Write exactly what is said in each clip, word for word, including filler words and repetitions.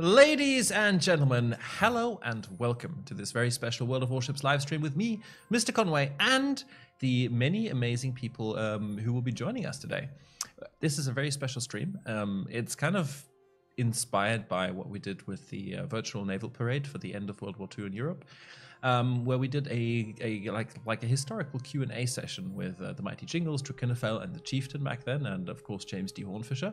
Ladies and gentlemen, hello and welcome to this very special World of Warships live stream with me, Mister Conway, and the many amazing people um, who will be joining us today. This is a very special stream. Um, it's kind of inspired by what we did with the uh, virtual naval parade for the end of World War Two in Europe, um, where we did a, a like like a historical Q and A session with uh, the Mighty Jingles, Drachinifel, and the Chieftain back then, and of course James D. Hornfisher.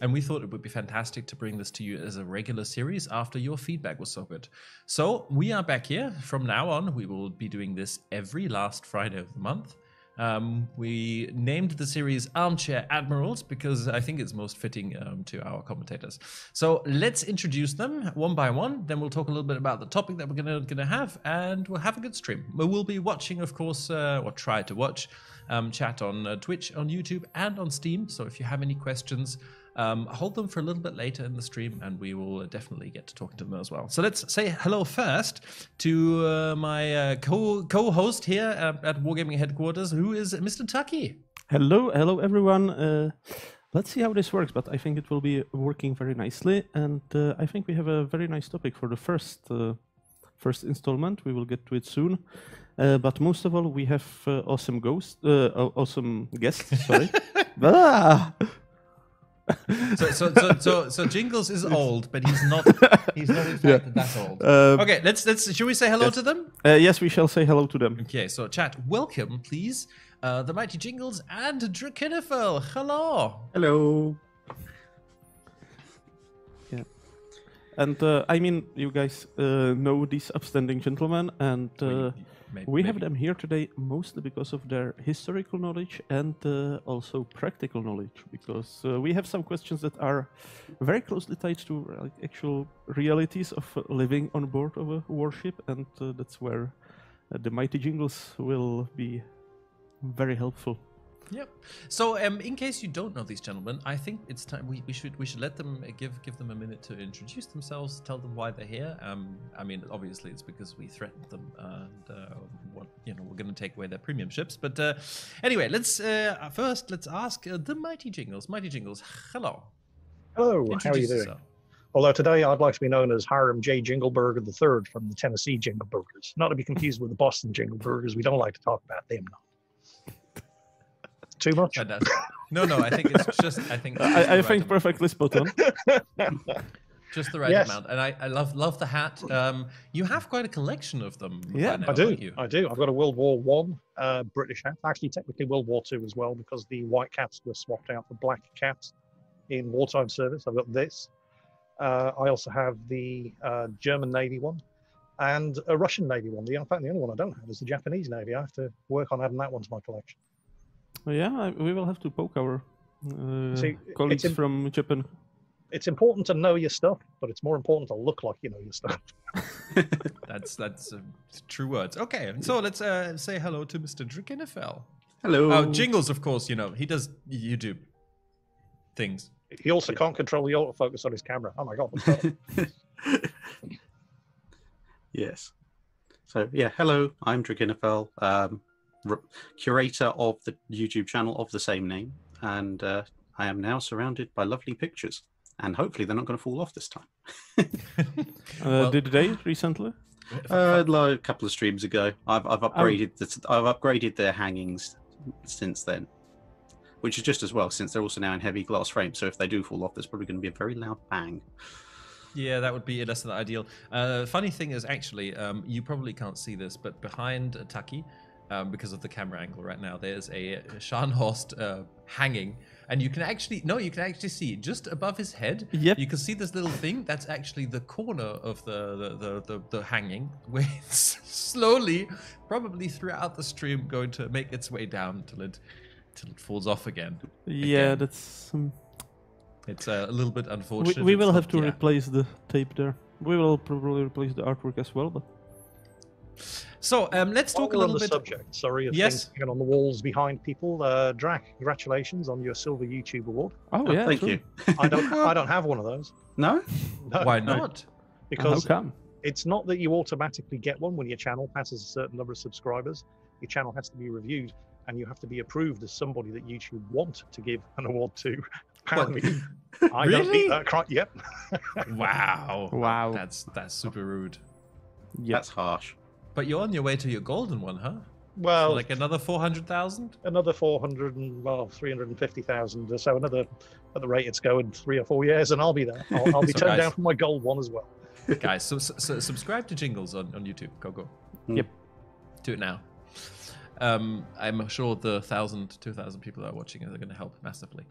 And we thought it would be fantastic to bring this to you as a regular series after your feedback was so good. So we are back here. From now on, we will be doing this every last Friday of the month. Um, we named the series Armchair Admirals because I think it's most fitting um, to our commentators. So let's introduce them one by one, then we'll talk a little bit about the topic that we're gonna, gonna have, and we'll have a good stream. We will be watching, of course, uh, or try to watch, um, chat on uh, Twitch, on YouTube, and on Steam. So if you have any questions, um, hold them for a little bit later in the stream, and we will definitely get to talking to them as well. So let's say hello first to uh, my uh, co co-host here at, at Wargaming headquarters, who is Mister Taki. Hello, hello everyone. Uh, let's see how this works, but I think it will be working very nicely, and uh, I think we have a very nice topic for the first uh, first installment. We will get to it soon, uh, but most of all, we have uh, awesome ghosts, uh, awesome guests. Sorry. ah! so, so, so, so, so Jingles is old, but he's not. He's not in fact yeah. that old. Um, okay, let's let's. Should we say hello yes. to them? Uh, yes, we shall say hello to them. Okay, so chat, welcome, please. Uh, the Mighty Jingles and Drachinifel. Hello. Hello. Yeah. And uh, I mean, you guys uh, know these upstanding gentlemen, and uh, maybe, we maybe. have them here today mostly because of their historical knowledge and uh, also practical knowledge, because uh, we have some questions that are very closely tied to uh, actual realities of uh, living on board of a warship, and uh, that's where uh, the Mighty Jingles will be very helpful. Yep. So, um, in case you don't know these gentlemen, I think it's time we, we should we should let them uh, give give them a minute to introduce themselves, tell them why they're here. Um, I mean, obviously it's because we threatened them, uh, and uh, what you know, we're going to take away their premium ships. But uh, anyway, let's uh, first let's ask uh, the Mighty Jingles. Mighty Jingles, hello. Hello. Introduce how are you doing? Yourself. Although today I'd like to be known as Hiram J. Jingleburger the third from the Tennessee Jingleburgers, not to be confused with the Boston Jingleburgers. We don't like to talk about them. Not. Too much? No, no. I think it's just. I think. Just I, I right think amount. Perfectly spot on. Just the right yes. amount, and I, I love love the hat. Um, you have quite a collection of them. Yeah, now, I do. You? I do. I've got a World War One uh, British hat. Actually, technically World War Two as well, because the white caps were swapped out for black caps in wartime service. I've got this. Uh, I also have the uh, German Navy one and a Russian Navy one. The in fact, the only one I don't have is the Japanese Navy. I have to work on adding that one to my collection. Yeah, we will have to poke our uh, See, colleagues from Japan. It's important to know your stuff, but it's more important to look like you know your stuff. that's that's uh, true words. Okay, so let's uh, say hello to Mister Drachinifel. Hello. Uh, Jingles, of course, you know, he does YouTube things. He also can't control the autofocus on his camera. Oh my God. What's that? Yes. So, yeah, hello, I'm Drachinifel. Um curator of the YouTube channel of the same name, and uh, I am now surrounded by lovely pictures, and hopefully they're not going to fall off this time. uh, well, did they recently? Uh, like a couple of streams ago. I've, I've upgraded oh. the, I've upgraded their hangings since then, which is just as well since they're also now in heavy glass frames. So if they do fall off, there's probably going to be a very loud bang. Yeah, that would be less than ideal. Uh, funny thing is, actually, um, you probably can't see this, but behind uh, Taki. Um, because of the camera angle right now, there's a Scharnhorst uh, hanging, and you can actually no, you can actually see just above his head. Yep. You can see this little thing. That's actually the corner of the the the, the, the hanging, where it's slowly, probably throughout the stream, going to make its way down till it till it falls off again. Yeah, again. that's. Um, it's uh, a little bit unfortunate. We, we will have to yeah. replace the tape there. We will probably replace the artwork as well, but. So um, let's talk a little bit. Subject, sorry, of yes. things on the walls behind people. Uh, Drac, congratulations on your silver YouTube award. Oh, oh yeah, thank you. I don't, I don't have one of those. No, no. Why not? Because how come? It's not that you automatically get one when your channel passes a certain number of subscribers. Your channel has to be reviewed, and you have to be approved as somebody that YouTube want to give an award to. Apparently, well, I really? Don't eat that crop. Yep. Wow. Wow. That's that's super rude. Yep. That's harsh. But you're on your way to your golden one, huh? Well, so like another four hundred thousand. Another four hundred and well, three hundred and fifty thousand. So another, at the rate it's going, three or four years, and I'll be there. I'll, I'll be so turned guys, down from my gold one as well. Guys, so, so, so subscribe to Jingles on, on YouTube. Go go. Yep. Do it now. Um, I'm sure the thousand, two thousand people that are watching are going to help massively.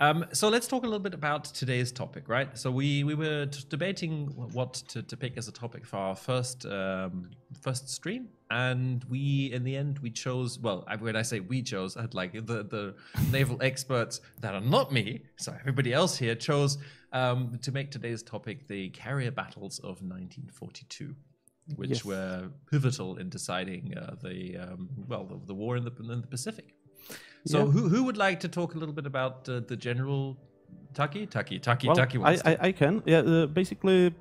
Um, so let's talk a little bit about today's topic, right? So we we were t debating what to, to pick as a topic for our first um, first stream, and we in the end we chose. Well, when I say we chose, I'd like the the naval experts that are not me. So everybody else here chose um, to make today's topic the carrier battles of nineteen forty-two. Which yes. were pivotal in deciding uh, the um, well the, the war in the, in the Pacific. So yeah. who who would like to talk a little bit about uh, the general Taki Taki Taki well, Taki? Wants I, to. I I can yeah. Uh, basically,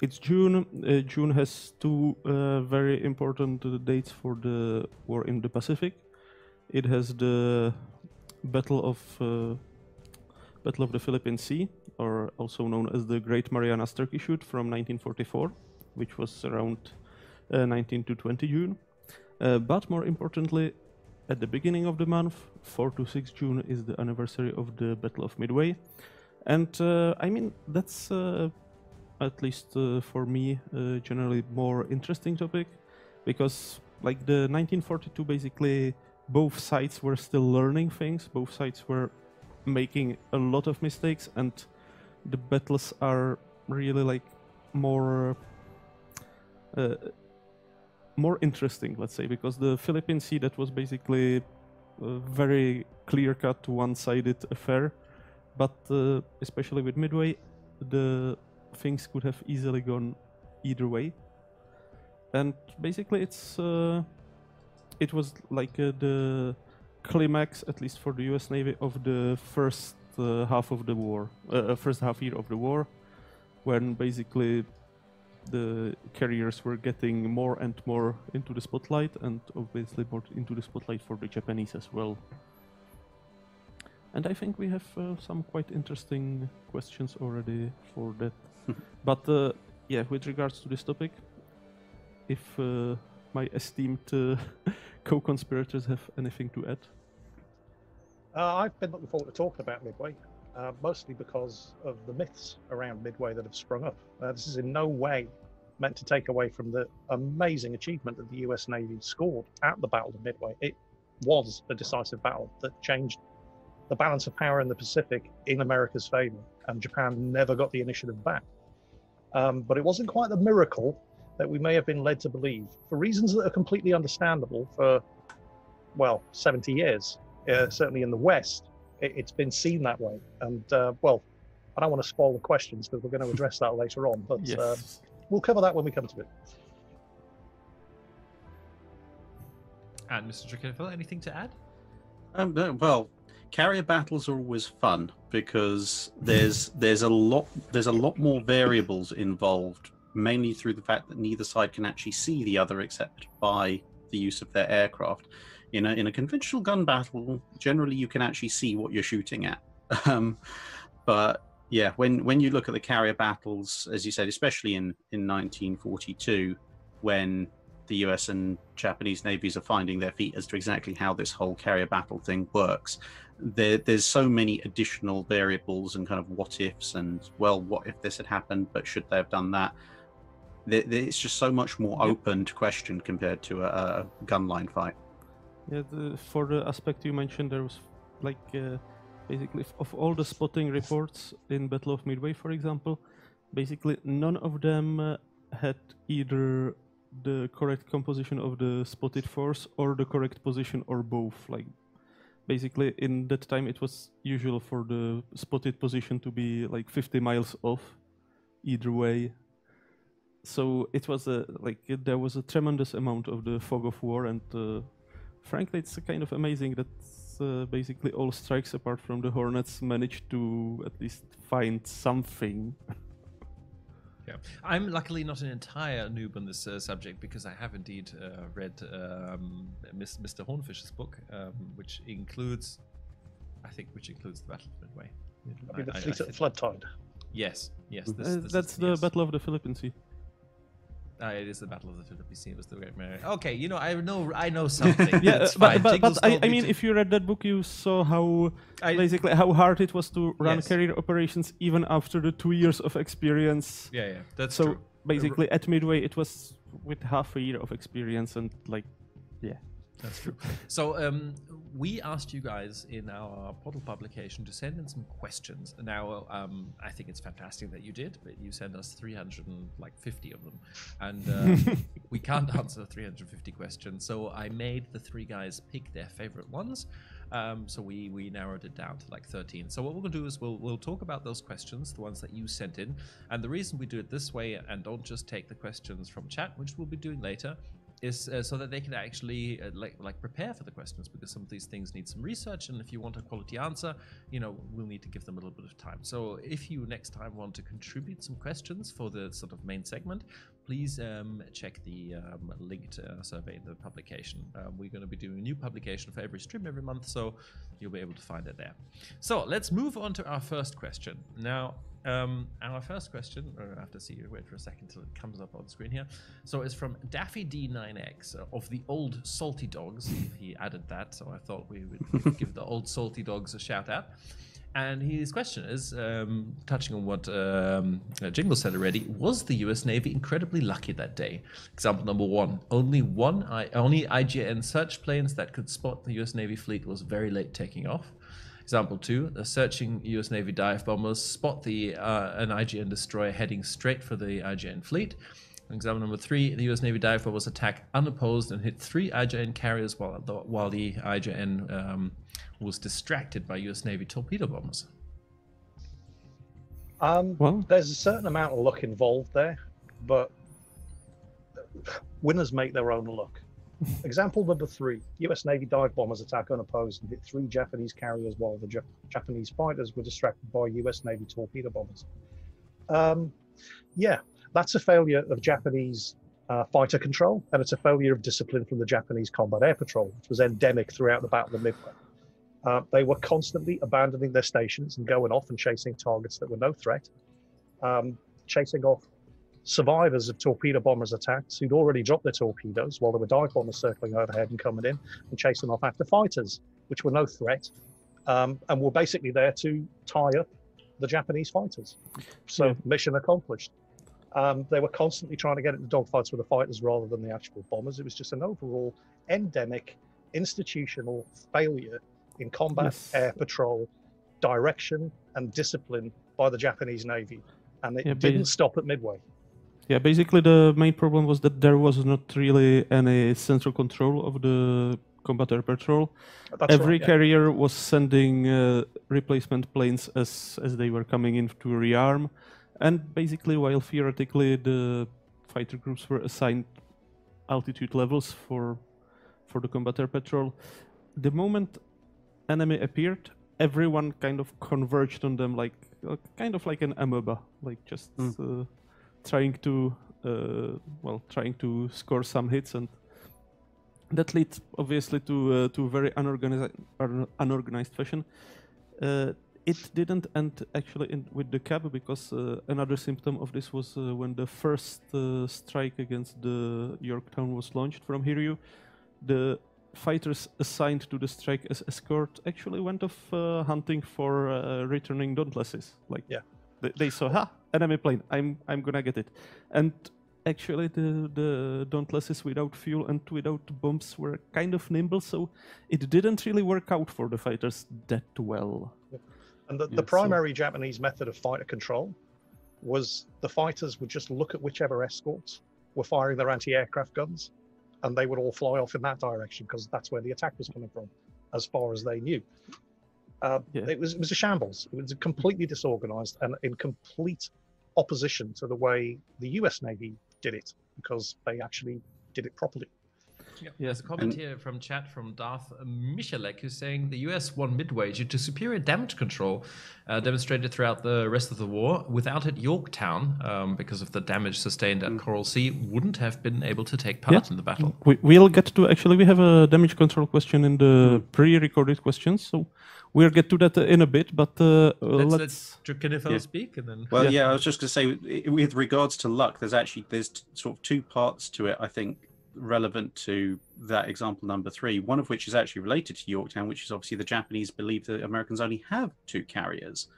it's June. Uh, June has two uh, very important uh, dates for the war in the Pacific. It has the Battle of uh, Battle of the Philippine Sea, or also known as the Great Marianas Turkey Shoot from nineteen forty-four. Which was around uh, nineteen to twenty June. Uh, but more importantly, at the beginning of the month, four to six June is the anniversary of the Battle of Midway. And uh, I mean, that's uh, at least uh, for me, uh, generally more interesting topic, because like the nineteen forty-two, basically both sides were still learning things, both sides were making a lot of mistakes, and the battles are really like more Uh, more interesting, let's say, because the Philippine Sea, that was basically a very clear-cut, one-sided affair, but uh, especially with Midway, the things could have easily gone either way. And basically it's uh, it was like uh, the climax, at least for the U S Navy, of the first uh, half of the war, uh, first half year of the war, when basically the carriers were getting more and more into the spotlight, and obviously more into the spotlight for the Japanese as well. And I think we have uh, some quite interesting questions already for that. But uh, yeah, with regards to this topic, if uh, my esteemed uh, co-conspirators have anything to add? Uh, I've been looking forward to talking about Midway. Uh, mostly because of the myths around Midway that have sprung up. Uh, this is in no way meant to take away from the amazing achievement that the U S Navy scored at the Battle of Midway. It was a decisive battle that changed the balance of power in the Pacific in America's favor, and Japan never got the initiative back. Um, but it wasn't quite the miracle that we may have been led to believe, for reasons that are completely understandable for, well, seventy years, uh, certainly in the West. It's been seen that way, and uh, well, I don't want to spoil the questions because we're going to address that later on, but yes. uh, we'll cover that when we come to it. And Mister Drachinifel, anything to add? Um, no, well, carrier battles are always fun because there's there's a lot there's a lot more variables involved, mainly through the fact that neither side can actually see the other except by the use of their aircraft. In a, in a conventional gun battle, generally you can actually see what you're shooting at. Um, but yeah, when, when you look at the carrier battles, as you said, especially in, in nineteen forty-two, when the U S and Japanese navies are finding their feet as to exactly how this whole carrier battle thing works, there, there's so many additional variables and kind of what ifs and, well, what if this had happened, but should they have done that? There, it's just so much more open to question compared to a, a gun line fight. Yeah, the, for the aspect you mentioned, there was like uh, basically of all the spotting reports in Battle of Midway, for example, basically none of them uh, had either the correct composition of the spotted force or the correct position, or both. Like basically in that time it was usual for the spotted position to be like fifty miles off either way. So it was a, like there was a tremendous amount of the fog of war, and uh, frankly, it's kind of amazing that uh, basically all strikes, apart from the Hornets, managed to at least find something. Yeah, I'm luckily not an entire noob on this uh, subject, because I have indeed uh, read um, Mister Hornfisher's book, um, which includes, I think, which includes the Battle of Midway. I mean, the I, fleet I, I, flood tide. Yes, yes. This, uh, this that's is, the yes. Battle of the Philippine Sea. Uh, it is the Battle of the Philippine Sea. It was the Great Marianas. Okay, you know, I know, I know something. yeah, but, but, but I, I mean, if you read that book, you saw how I, basically how hard it was to run yes. carrier operations even after the two years of experience. Yeah, yeah, that's so true. Basically, at Midway, it was with half a year of experience and like, yeah. That's true. So um, we asked you guys in our portal publication to send in some questions. Now, um, I think it's fantastic that you did, but you sent us three hundred fifty of them. And uh, we can't answer three hundred fifty questions. So I made the three guys pick their favorite ones. Um, so we, we narrowed it down to like thirteen. So what we're going to do is we'll, we'll talk about those questions, the ones that you sent in. And the reason we do it this way and don't just take the questions from chat, which we'll be doing later, is uh, so that they can actually uh, like, like prepare for the questions, because some of these things need some research, and if you want a quality answer, you know, we'll need to give them a little bit of time. So if you next time want to contribute some questions for the sort of main segment, please um, check the um, linked uh, survey in the publication. Uh, we're going to be doing a new publication for every stream every month, so you'll be able to find it there. So let's move on to our first question. Now, Um, our first question, I have to see you wait for a second till it comes up on the screen here. So it's from Daffy D nine X uh, of the old Salty Dogs. He added that, so I thought we would give the old Salty Dogs a shout out. And his question is, um, touching on what um, uh, Jingle said already, was the U S Navy incredibly lucky that day? Example number one, only one, I, only I G N search planes that could spot the U S Navy fleet was very late taking off. Example two, the searching U S Navy dive bombers spot the uh, an I G N destroyer heading straight for the I G N fleet. Example number three, the U S Navy dive bombers attack unopposed and hit three I G N carriers while the, while the I G N um, was distracted by U S Navy torpedo bombers. Um, well, there's a certain amount of luck involved there, but winners make their own luck. Example number three, U S Navy dive bombers attack unopposed and hit three Japanese carriers while the Jap Japanese fighters were distracted by U S Navy torpedo bombers. Um, yeah, that's a failure of Japanese uh, fighter control, and it's a failure of discipline from the Japanese Combat Air Patrol, which was endemic throughout the Battle of Midway. Uh, they were constantly abandoning their stations and going off and chasing targets that were no threat, um, chasing off survivors of torpedo bombers attacks who'd already dropped their torpedoes while there were dive bombers circling overhead and coming in and chasing off after fighters, which were no threat, um, and were basically there to tie up the Japanese fighters. So yeah. Mission accomplished. Um, they were constantly trying to get into dogfights with the fighters rather than the actual bombers. It was just an overall endemic institutional failure in combat yes. air patrol direction and discipline by the Japanese Navy. And it yeah, didn't stop at Midway. Yeah, basically the main problem was that there was not really any central control of the combat air patrol. That's Every right, yeah. carrier was sending uh, replacement planes as, as they were coming in to rearm. And basically, while theoretically the fighter groups were assigned altitude levels for, for the combat air patrol, the moment enemy appeared, everyone kind of converged on them like uh, kind of like an amoeba, like just... Mm. Uh, trying to, uh, well, trying to score some hits, and that leads obviously to uh, to very unorganized, unorganized fashion. Uh, it didn't end actually in, with the cab, because uh, another symptom of this was uh, when the first uh, strike against the Yorktown was launched from Hiryu, the fighters assigned to the strike as escort actually went off uh, hunting for uh, returning Dauntlesses. Like, yeah. They, they saw, ha, enemy plane, I'm I'm gonna get it. And actually the, the Dauntlesses without fuel and without bombs were kind of nimble, so it didn't really work out for the fighters that well. Yeah. And the, yeah, the primary so. Japanese method of fighter control was the fighters would just look at whichever escorts were firing their anti-aircraft guns, and they would all fly off in that direction because that's where the attack was coming from, as far as they knew. Uh, yeah. It was it was a shambles. It was completely disorganized and in complete opposition to the way the U S Navy did it, because they actually did it properly. Yep. Yes, a comment and here from chat from Darth Michelek, who's saying the U S won Midway due to superior damage control uh, demonstrated throughout the rest of the war. Without it, Yorktown, um, because of the damage sustained at mm. Coral Sea, wouldn't have been able to take part yeah. in the battle. We, we'll get to, actually, we have a damage control question in the pre-recorded questions, so we'll get to that in a bit, but uh, let's, let's, let's Drachinifel yeah. speak and then. Well, yeah. yeah, I was just going to say, with regards to luck, there's actually there's sort of two parts to it, I think, relevant to that example number three, one of which is actually related to Yorktown, which is obviously the Japanese believe that Americans only have two carriers.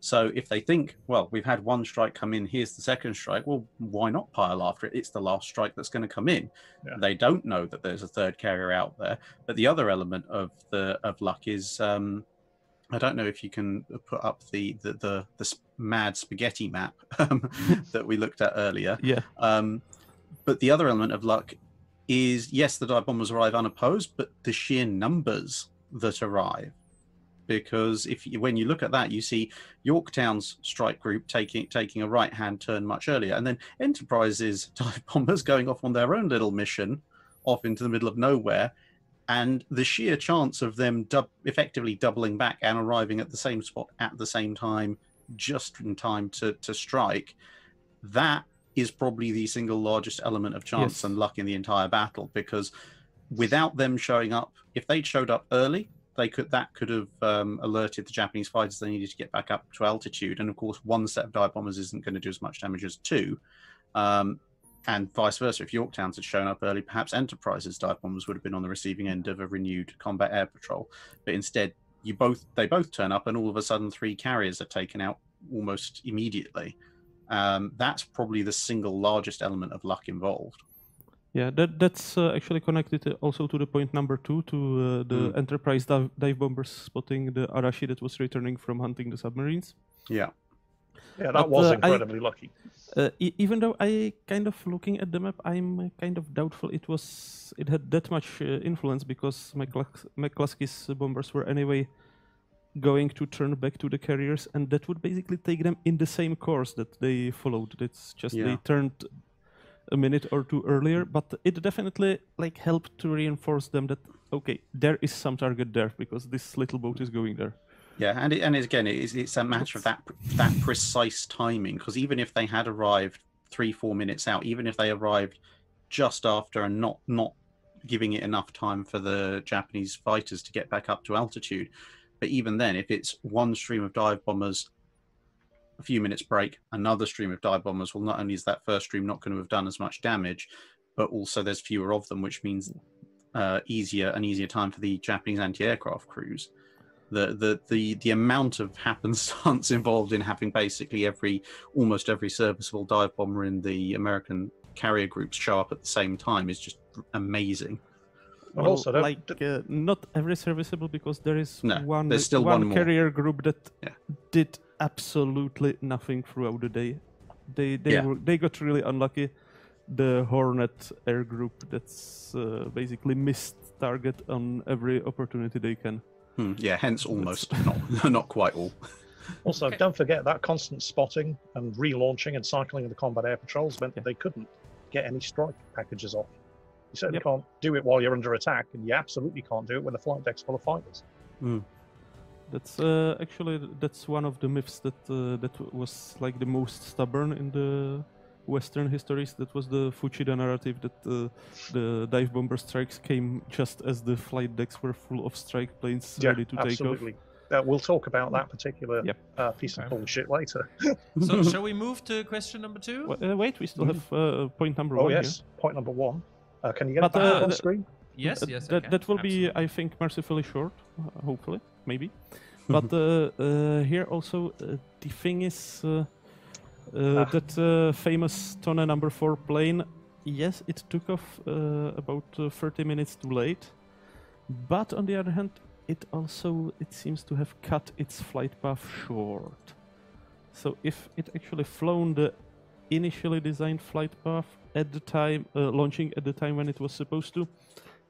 So if they think, well, we've had one strike come in, here's the second strike, well, why not pile after it? It's the last strike that's going to come in. Yeah. They don't know that there's a third carrier out there. But the other element of the of luck is, um, I don't know if you can put up the the, the, the mad spaghetti map that we looked at earlier. Yeah. Um, but the other element of luck is, yes, the dive bombers arrive unopposed, but the sheer numbers that arrive, because if you, when you look at that, you see Yorktown's strike group taking taking a right hand turn much earlier, and then Enterprise's dive bombers going off on their own little mission off into the middle of nowhere, and the sheer chance of them dub, effectively doubling back and arriving at the same spot at the same time, just in time to to strike, that is probably the single largest element of chance yes. and luck in the entire battle, because without them showing up, if they'd showed up early, they could that could have um, alerted the Japanese fighters they needed to get back up to altitude. And of course, one set of dive bombers isn't going to do as much damage as two, um, and vice versa. If Yorktown's had shown up early, perhaps Enterprise's dive bombers would have been on the receiving end of a renewed combat air patrol. But instead, you both they both turn up, and all of a sudden, three carriers are taken out almost immediately. Um, that's probably the single largest element of luck involved. Yeah, that that's uh, actually connected also to the point number two, to uh, the mm. Enterprise dive, dive bombers spotting the Arashi that was returning from hunting the submarines. Yeah, yeah, that but, was uh, incredibly I, lucky. Uh, e even though I kind of looking at the map, I'm kind of doubtful it was it had that much uh, influence, because McCluskey's bombers were anyway going to turn back to the carriers, and that would basically take them in the same course that they followed. It's just yeah. they turned a minute or two earlier, but it definitely like helped to reinforce them that, okay, there is some target there because this little boat is going there. Yeah, and it, and it, again, it's, it's a matter of that that precise timing, because even if they had arrived three, four minutes out, even if they arrived just after and not not giving it enough time for the Japanese fighters to get back up to altitude, but even then, if it's one stream of dive bombers, a few minutes break, another stream of dive bombers, well, not only is that first stream not going to have done as much damage, but also there's fewer of them, which means uh, easier and easier time for the Japanese anti-aircraft crews. The, the the the amount of happenstance involved in having basically every almost every serviceable dive bomber in the American carrier groups show up at the same time is just amazing. Well, also like uh, not every serviceable, because there is no, one, there's still one, one carrier group that yeah. did absolutely nothing throughout the day. They they yeah. were, they got really unlucky. The Hornet air group that's uh, basically missed target on every opportunity they can. Hmm, yeah, hence almost not not quite all. Also, okay. don't forget that constant spotting and relaunching and cycling of the combat air patrols meant that they couldn't get any strike packages off. You certainly yep. can't do it while you're under attack, and you absolutely can't do it when the flight deck's full of fighters. Mm. That's uh, actually that's one of the myths that uh, that was like the most stubborn in the Western histories. That was the Fuchida narrative that uh, the dive bomber strikes came just as the flight decks were full of strike planes yeah, ready to absolutely. take off. Uh, we'll talk about that particular yep. uh, piece of bullshit later. So shall we move to question number two? Well, uh, wait, we still have uh, point number oh, one. Oh yes, here. point number one. Uh, can you get but, that uh, on the screen? Yes, yes. That, that will Absolutely. be, I think, mercifully short, hopefully, maybe. But uh, uh, here also, uh, the thing is uh, uh, ah. that uh, famous Tone number four plane, yes, it took off uh, about uh, thirty minutes too late. But on the other hand, it also, it seems to have cut its flight path short. So if it actually flown the initially designed flight path at the time, uh, launching at the time when it was supposed to,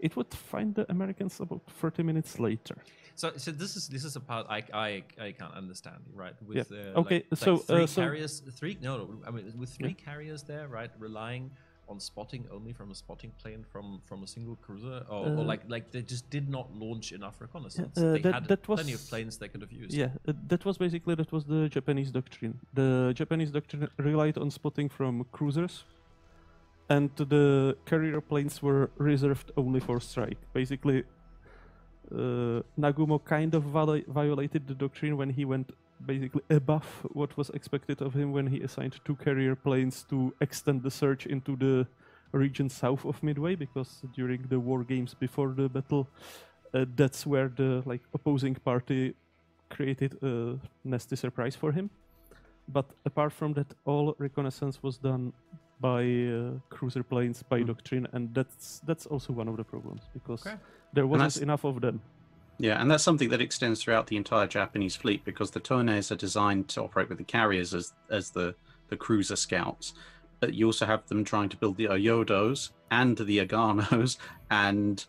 it would find the Americans about thirty minutes later. So, so this is this is a part I I, I can't understand, right? With yeah. uh, okay, like, so like three uh, so carriers, three no, no, I mean with three yeah. carriers there, right, relying on spotting only from a spotting plane from from a single cruiser, or, uh, or like like they just did not launch enough reconnaissance. Uh, they that, had that plenty was, of planes they could have used. Yeah, uh, that was basically that was the Japanese doctrine. The Japanese doctrine relied on spotting from cruisers, and the carrier planes were reserved only for strike. Basically, uh, Nagumo kind of viola violated the doctrine when he went basically above what was expected of him when he assigned two carrier planes to extend the search into the region south of Midway, because during the war games before the battle, uh, that's where the like opposing party created a nasty surprise for him. But apart from that, all reconnaissance was done by uh, cruiser planes, by mm. doctrine, and that's that's also one of the problems, because okay. there wasn't enough of them. Yeah, and that's something that extends throughout the entire Japanese fleet, because the Tones are designed to operate with the carriers as as the, the cruiser scouts. But you also have them trying to build the Oyodos and the Aganos, and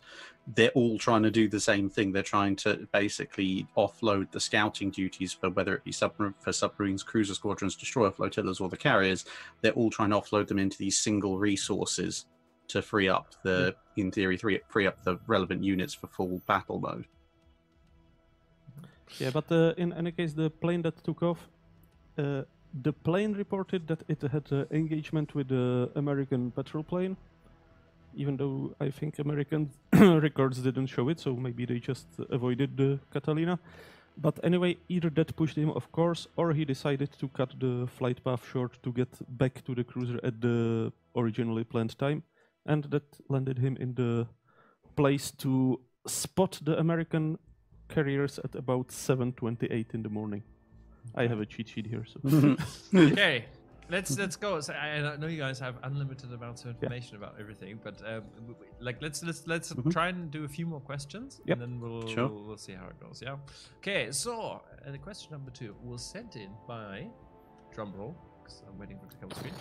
they're all trying to do the same thing. They're trying to basically offload the scouting duties for whether it be submar for submarines, cruiser squadrons, destroyer flotillas, or the carriers. They're all trying to offload them into these single resources to free up the, in theory, free up the relevant units for full battle mode. Yeah, but uh, in any case, the plane that took off, uh, the plane reported that it had uh, engagement with the American patrol plane, even though I think American records didn't show it, so maybe they just avoided the Catalina. But anyway, either that pushed him off course, or he decided to cut the flight path short to get back to the cruiser at the originally planned time, and that landed him in the place to spot the American carriers at about seven twenty-eight in the morning. I have a cheat sheet here. So. Okay, let's let's go. So I know you guys have unlimited amounts of information yeah. about everything, but um, like let's let's let's mm-hmm. try and do a few more questions, yep. and then we'll, sure. we'll we'll see how it goes. Yeah. Okay. So uh, the question number two was sent in by, drumroll, because I'm waiting for it to come on screen.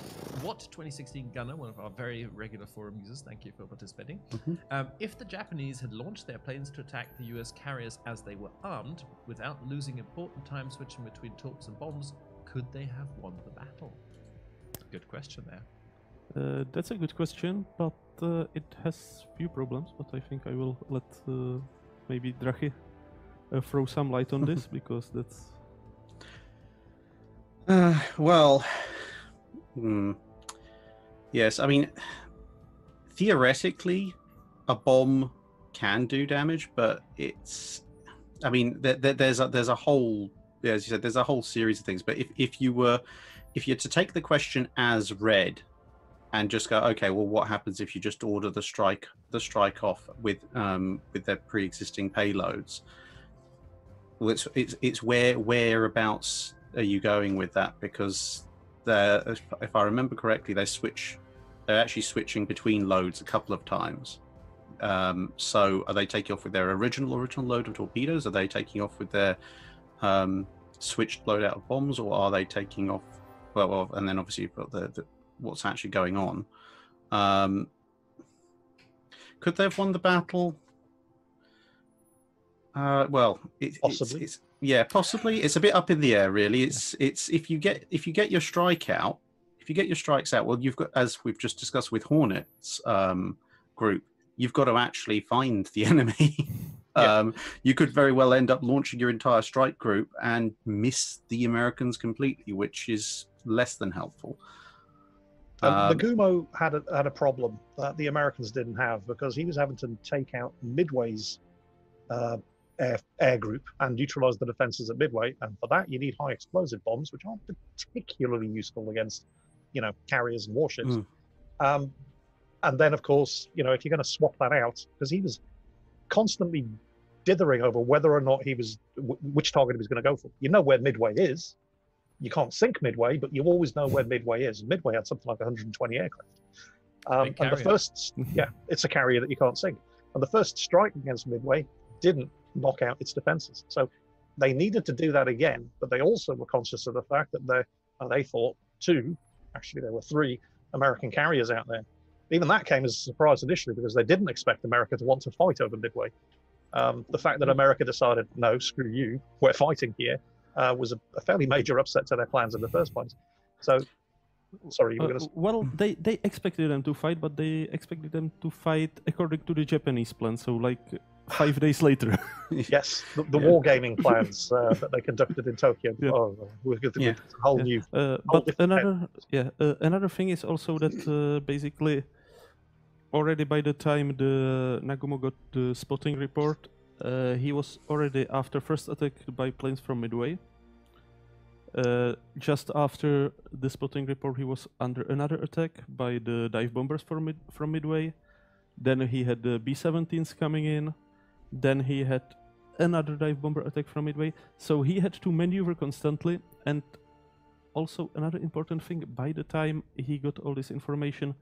What twenty sixteen gunner, one of our very regular forum users, thank you for participating. Mm-hmm. um, if the Japanese had launched their planes to attack the U S carriers as they were armed, without losing important time switching between torps and bombs, could they have won the battle? Good question there. Uh, that's a good question, but uh, it has few problems, but I think I will let uh, maybe Drachi uh, throw some light on this, because that's... Uh, well, hmm. yes, I mean, theoretically, a bomb can do damage, but it's, I mean, there, there, there's a, there's a whole, yeah, as you said, there's a whole series of things. But if, if you were, if you're to take the question as read, and just go, okay, well, what happens if you just order the strike, the strike off with, um, with their pre-existing payloads? Well, it's, it's, it's where, whereabouts are you going with that? Because they're, if I remember correctly, they switch, they're actually switching between loads a couple of times. Um, so are they taking off with their original original load of torpedoes? Are they taking off with their um, switched load out of bombs? Or are they taking off, well, well and then obviously you've got the, the, what's actually going on. Um, could they have won the battle? Uh, well, it, possibly. It's, it's, yeah, possibly. It's a bit up in the air, really. It's yeah. it's if you get if you get your strike out, if you get your strikes out, well, you've got, as we've just discussed with Hornet's um, group, you've got to actually find the enemy. yeah. um, you could very well end up launching your entire strike group and miss the Americans completely, which is less than helpful. Um, um, Nagumo had a, had a problem that the Americans didn't have, because he was having to take out Midway's Uh, Air, air group and neutralize the defenses at Midway, and for that you need high explosive bombs, which aren't particularly useful against, you know, carriers and warships. Mm. Um, and then, of course, you know, if you're going to swap that out, because he was constantly dithering over whether or not he was w which target he was going to go for. You know where Midway is. You can't sink Midway, but you always know where Midway is. Midway had something like one hundred twenty aircraft. Um, and the first, yeah, it's a carrier that you can't sink. And the first strike against Midway didn't knock out its defenses, so they needed to do that again. But they also were conscious of the fact that they, uh, they thought two, actually there were three American carriers out there. Even that came as a surprise initially, because they didn't expect America to want to fight over Midway. Um, the fact that America decided, no, screw you, we're fighting here, uh, was a, a fairly major upset to their plans in the first place. So Sorry, you were uh, gonna... Well, they, they expected them to fight, but they expected them to fight according to the Japanese plan, so like five days later. Yes, the, the yeah. wargaming plans uh, that they conducted in Tokyo. Yeah. Oh, we're going to get yeah. a whole yeah. new... Uh, whole but another, yeah, uh, another thing is also that uh, basically already by the time the Nagumo got the spotting report, uh, he was already after first attack by planes from Midway. Uh, just after the spotting report, he was under another attack by the dive bombers from, mid from Midway. Then he had the B seventeens coming in. Then he had another dive bomber attack from Midway. So he had to maneuver constantly. And also another important thing, by the time he got all this information,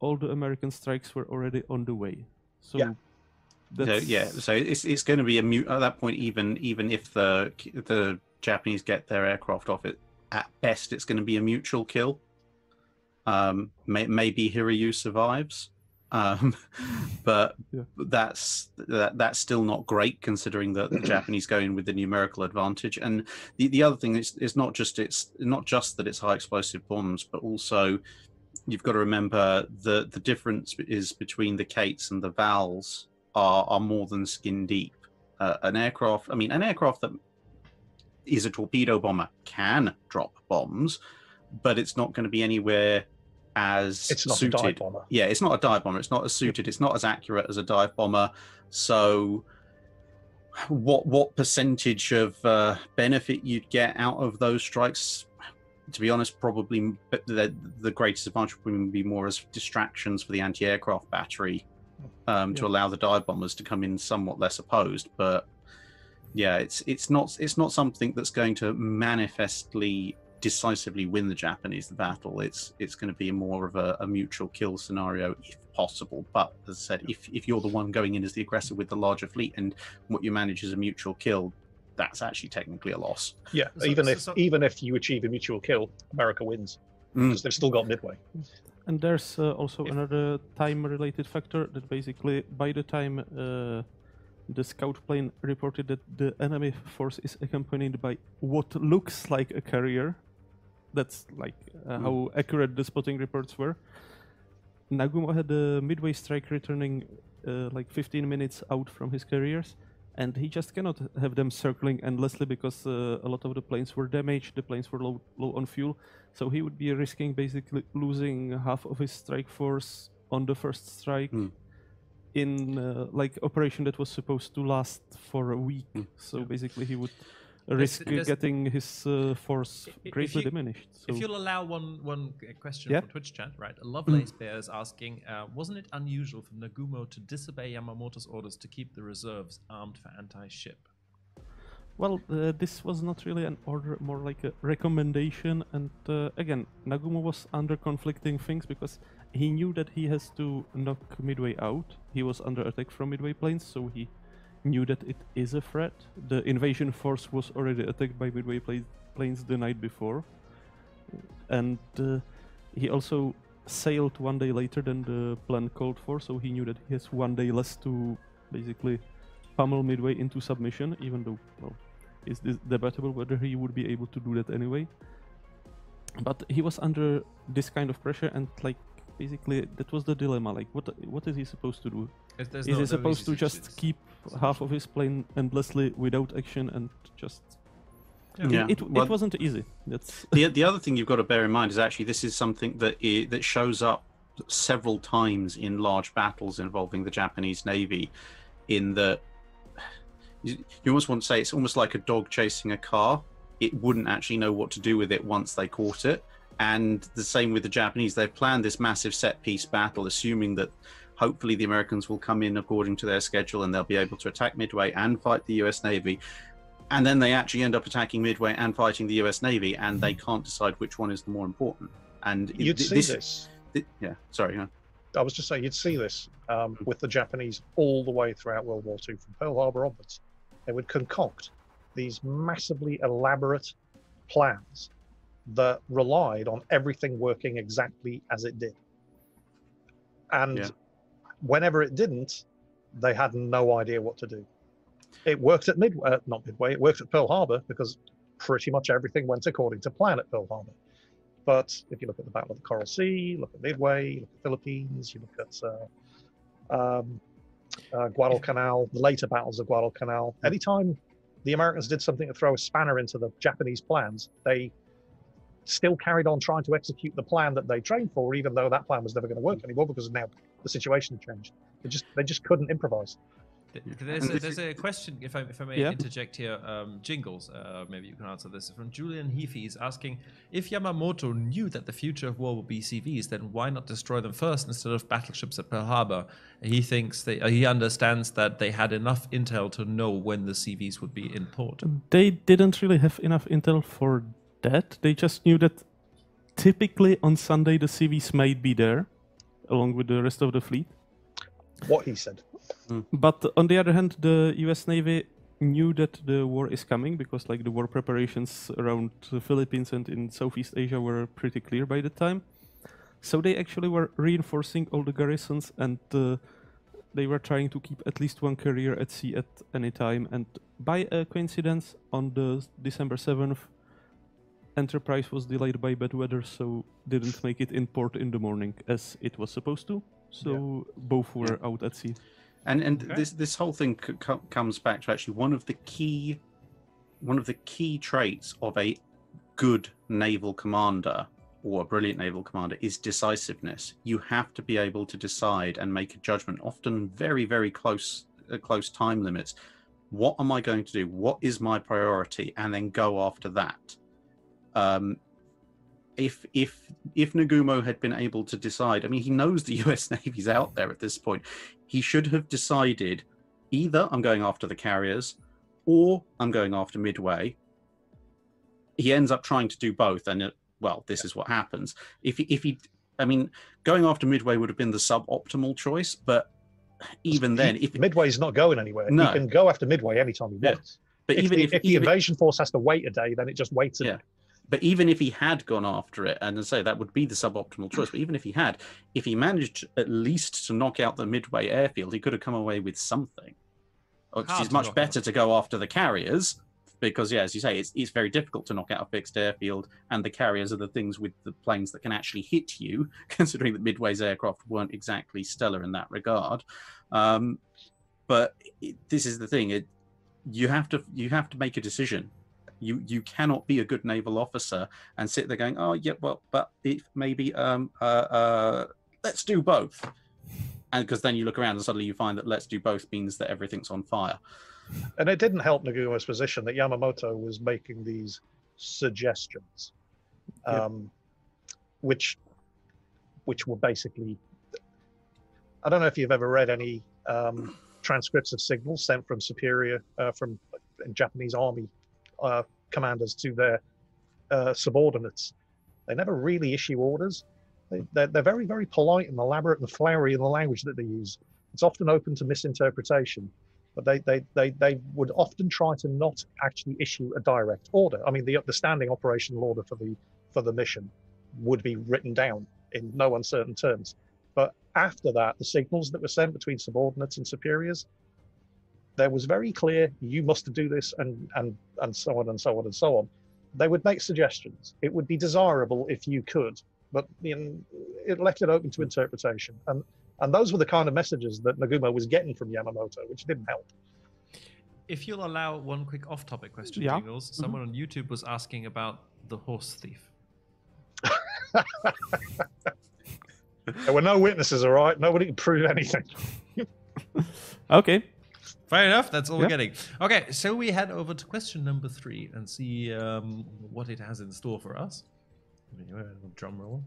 all the American strikes were already on the way. So yeah. So, yeah, so it's it's going to be a mute at that point. Even even if the the Japanese get their aircraft off it, at best it's going to be a mutual kill. Um, may, maybe Hiryu survives, um, but yeah. that's that that's still not great considering that the Japanese go in with the numerical advantage. And the the other thing is is not just it's not just that it's high explosive bombs, but also you've got to remember the the difference is between the Kates and the Vals. Are, are more than skin deep. Uh, an aircraft, I mean, an aircraft that is a torpedo bomber can drop bombs, but it's not going to be anywhere as it's not suited. A dive bomber. Yeah, it's not a dive bomber. It's not as suited. It's not as accurate as a dive bomber. So, what what percentage of uh, benefit you'd get out of those strikes? To be honest, probably the, the greatest advantage would be more as distractions for the anti-aircraft battery. Um, to yeah. allow the dive bombers to come in somewhat less opposed, but yeah, it's it's not it's not something that's going to manifestly decisively win the Japanese the battle. It's it's going to be more of a, a mutual kill scenario if possible. But as I said, if if you're the one going in as the aggressor with the larger fleet and what you manage is a mutual kill, that's actually technically a loss. Yeah, so, even so, if so, even if you achieve a mutual kill, America wins mm. because they've still got Midway. And there's uh, also if another time-related factor that basically, by the time uh, the scout plane reported that the enemy force is accompanied by what looks like a carrier, that's like uh, mm. how accurate the spotting reports were, Nagumo had a Midway strike returning uh, like fifteen minutes out from his carriers, and he just cannot have them circling endlessly because uh, a lot of the planes were damaged, the planes were low, low on fuel, so he would be risking basically losing half of his strike force on the first strike mm. in uh, like operation that was supposed to last for a week. Mm. So yeah. basically he would risk there's, there's getting his uh, force if, greatly if you, diminished. So. If you'll allow one one question yeah? from Twitch chat, right? Lovelace mm. Bear is asking, uh, wasn't it unusual for Nagumo to disobey Yamamoto's orders to keep the reserves armed for anti-ship? Well, uh, this was not really an order, more like a recommendation. And uh, again, Nagumo was under conflicting things because he knew that he has to knock Midway out. He was under attack from Midway planes, so he knew that it is a threat. The invasion force was already attacked by Midway pla- planes the night before. And uh, he also sailed one day later than the plan called for, so he knew that he has one day less to basically pummel Midway into submission, even though, well, it's debatable whether he would be able to do that anyway. But he was under this kind of pressure, and like, basically, that was the dilemma. Like, what what is he supposed to do? Is no, he supposed no to just keep half of his plane endlessly without action and just? Yeah, yeah. It, it, well, it wasn't easy. That's the the other thing you've got to bear in mind is actually this is something that it, that shows up several times in large battles involving the Japanese Navy. In the you, you almost want to say it's almost like a dog chasing a car. It wouldn't actually know what to do with it once they caught it. And the same with the Japanese. They've planned this massive set-piece battle, assuming that hopefully the Americans will come in according to their schedule and they'll be able to attack Midway and fight the U S Navy. And then they actually end up attacking Midway and fighting the U S Navy, and they can't decide which one is the more important. And you'd th see this. this. Th yeah, sorry. Huh? I was just saying, you'd see this um, with the Japanese all the way throughout World War Two, from Pearl Harbor onwards. They would concoct these massively elaborate plans that relied on everything working exactly as it did. And yeah. whenever it didn't, they had no idea what to do. It worked at Midway, uh, not Midway, it worked at Pearl Harbor because pretty much everything went according to plan at Pearl Harbor. But if you look at the Battle of the Coral Sea, look at Midway, look at Philippines, you look at uh, um, uh, Guadalcanal, the later battles of Guadalcanal, anytime the Americans did something to throw a spanner into the Japanese plans, they still carried on trying to execute the plan that they trained for, even though that plan was never going to work anymore because now the situation had changed. They just they just couldn't improvise. There's a, there's a question, if I, if I may yeah. interject here, um, Jingles, uh, maybe you can answer this, from Julian Heafy is asking, if Yamamoto knew that the future of war will be C Vs, then why not destroy them first instead of battleships at Pearl Harbor? He thinks, they, uh, he understands that they had enough intel to know when the C Vs would be in port. They didn't really have enough intel for that, they just knew that typically on Sunday the C Vs might be there, along with the rest of the fleet. What he said. Mm. But on the other hand, the U S Navy knew that the war is coming because, like, the war preparations around the Philippines and in Southeast Asia were pretty clear by the time. So they actually were reinforcing all the garrisons, and uh, they were trying to keep at least one carrier at sea at any time. And by a coincidence, on the December seventh, Enterprise was delayed by bad weather, so didn't make it in port in the morning as it was supposed to. So yeah. both were yeah. out at sea. And and okay. this this whole thing c c comes back to actually one of the key one of the key traits of a good naval commander or a brilliant naval commander is decisiveness. You have to be able to decide and make a judgment, often very very close uh, close time limits. What am I going to do? What is my priority? And then go after that. Um, If if if Nagumo had been able to decide, I mean, he knows the U S Navy's out there at this point. He should have decided either I'm going after the carriers or I'm going after Midway. He ends up trying to do both, and it, well, this is what happens. If he, if he, I mean, going after Midway would have been the suboptimal choice, but even then, if Midway's not going anywhere, no. he can go after Midway anytime he wants. Yeah. But if even the, if, if the even, invasion force has to wait a day, then it just waits a yeah. day. But even if he had gone after it, and I say that would be the suboptimal choice, but even if he had, if he managed at least to knock out the Midway airfield, he could have come away with something. It's much better to go after the carriers, because, yeah, as you say, it's, it's very difficult to knock out a fixed airfield, and the carriers are the things with the planes that can actually hit you, considering that Midway's aircraft weren't exactly stellar in that regard. Um, but it, this is the thing. It, you have to, you have to make a decision. You you cannot be a good naval officer and sit there going, oh yeah, well, but if maybe um uh, uh let's do both, and because then you look around and suddenly you find that let's do both means that everything's on fire. And it didn't help Nagumo's position that Yamamoto was making these suggestions, um, yeah. which which were basically, I don't know if you've ever read any um, transcripts of signals sent from superior uh, from Japanese army. Uh, commanders to their uh, subordinates. They never really issue orders. They, they're, they're very, very polite and elaborate and flowery in the language that they use. It's often open to misinterpretation, but they they, they, they would often try to not actually issue a direct order. I mean, the, the standing operational order for the, for the mission would be written down in no uncertain terms. But after that, the signals that were sent between subordinates and superiors, there was very clear, you must do this, and, and, and so on and so on and so on. They would make suggestions. It would be desirable if you could, but you know, it left it open to interpretation. And, and those were the kind of messages that Nagumo was getting from Yamamoto, which didn't help. If you'll allow one quick off-topic question, yeah. Jingles, someone mm-hmm. on YouTube was asking about the horse thief. There were no witnesses, all right? Nobody could prove anything. Okay. Fair enough, that's all yeah. we're getting. Okay, so we head over to question number three and see um, what it has in store for us. Drum roll.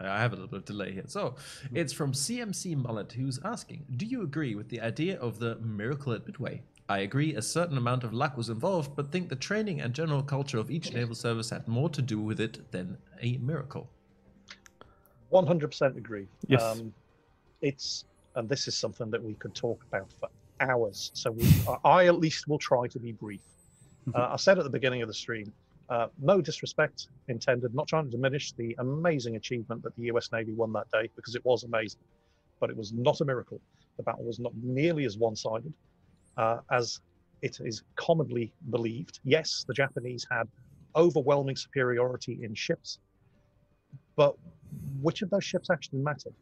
I have a little bit of delay here. So it's from C M C Mullet, who's asking, do you agree with the idea of the miracle at Midway? I agree a certain amount of luck was involved, but think the training and general culture of each naval service had more to do with it than a miracle. one hundred percent agree. Yes. Um, it's, and this is something that we could talk about for hours, so we, I at least will try to be brief. Uh, I said at the beginning of the stream, uh, no disrespect intended, not trying to diminish the amazing achievement that the U S Navy won that day, because it was amazing, but it was not a miracle. The battle was not nearly as one-sided uh, as it is commonly believed. Yes, the Japanese had overwhelming superiority in ships, But which of those ships actually mattered?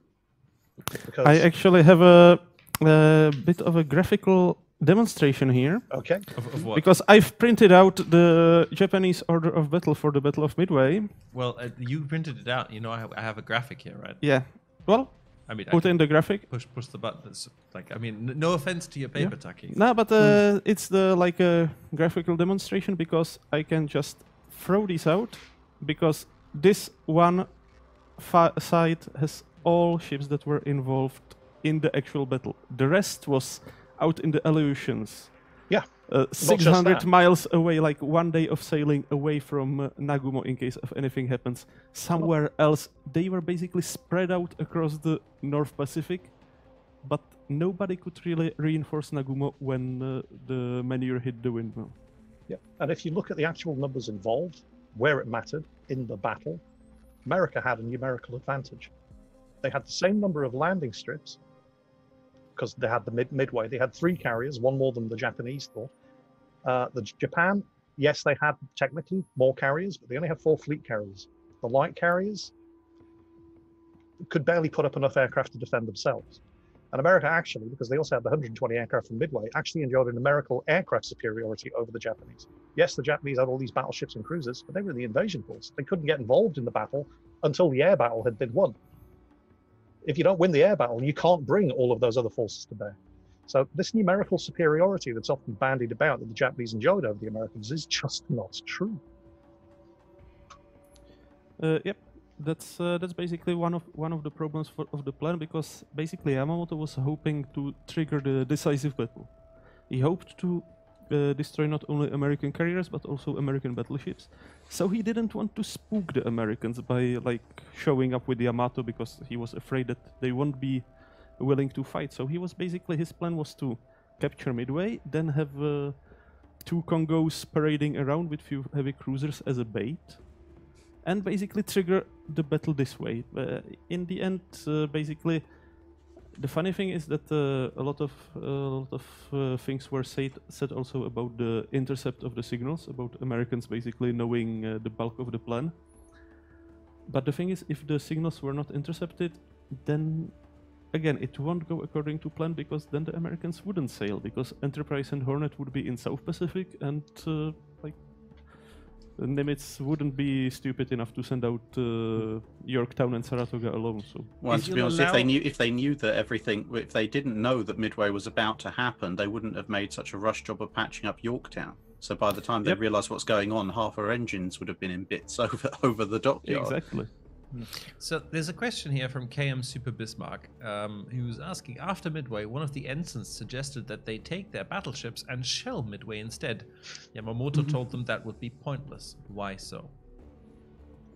Because... I actually have a, a bit of a graphical demonstration here. Okay. Of, of what? Because I've printed out the Japanese order of battle for the Battle of Midway. Well, uh, you printed it out. You know, I have, I have a graphic here, right? Yeah. Well, I mean, put I in the graphic. Push, push the button. It's like, I mean, no offense to your paper, yeah. Taki. No, but uh, mm. it's the like a uh, graphical demonstration because I can just throw this out because this one side has all ships that were involved in the actual battle. The rest was out in the Aleutians. Yeah. Uh, six hundred miles away, like one day of sailing away from uh, Nagumo in case of anything happens. Somewhere else, they were basically spread out across the North Pacific, but nobody could really reinforce Nagumo when uh, the manure hit the windmill. Yeah, and if you look at the actual numbers involved, where it mattered in the battle, America had a numerical advantage. They had the same number of landing strips, because they had the mid midway. They had three carriers, one more than the Japanese thought. Uh, the Japan, yes, they had technically more carriers, but they only had four fleet carriers. The light carriers could barely put up enough aircraft to defend themselves. And America actually, because they also had the one hundred twenty aircraft from Midway, actually enjoyed a numerical aircraft superiority over the Japanese. Yes, the Japanese had all these battleships and cruisers, but they were in the invasion force. They couldn't get involved in the battle until the air battle had been won. If you don't win the air battle, you can't bring all of those other forces to bear. So this numerical superiority that's often bandied about that the Japanese enjoyed over the Americans is just not true. Uh, yep, that's uh, that's basically one of one of the problems for, of the plan, because basically Yamamoto was hoping to trigger the decisive battle. He hoped to uh, destroy not only American carriers but also American battleships. So he didn't want to spook the Americans by like showing up with the Yamato, because he was afraid that they won't be willing to fight. So he was basically, his plan was to capture Midway, then have uh, two Congos parading around with few heavy cruisers as a bait, and basically trigger the battle this way. Uh, in the end, uh, basically, the funny thing is that uh, a lot of uh, a lot of uh, things were said said also about the intercept of the signals, about Americans basically knowing uh, the bulk of the plan. But the thing is, if the signals were not intercepted, then again it won't go according to plan, because then the Americans wouldn't sail, because Enterprise and Hornet would be in South Pacific, and uh, like Nimitz wouldn't be stupid enough to send out uh, Yorktown and Saratoga alone. So, well, to be honest, if they knew, if they knew that everything, if they didn't know that Midway was about to happen, they wouldn't have made such a rush job of patching up Yorktown. So by the time they yep. realised what's going on, half our engines would have been in bits over over the dockyard. Exactly. So there's a question here from K M Super Bismarck, um, who's asking, after Midway, one of the ensigns suggested that they take their battleships and shell Midway instead. Yamamoto mm-hmm. told them that would be pointless. Why so?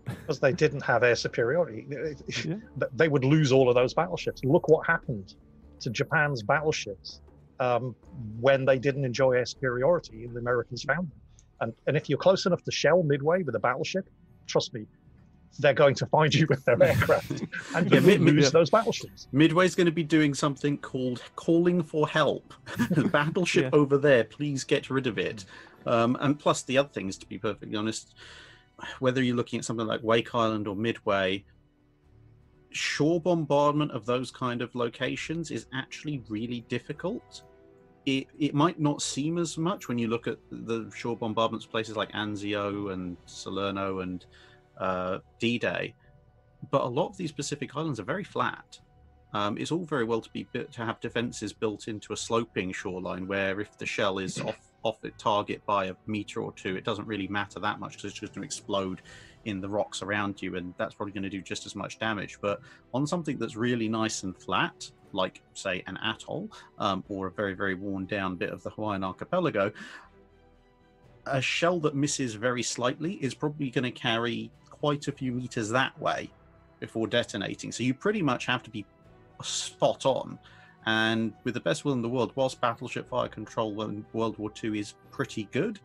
Because they didn't have air superiority. Yeah. They would lose all of those battleships. Look what happened to Japan's battleships um, when they didn't enjoy air superiority and the Americans found them. And, and if you're close enough to shell Midway with a battleship, trust me, they're going to find you with their aircraft, and you yeah, lose yeah. those battleships. Midway's going to be doing something called calling for help. Battleship yeah. over there, please get rid of it. Um, and plus the other things, to be perfectly honest, whether you're looking at something like Wake Island or Midway, shore bombardment of those kind of locations is actually really difficult. It, it might not seem as much when you look at the shore bombardments places like Anzio and Salerno and Uh, D-Day, but a lot of these Pacific islands are very flat. Um, it's all very well to be to have defenses built into a sloping shoreline where if the shell is off off the target by a meter or two, it doesn't really matter that much because it's just going to explode in the rocks around you, and that's probably going to do just as much damage. But on something that's really nice and flat, like say an atoll um, or a very very worn down bit of the Hawaiian archipelago, a shell that misses very slightly is probably going to carry quite a few meters that way before detonating. So you pretty much have to be spot on. And with the best will in the world, whilst battleship fire control in World War Two is pretty good,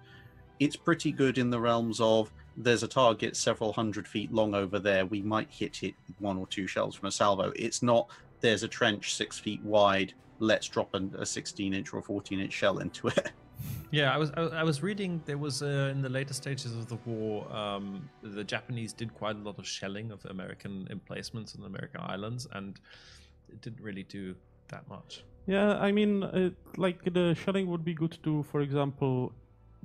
it's pretty good in the realms of there's a target several hundred feet long over there. We might hit it with one or two shells from a salvo. It's not there's a trench six feet wide. Let's drop a sixteen inch or fourteen inch shell into it. Yeah, I was I, I was reading there was uh, in the later stages of the war, um, the Japanese did quite a lot of shelling of American emplacements on the American islands, and it didn't really do that much. Yeah, I mean, uh, like the shelling would be good to, for example,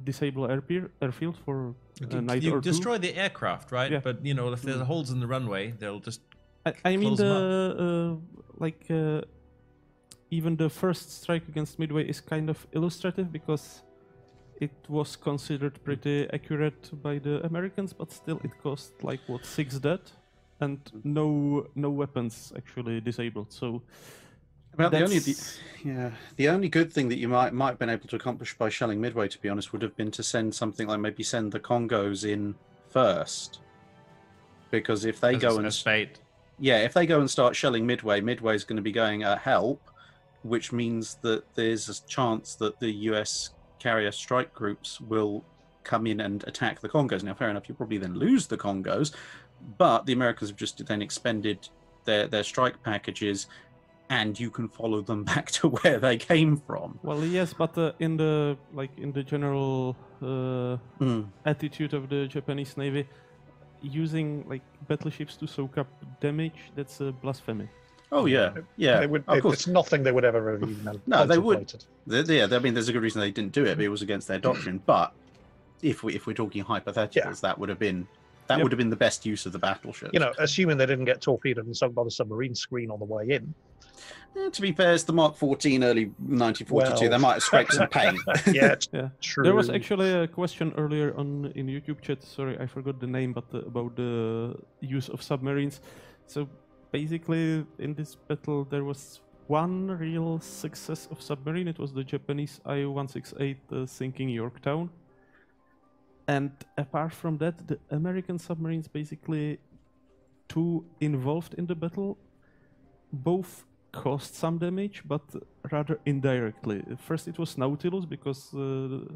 disable airpe- airfield for a you, night you or destroy two. The aircraft, right? Yeah. But you know, if there's holes in the runway, they'll just. I, I mean, the uh, like uh, even the first strike against Midway is kind of illustrative because it was considered pretty accurate by the Americans, but still it cost like what six dead and no no weapons actually disabled. So. About the only, the, yeah, the only good thing that you might might have been able to accomplish by shelling Midway, to be honest, would have been to send something like maybe send the Congos in first, because if they go and fate. yeah, if they go and start shelling Midway, Midway's going to be going at help, which means that there's a chance that the U S carrier strike groups will come in and attack the Congos. Now, fair enough, you'll probably then lose the Congos, but the Americans have just then expended their their strike packages. And you can follow them back to where they came from. Well, yes, but uh, in the like in the general uh, mm. attitude of the Japanese Navy, using like battleships to soak up damage, that's a blasphemy. Oh yeah, yeah. They would, of it, course. It's nothing they would ever have even no, they would. They, yeah, I mean, there's a good reason they didn't do it. But it was against their doctrine. But if we if we're talking hypotheticals, yeah. that would have been. That yep. would have been the best use of the battleship. You know, assuming they didn't get torpedoed and sunk by the submarine screen on the way in. Eh, to be fair, it's the Mark fourteen early nineteen forty-two. Well. They might have scraped some paint. yeah, yeah, true. There was actually a question earlier on in YouTube chat. Sorry, I forgot the name, but uh, about the use of submarines. So basically, in this battle, there was one real success of submarine. It was the Japanese I one sixty-eight uh, sinking Yorktown. And apart from that, the American submarines basically two involved in the battle, both caused some damage, but rather indirectly. First it was Nautilus, because uh,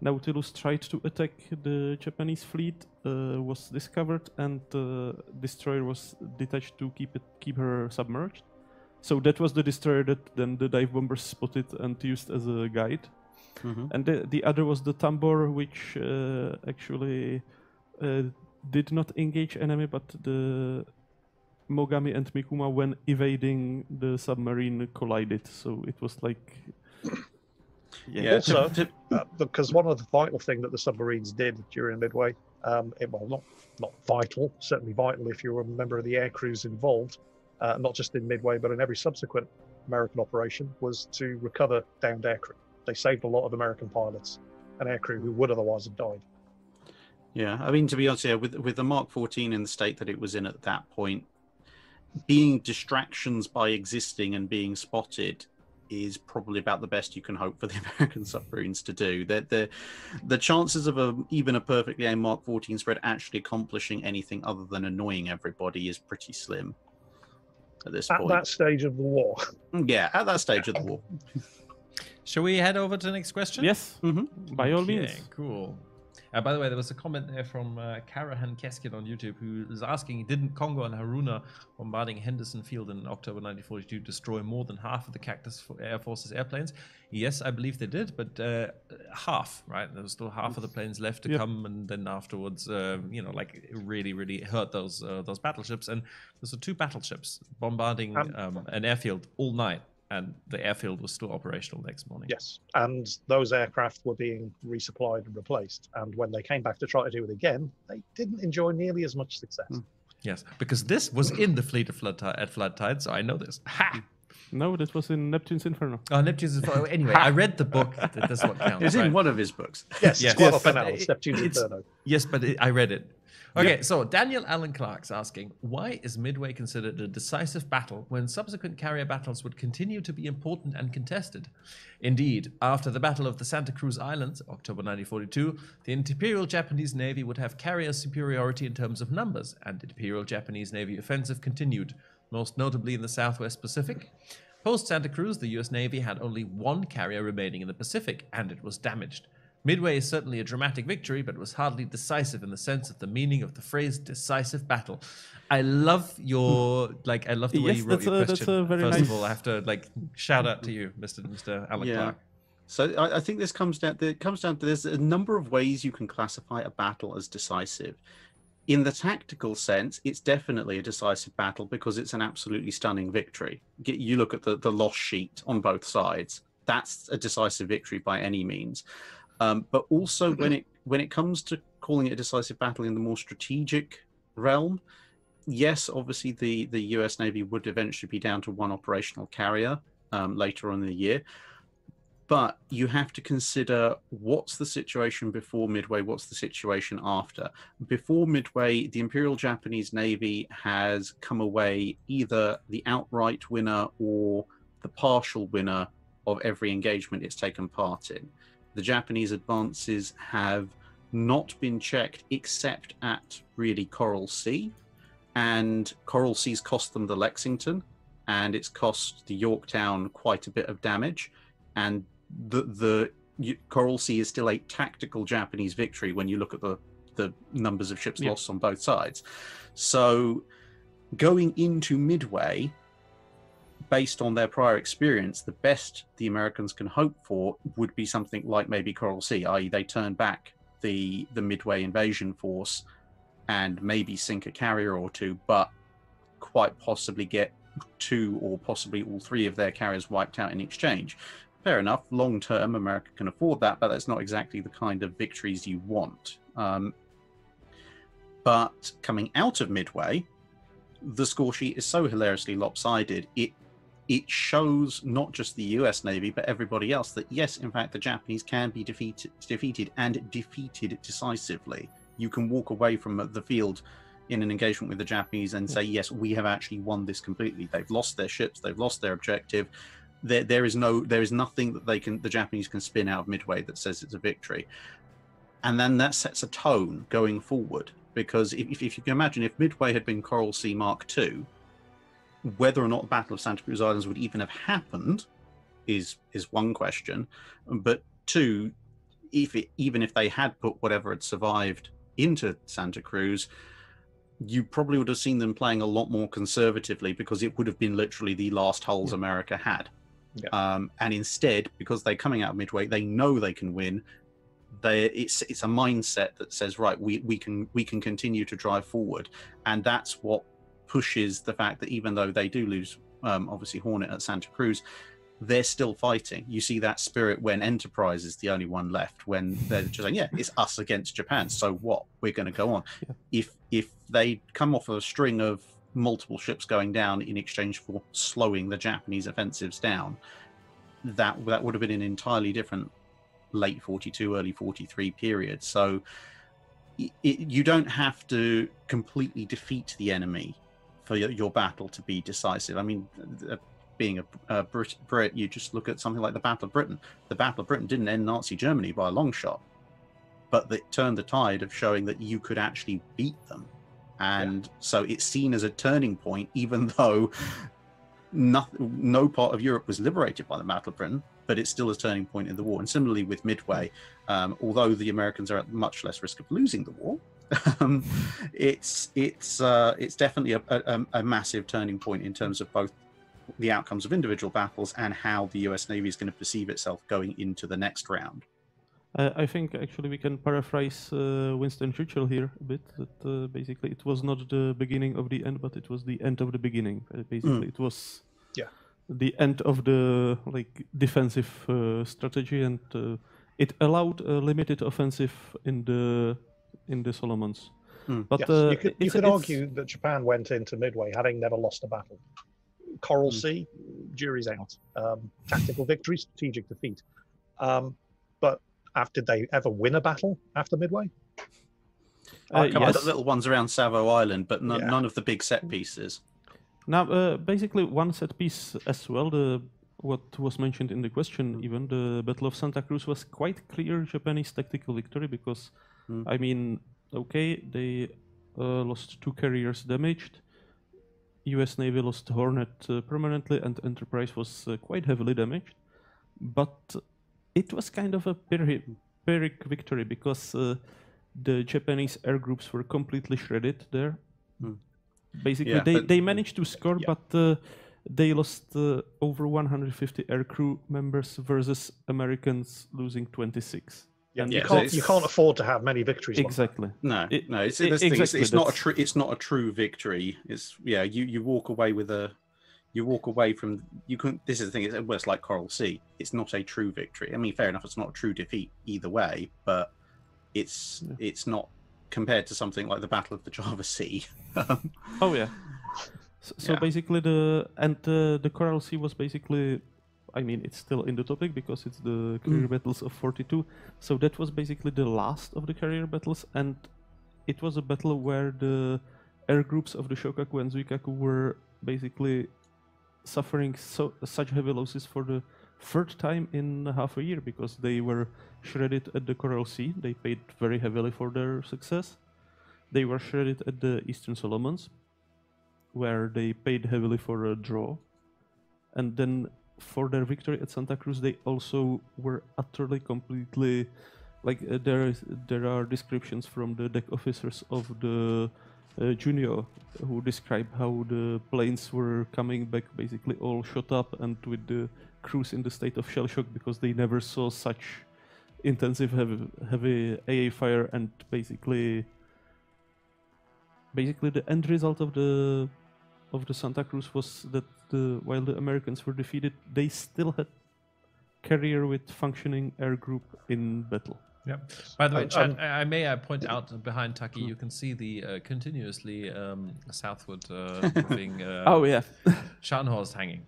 Nautilus tried to attack the Japanese fleet, uh, was discovered, and uh, destroyer was detached to keep, it, keep her submerged. So that was the destroyer that then the dive bombers spotted and used as a guide. Mm-hmm. And the, the other was the Tambor, which uh, actually uh, did not engage enemy, but the Mogami and Mikuma, when evading the submarine, collided. So it was like... yeah. Also, uh, because one of the vital things that the submarines did during Midway, um, it, well, not, not vital, certainly vital if you were a member of the air crews involved, uh, not just in Midway, but in every subsequent American operation, was to recover downed air crew. They saved a lot of American pilots and aircrew who would otherwise have died. Yeah, I mean, to be honest, yeah, with with the Mark fourteen in the state that it was in at that point, being distractions by existing and being spotted is probably about the best you can hope for the American submarines to do. That the the chances of a, even a perfectly aimed Mark fourteen spread actually accomplishing anything other than annoying everybody is pretty slim at this point. At that stage of the war. Yeah, at that stage of the war. Shall we head over to the next question? Yes, mm-hmm. by all okay, means. Cool. Uh, by the way, there was a comment there from uh, Karahan Keskin on YouTube, who is asking, didn't Congo and Haruna bombarding Henderson Field in October nineteen forty-two destroy more than half of the Cactus Air Force's airplanes? Yes, I believe they did, but uh, half, right? There was still half of the planes left to yeah. come, and then afterwards, uh, you know, like it really, really hurt those uh, those battleships. And there's two battleships bombarding um, um, an airfield all night. And the airfield was still operational next morning. Yes, and those aircraft were being resupplied and replaced. And when they came back to try to do it again, they didn't enjoy nearly as much success. Mm. Yes, because this was in the fleet of flood at flood tide, so I know this. Ha! No, that was in Neptune's Inferno. Oh, Neptune's Inferno. Anyway, I read the book. That does what counts. It's in right? one of his books. Yes, yes, yes, but it, it's Neptune's Inferno. Yes, but it, I read it. Okay, yep. So Daniel Allen Clark's asking, why is Midway considered a decisive battle when subsequent carrier battles would continue to be important and contested? Indeed, after the Battle of the Santa Cruz Islands, October nineteen forty-two, the Imperial Japanese Navy would have carrier superiority in terms of numbers, and the Imperial Japanese Navy offensive continued, most notably in the Southwest Pacific. Post Santa Cruz, the U S Navy had only one carrier remaining in the Pacific, and it was damaged. Midway is certainly a dramatic victory, but it was hardly decisive in the sense of the meaning of the phrase "decisive battle." I love your like. I love the way yes, you wrote your a, question. First nice... of all, I have to like shout out to you, Mister Mister Alec yeah. Clark. So I, I think this comes down to, it comes down to there's a number of ways you can classify a battle as decisive. In the tactical sense, it's definitely a decisive battle because it's an absolutely stunning victory. You look at the, the loss sheet on both sides. That's a decisive victory by any means. Um, but also when it when it comes to calling it a decisive battle in the more strategic realm, yes, obviously the, the U S Navy would eventually be down to one operational carrier um, later on in the year. But you have to consider what's the situation before Midway, what's the situation after. Before Midway, the Imperial Japanese Navy has come away either the outright winner or the partial winner of every engagement it's taken part in. The Japanese advances have not been checked except at really Coral Sea, and Coral Sea's cost them the Lexington, and it's cost the Yorktown quite a bit of damage, and The, the Coral Sea is still a tactical Japanese victory when you look at the, the numbers of ships yeah. lost on both sides. So going into Midway, based on their prior experience, the best the Americans can hope for would be something like maybe Coral Sea, that is they turn back the, the Midway invasion force and maybe sink a carrier or two, but quite possibly get two or possibly all three of their carriers wiped out in exchange. Fair enough, long-term, America can afford that, but that's not exactly the kind of victories you want. Um, but coming out of Midway, the score sheet is so hilariously lopsided, it, it shows not just the U S Navy, but everybody else that, yes, in fact, the Japanese can be defeated, defeated and defeated decisively. You can walk away from the field in an engagement with the Japanese and say, yes, we have actually won this completely. They've lost their ships, they've lost their objective. There, there is no, there is nothing that they can, the Japanese can spin out of Midway that says it's a victory, and then that sets a tone going forward. Because if, if you can imagine, if Midway had been Coral Sea Mark two, whether or not the Battle of Santa Cruz Islands would even have happened is is one question. But two, if it, even if they had put whatever had survived into Santa Cruz, you probably would have seen them playing a lot more conservatively because it would have been literally the last hulls yeah. America had. Yeah. Um, and instead, because they're coming out of Midway, they know they can win. They, it's it's a mindset that says, right, we we can we can continue to drive forward, and that's what pushes the fact that even though they do lose, um, obviously Hornet at Santa Cruz, they're still fighting. You see that spirit when Enterprise is the only one left, when they're just saying, yeah, it's us against Japan. So what? We're going to go on. Yeah. If if they come off a string of multiple ships going down in exchange for slowing the Japanese offensives down, that that would have been an entirely different late forty-two, early forty-three period. So it, you don't have to completely defeat the enemy for your, your battle to be decisive. I mean, being a, a Brit, Brit, you just look at something like the Battle of Britain. The Battle of Britain didn't end Nazi Germany by a long shot, but it turned the tide of showing that you could actually beat them. And yeah. so it's seen as a turning point, even though no, no part of Europe was liberated by the Battle of Britain, but it's still a turning point in the war. And similarly with Midway, um, although the Americans are at much less risk of losing the war, um, it's it's uh, it's definitely a, a, a massive turning point in terms of both the outcomes of individual battles and how the U S Navy is going to perceive itself going into the next round. I think actually we can paraphrase uh, Winston Churchill here a bit, that uh, basically it was not the beginning of the end, but it was the end of the beginning. Uh, basically mm. it was yeah. the end of the like defensive uh, strategy, and uh, it allowed a limited offensive in the in the Solomons. Mm. But yes. uh, you could, you could argue that Japan went into Midway having never lost a battle. Coral mm. Sea, jury's out. Um, tactical victory, strategic defeat. Um, but did they ever win a battle after Midway? Uh, yes. The little ones around Savo Island, but no, yeah. none of the big set pieces. Now, uh, basically one set piece as well, the, what was mentioned in the question, mm. even the Battle of Santa Cruz was quite clear Japanese tactical victory because, mm. I mean, okay, they uh, lost two carriers damaged, U S Navy lost Hornet uh, permanently, and Enterprise was uh, quite heavily damaged, but it was kind of a pyrrhic victory because uh, the Japanese air groups were completely shredded there. Mm. Basically, yeah, they, they managed to score, yeah. but uh, They lost uh, over one hundred fifty aircrew members versus Americans losing twenty-six. Yeah, and yeah, you, can't, you can't afford to have many victories. Exactly. Like no, it, no. It's, it, exactly, thing, it's, it's not a true. It's not a true victory. It's yeah. You you walk away with a. You walk away from you can. This is the thing. It's, well, it's like Coral Sea. It's not a true victory. I mean, fair enough. It's not a true defeat either way, but it's yeah. it's not compared to something like the Battle of the Java Sea. oh yeah. So, so yeah. basically, the and uh, the Coral Sea was basically. I mean, it's still in the topic because it's the career mm. battles of forty-two. So that was basically the last of the career battles, and it was a battle where the air groups of the Shokaku and Zuikaku were basically suffering so such heavy losses for the third time in half a year because they were shredded at the Coral Sea. They paid very heavily for their success. They were shredded at the Eastern Solomons, where they paid heavily for a draw, and then. For their victory at Santa Cruz, they also were utterly, completely, like uh, there is, there are descriptions from the deck officers of the uh, Junio who describe how the planes were coming back, basically all shot up and with the crews in the state of shell shock because they never saw such intensive heavy, heavy A A fire, and basically, basically the end result of the of the Santa Cruz was that. The, while the Americans were defeated, they still had carrier with functioning air group in battle. Yeah. By the way, Chad, I, I may I point out behind Taki, you can see the uh, continuously um, southward uh, moving. Uh, oh yeah, Scharnhorst hanging.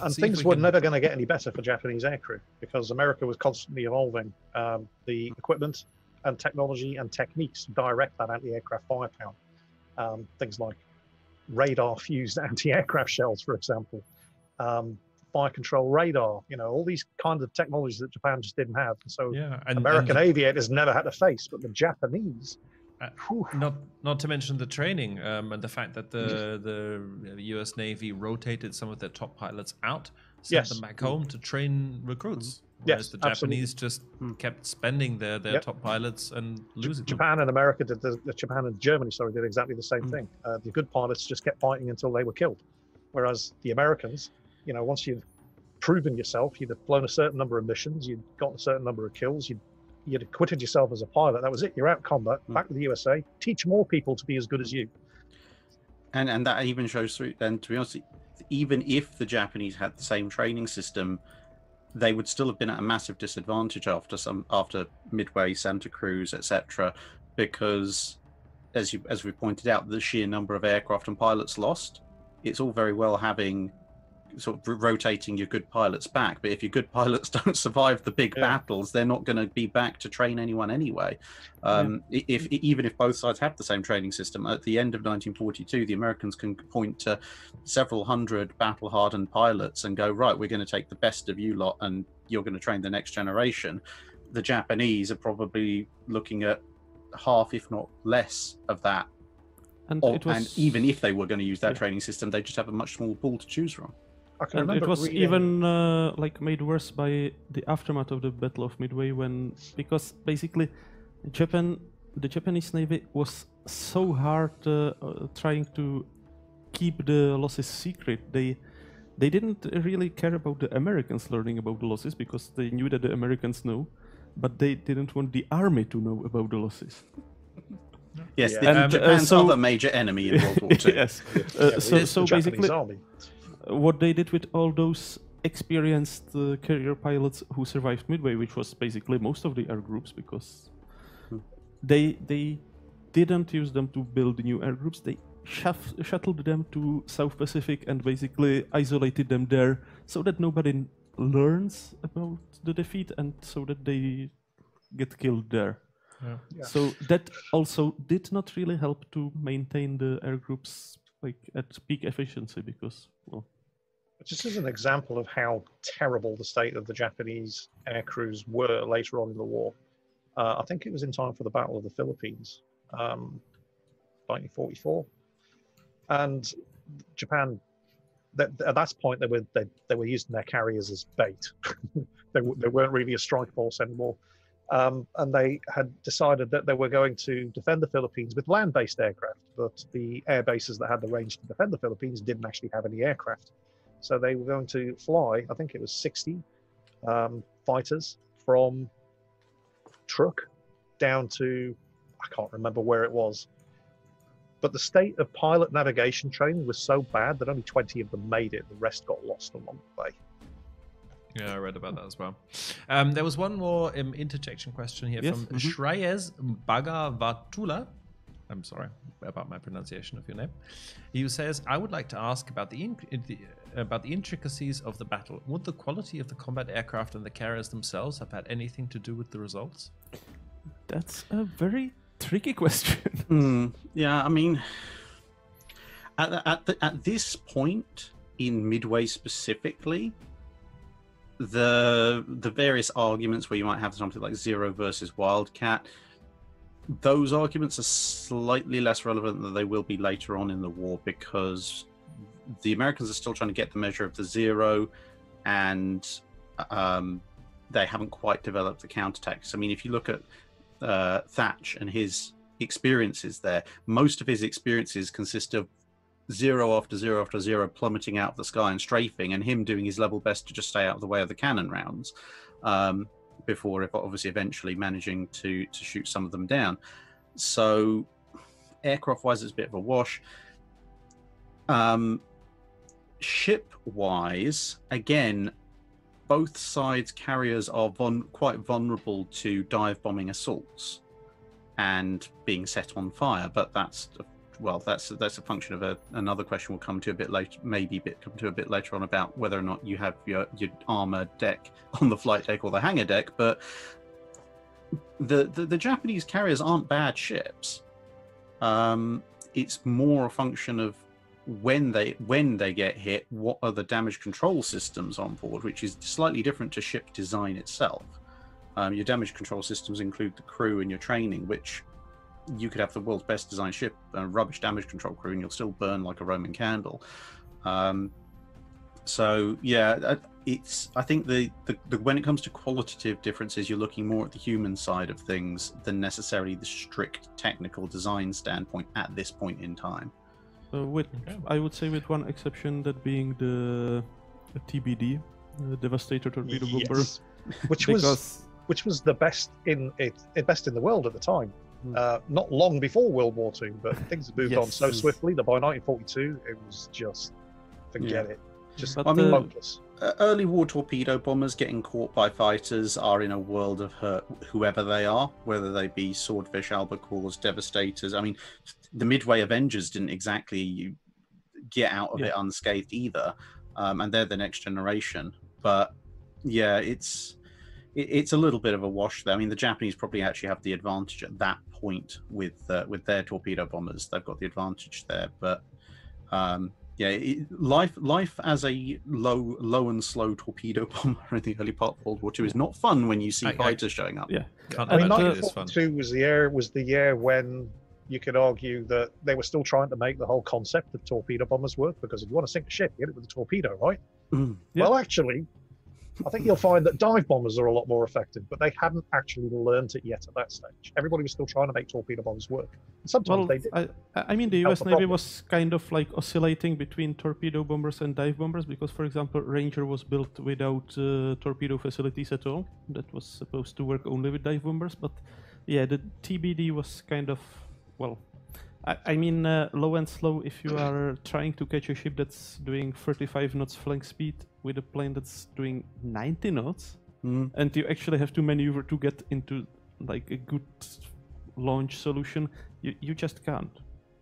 And see things we were can... never going to get any better for Japanese aircrew because America was constantly evolving um, the equipment and technology and techniques to direct that anti-aircraft firepower. Um, things like. Radar-fused anti-aircraft shells, for example, um, fire control radar, you know, all these kinds of technologies that Japan just didn't have. So yeah, and, American and aviators never had to face, but the Japanese... Uh, not not to mention the training um, and the fact that the, the U S Navy rotated some of their top pilots out, sent yes. them back home to train recruits. Whereas yes, the Japanese absolutely. just mm. kept spending their, their yep. top pilots and losing J Japan them. and America did the, the Japan and Germany sorry did exactly the same mm. thing. Uh, the good pilots just kept fighting until they were killed, whereas the Americans, you know, once you've proven yourself, you'd have flown a certain number of missions, you'd gotten a certain number of kills, you'd you'd acquitted yourself as a pilot. That was it. You're out of combat. Mm. Back to the U S A. Teach more people to be as good as you. And and that even shows through. And to be honest, even if the Japanese had the same training system. They would still have been at a massive disadvantage after some after Midway, Santa Cruz, et cetera, because, as you as we pointed out, the sheer number of aircraft and pilots lost. It's all very well having sort of rotating your good pilots back, but if your good pilots don't survive the big yeah. battles, they're not going to be back to train anyone anyway. Um, yeah. If even if both sides have the same training system, at the end of nineteen forty-two, the Americans can point to several hundred battle-hardened pilots and go, right, we're going to take the best of you lot, and you're going to train the next generation. The Japanese are probably looking at half, if not less, of that. And, or, it was... and even if they were going to use that yeah. training system, they just have a much smaller pool to choose from. And it was reading. even uh, like made worse by the aftermath of the Battle of Midway, when because basically Japan, the Japanese Navy was so hard uh, uh, trying to keep the losses secret. They they didn't really care about the Americans learning about the losses because they knew that the Americans knew, but they didn't want the army to know about the losses. Yes, yeah. and, and Japan's uh, so, other major enemy in World War Two. Yes, uh, yeah, so, so basically. Army. What they did with all those experienced uh, carrier pilots who survived Midway, which was basically most of the air groups, because hmm. they they didn't use them to build new air groups. They shuff, shuttled them to South Pacific and basically isolated them there so that nobody learns about the defeat and so that they get killed there. Yeah. Yeah. So that also did not really help to maintain the air groups like at peak efficiency because... Well, just as an example of how terrible the state of the Japanese air crews were later on in the war, uh, I think it was in time for the Battle of the Philippines, um, nineteen forty-four, and Japan. That, at that point, they were they, they were using their carriers as bait. they they weren't really a strike force anymore, Um, and they had decided that they were going to defend the Philippines with land-based aircraft, but the air bases that had the range to defend the Philippines didn't actually have any aircraft. So they were going to fly, I think it was sixty um, fighters from Truk down to, I can't remember where it was. But the state of pilot navigation training was so bad that only twenty of them made it. The rest got lost along the way. Yeah, I read about that as well. Um, there was one more um, interjection question here yes, from mm-hmm. Shreyes Bhagavatula. I'm sorry about my pronunciation of your name. He says, I would like to ask about the, the, about the intricacies of the battle. Would the quality of the combat aircraft and the carriers themselves have had anything to do with the results? That's a very tricky question. mm, yeah, I mean, at, the, at, the, at this point in Midway specifically, the the various arguments where you might have something like Zero versus Wildcat, those arguments are slightly less relevant than they will be later on in the war, because the Americans are still trying to get the measure of the Zero, and um, they haven't quite developed the counterattacks. I mean, if you look at uh, Thatch and his experiences there, most of his experiences consist of zero after zero after zero plummeting out of the sky and strafing, and him doing his level best to just stay out of the way of the cannon rounds um, before obviously eventually managing to, to shoot some of them down. So aircraft-wise, it's a bit of a wash. Um, Ship-wise, again, both sides' carriers are vul quite vulnerable to dive-bombing assaults and being set on fire, but that's... Well, that's that's a function of a, another question we'll come to a bit later, maybe bit come to a bit later on about whether or not you have your your armor deck on the flight deck or the hangar deck. But the the, the Japanese carriers aren't bad ships. Um, it's more a function of when they when they get hit, what are the damage control systems on board, which is slightly different to ship design itself. Um, your damage control systems include the crew and your training, which you could have the world's best designed ship and a rubbish damage control crew and you'll still burn like a Roman candle. Um, so yeah, it's, I think the, the, the, when it comes to qualitative differences, you're looking more at the human side of things than necessarily the strict technical design standpoint at this point in time. So with, okay. I would say with one exception, that being the T B D, the Devastator Torpedo Bomber. Yes. Which, because... was, which was the best in, it, best in the world at the time. Uh, not long before World War Two, but things have moved yes. on so swiftly that by nineteen forty-two, it was just forget yeah. it. Just but, I mean, hopeless. Uh, early war torpedo bombers getting caught by fighters are in a world of hurt, whoever they are, whether they be Swordfish, Albacores, Devastators. I mean, the Midway Avengers didn't exactly get out of yeah. it unscathed either, um, and they're the next generation. But yeah, it's. It's a little bit of a wash there. I mean, the Japanese probably actually have the advantage at that point with uh, with their torpedo bombers. They've got the advantage there, but um, yeah, it, life life as a low low and slow torpedo bomber in the early part of World War Two is not fun when you see I, fighters I, showing up. Yeah, Can't I mean, nineteen forty-two was the year was the year when you could argue that they were still trying to make the whole concept of torpedo bombers work, because if you want to sink a ship, you hit it with a torpedo, right? Mm, yeah. Well, actually. I think you'll find that dive bombers are a lot more effective, but they hadn't actually learned it yet at that stage. Everybody was still trying to make torpedo bombers work. And sometimes well, they did. I, I mean, the U S Navy was kind of like oscillating between torpedo bombers and dive bombers because, for example, Ranger was built without uh, torpedo facilities at all. That was supposed to work only with dive bombers. But yeah, the T B D was kind of, well, I, I mean, uh, low and slow. If you are trying to catch a ship that's doing thirty-five knots flank speed with a plane that's doing ninety knots, mm. and you actually have to maneuver to get into like a good launch solution, you, you just can't.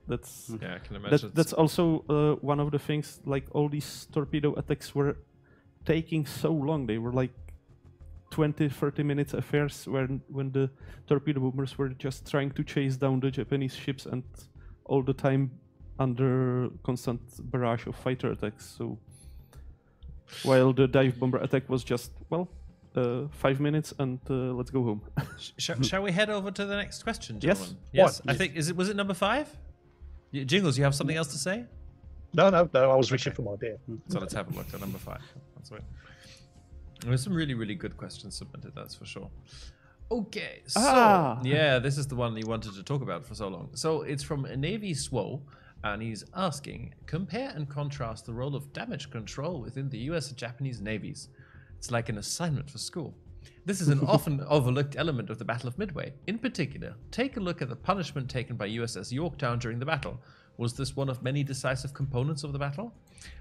That's yeah, I can imagine. That, that's also uh, one of the things. Like all these torpedo attacks were taking so long; they were like twenty, thirty minutes affairs when when the torpedo bombers were just trying to chase down the Japanese ships, and all the time under constant barrage of fighter attacks. So while the dive bomber attack was just, well, uh, five minutes and uh, let's go home. Sh shall we head over to the next question, gentlemen? Yes. Yes. What? I think, is it, was it number five? Jingles, you have something else to say? No, no, no, I was okay. reaching for my beer. So let's have a look at number five. That's right. There's some really, really good questions submitted, that's for sure. Okay, so ah. yeah, this is the one you wanted to talk about for so long. So it's from Navy Swole, and he's asking, compare and contrast the role of damage control within the U S and Japanese navies. It's like an assignment for school. This is an often overlooked element of the Battle of Midway. In particular, take a look at the punishment taken by U S S Yorktown during the battle. Was this one of many decisive components of the battle?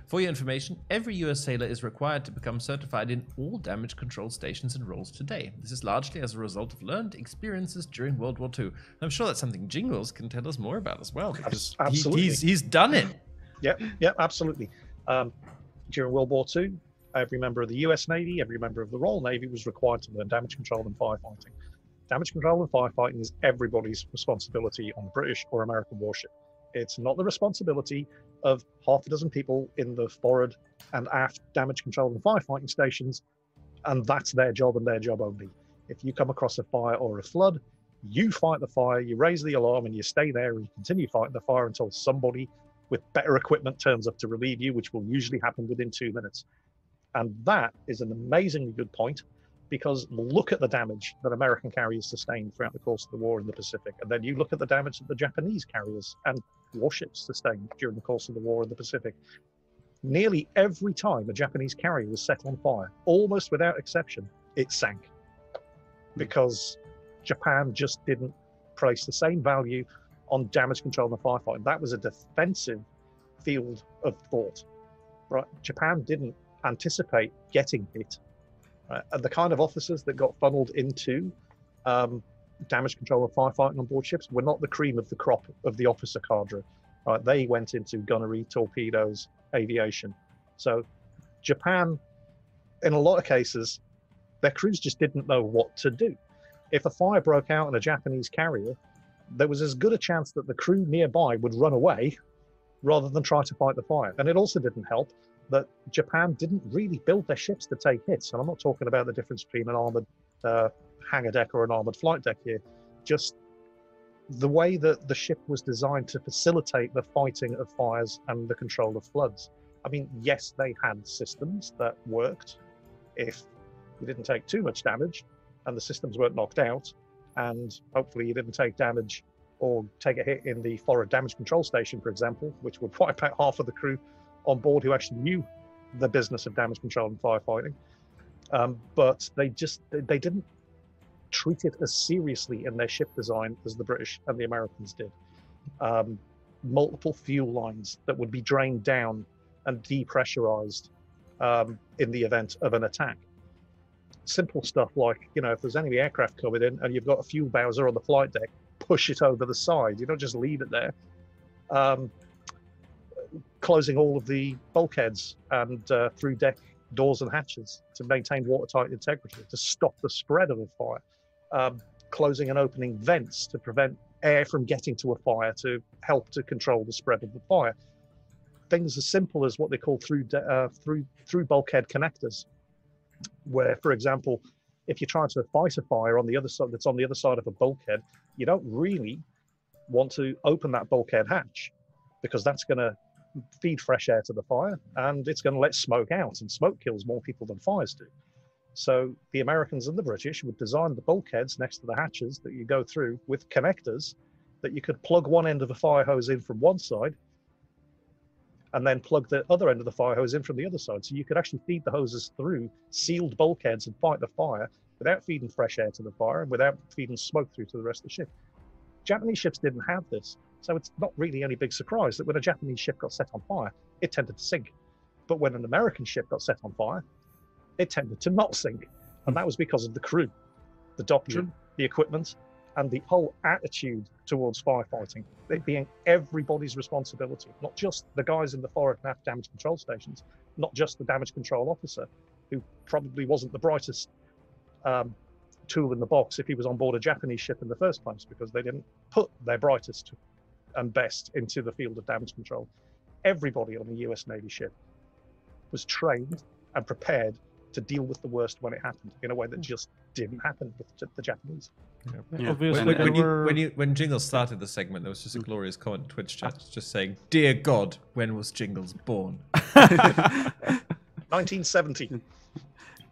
For your information, every U S sailor is required to become certified in all damage control stations and roles today. This is largely as a result of learned experiences during World War Two. I'm sure that's something Jingles can tell us more about as well, because absolutely. He, he's, he's done it. Yep, yep, absolutely. Um, during World War Two, every member of the U S Navy, every member of the Royal Navy was required to learn damage control and firefighting. Damage control and firefighting is everybody's responsibility on the British or American warship. It's not the responsibility of half a dozen people in the forward and aft damage control and firefighting stations, and that's their job and their job only. If you come across a fire or a flood, you fight the fire, you raise the alarm, and you stay there and you continue fighting the fire until somebody with better equipment turns up to relieve you, which will usually happen within two minutes. And that is an amazingly good point, because look at the damage that American carriers sustained throughout the course of the war in the Pacific. And then you look at the damage that the Japanese carriers and warships sustained during the course of the war in the Pacific. Nearly every time a Japanese carrier was set on fire, almost without exception, it sank, because Japan just didn't place the same value on damage control and firefighting. That was a defensive field of thought, right? Japan didn't anticipate getting hit. Right. And the kind of officers that got funneled into um, damage control and firefighting on board ships were not the cream of the crop of the officer cadre. Right. They went into gunnery, torpedoes, aviation. So Japan, in a lot of cases, their crews just didn't know what to do. If a fire broke out on a Japanese carrier, there was as good a chance that the crew nearby would run away rather than try to fight the fire. And it also didn't help that Japan didn't really build their ships to take hits. And I'm not talking about the difference between an armoured uh, hangar deck or an armoured flight deck here. Just the way that the ship was designed to facilitate the fighting of fires and the control of floods. I mean, yes, they had systems that worked if you didn't take too much damage and the systems weren't knocked out, and hopefully you didn't take damage or take a hit in the forward damage control station, for example, which would wipe out half of the crew on board who actually knew the business of damage control and firefighting. Um, but they just, they didn't treat it as seriously in their ship design as the British and the Americans did. Um, multiple fuel lines that would be drained down and depressurized um, in the event of an attack. Simple stuff like, you know, if there's enemy aircraft coming in and you've got a fuel bowser on the flight deck, push it over the side. You don't just leave it there. Um, closing all of the bulkheads and uh, through deck doors and hatches to maintain watertight integrity, to stop the spread of a fire, um, closing and opening vents to prevent air from getting to a fire, to help to control the spread of the fire. Things as simple as what they call through de uh, through through bulkhead connectors, where, for example, if you're trying to fight a fire on the other side, that's on the other side of a bulkhead, you don't really want to open that bulkhead hatch, because that's going to feed fresh air to the fire and it's going to let smoke out, and smoke kills more people than fires do. So the Americans and the British would design the bulkheads next to the hatches that you go through with connectors that you could plug one end of the fire hose in from one side and then plug the other end of the fire hose in from the other side. So you could actually feed the hoses through sealed bulkheads and fight the fire without feeding fresh air to the fire and without feeding smoke through to the rest of the ship. Japanese ships didn't have this. So it's not really any big surprise that when a Japanese ship got set on fire, it tended to sink. But when an American ship got set on fire, it tended to not sink. And that was because of the crew, the doctrine, mm-hmm. the equipment, and the whole attitude towards firefighting. It being everybody's responsibility, not just the guys in the forward and aft damage control stations, not just the damage control officer, who probably wasn't the brightest um, tool in the box if he was on board a Japanese ship in the first place, because they didn't put their brightest and best into the field of damage control. Everybody on the U S Navy ship was trained and prepared to deal with the worst when it happened, in a way that just didn't happen with the Japanese. Yeah. Yeah. Obviously, when, when, you, when, you, when Jingles started the segment, there was just a glorious comment on Twitch chat just saying, "Dear God, when was Jingles born?" nineteen seventy.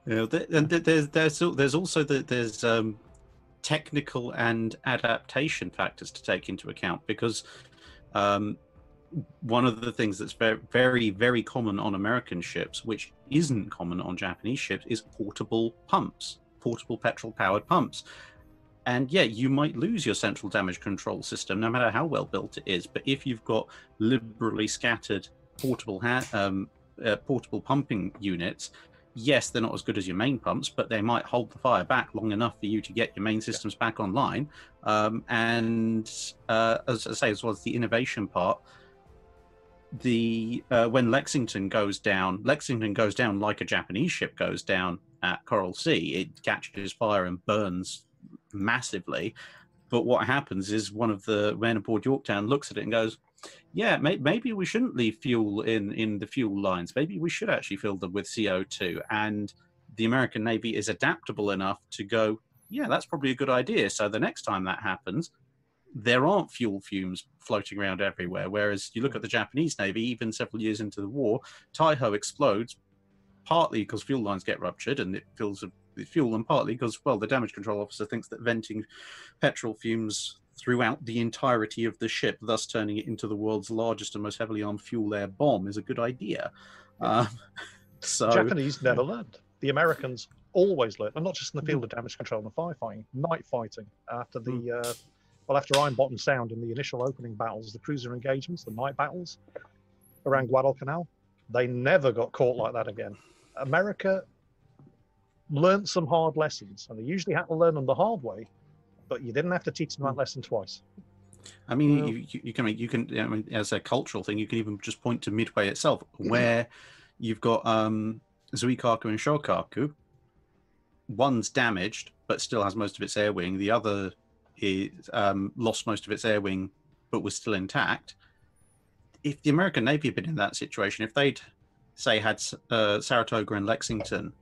Yeah, and there's there's there's also the, there's um technical and adaptation factors to take into account, because um, one of the things that's very, very, very common on American ships, which isn't common on Japanese ships, is portable pumps, portable petrol-powered pumps. And yeah, you might lose your central damage control system, no matter how well built it is. But if you've got liberally scattered portable ha um, uh, portable pumping units, yes, they're not as good as your main pumps, but they might hold the fire back long enough for you to get your main systems back online. Um, and uh, as I say, as well as the innovation part, the uh, when Lexington goes down, Lexington goes down like a Japanese ship goes down at Coral Sea. It catches fire and burns massively, but what happens is one of the men aboard Yorktown looks at it and goes, yeah, may maybe we shouldn't leave fuel in in the fuel lines, maybe we should actually fill them with C O two. And the American Navy is adaptable enough to go, yeah, that's probably a good idea. So the next time that happens, there aren't fuel fumes floating around everywhere. Whereas you look at the Japanese Navy, even several years into the war, Taiho explodes partly because fuel lines get ruptured and it fills a the fuel, and partly because, well, the damage control officer thinks that venting petrol fumes throughout the entirety of the ship, thus turning it into the world's largest and most heavily armed fuel air bomb, is a good idea. Um, so Japanese never learned. The Americans always learned, and not just in the field of damage control and firefighting, night fighting. After the uh, well, after Iron Bottom Sound and the initial opening battles, the cruiser engagements, the night battles around Guadalcanal, they never got caught like that again. America learned some hard lessons, and they usually had to learn them the hard way, but you didn't have to teach them that lesson twice. I mean, well, you, you can, you can, I mean, as a cultural thing, you can even just point to Midway itself, where you've got um, Zuikaku and Shokaku. One's damaged, but still has most of its air wing. The other is um, lost most of its air wing, but was still intact. If the American Navy had been in that situation, if they'd, say, had uh, Saratoga and Lexington,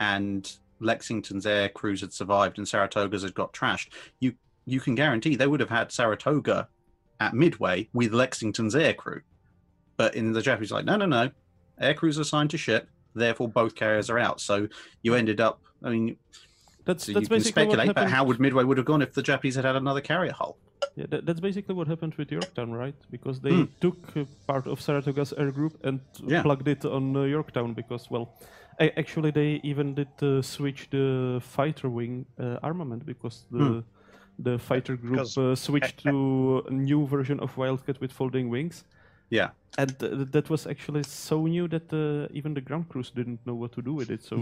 and Lexington's air crews had survived and Saratoga's had got trashed, you you can guarantee they would have had Saratoga at Midway with Lexington's air crew. But in the Japanese, like, no, no, no, air crews are assigned to ship, therefore both carriers are out. So you ended up, I mean, that's, so that's you can speculate about how would Midway would have gone if the Japanese had had another carrier hull. Yeah, that, that's basically what happened with Yorktown, right? Because they mm. took uh, part of Saratoga's air group and yeah. plugged it on uh, Yorktown because, well, actually, they even did uh, switch the fighter wing uh, armament because the hmm. the fighter group uh, switched to a new version of Wildcat with folding wings. Yeah, and uh, that was actually so new that uh, even the ground crews didn't know what to do with it. So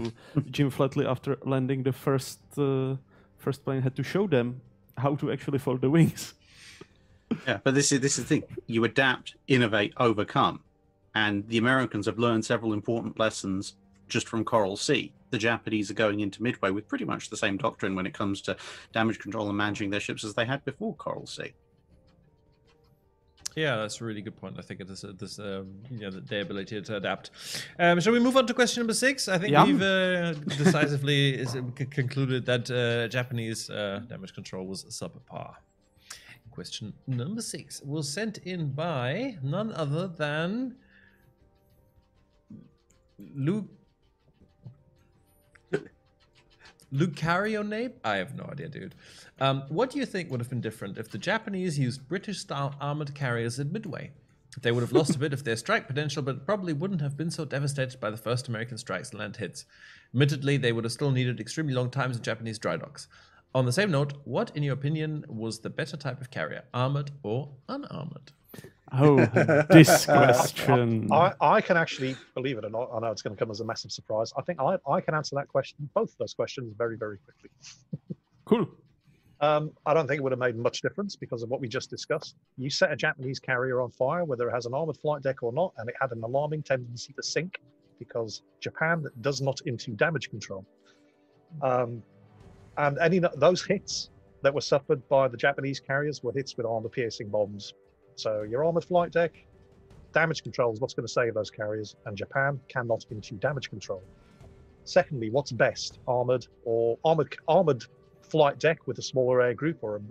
Jim Flatley, after landing the first uh, first plane, had to show them how to actually fold the wings. Yeah, but this is this is the thing: you adapt, innovate, overcome, and the Americans have learned several important lessons just from Coral Sea. The Japanese are going into Midway with pretty much the same doctrine when it comes to damage control and managing their ships as they had before Coral Sea. Yeah, that's a really good point. I think it is uh, this, um, you know, their ability to adapt. Um, shall we move on to question number six? I think Yum. we've uh, decisively is, uh, concluded that uh, Japanese uh, damage control was subpar. Question number six was sent in by none other than Luke Lucario. I have no idea, dude. Um, what do you think would have been different if the Japanese used British-style armored carriers at Midway? They would have lost a bit of their strike potential, but probably wouldn't have been so devastated by the first American strikes and land hits. Admittedly, they would have still needed extremely long times in Japanese dry docks. On the same note, what, in your opinion, was the better type of carrier, armored or unarmored? Oh, this question. I, I, I can actually, believe it or not, I know it's going to come as a massive surprise. I think I, I can answer that question, both of those questions, very, very quickly. Cool. Um, I don't think it would have made much difference because of what we just discussed. You set a Japanese carrier on fire, whether it has an armored flight deck or not, and it had an alarming tendency to sink because Japan does not into damage control. Um, and any those hits that were suffered by the Japanese carriers were hits with armor-piercing bombs. So your armoured flight deck, damage control is what's going to save those carriers, and Japan cannot into damage control. Secondly, what's best, armoured or armoured armoured flight deck with a smaller air group or a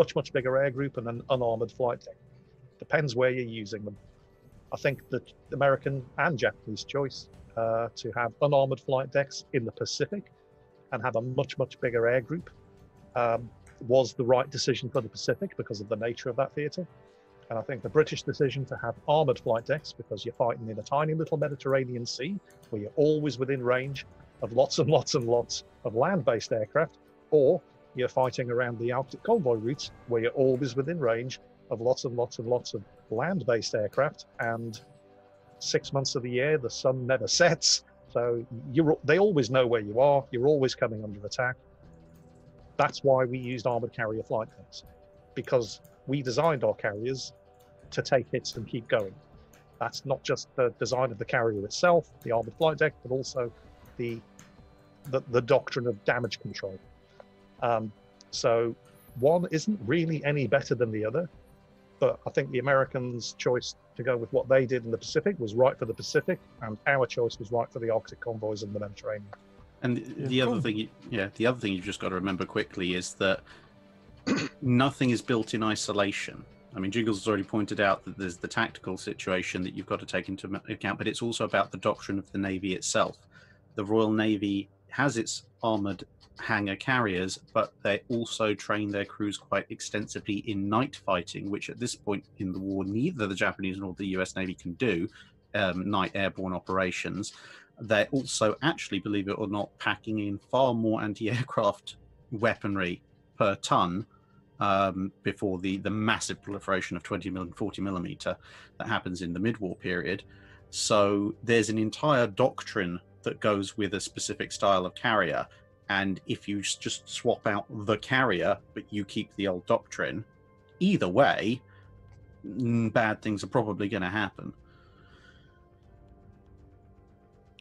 much, much bigger air group and an unarmoured flight deck? Depends where you're using them. I think the American and Japanese choice uh, to have unarmoured flight decks in the Pacific and have a much, much bigger air group um, was the right decision for the Pacific because of the nature of that theatre. And I think the British decision to have armoured flight decks, because you're fighting in a tiny little Mediterranean sea where you're always within range of lots and lots and lots of land-based aircraft, or you're fighting around the Arctic convoy routes where you're always within range of lots and lots and lots of land-based aircraft, and six months of the year the sun never sets, so you're, they always know where you are, you're always coming under attack. That's why we used armoured carrier flight decks, because we designed our carriers to take hits and keep going. That's not just the design of the carrier itself, the armoured flight deck, but also the the, the doctrine of damage control. Um, so one isn't really any better than the other, but I think the Americans' choice to go with what they did in the Pacific was right for the Pacific, and our choice was right for the Arctic convoys and the Mediterranean. And the, the other thing, you, yeah, the other thing you've just got to remember quickly is that nothing is built in isolation. I mean, Jingles has already pointed out that there's the tactical situation that you've got to take into account, but it's also about the doctrine of the Navy itself. The Royal Navy has its armoured hangar carriers, but they also train their crews quite extensively in night fighting, which at this point in the war, neither the Japanese nor the U S Navy can do, um, night airborne operations. They're also actually, believe it or not, packing in far more anti-aircraft weaponry per ton um, before the, the massive proliferation of twenty millimeter and forty millimeter that happens in the mid-war period. So there's an entire doctrine that goes with a specific style of carrier. And if you just swap out the carrier, but you keep the old doctrine, either way, bad things are probably going to happen.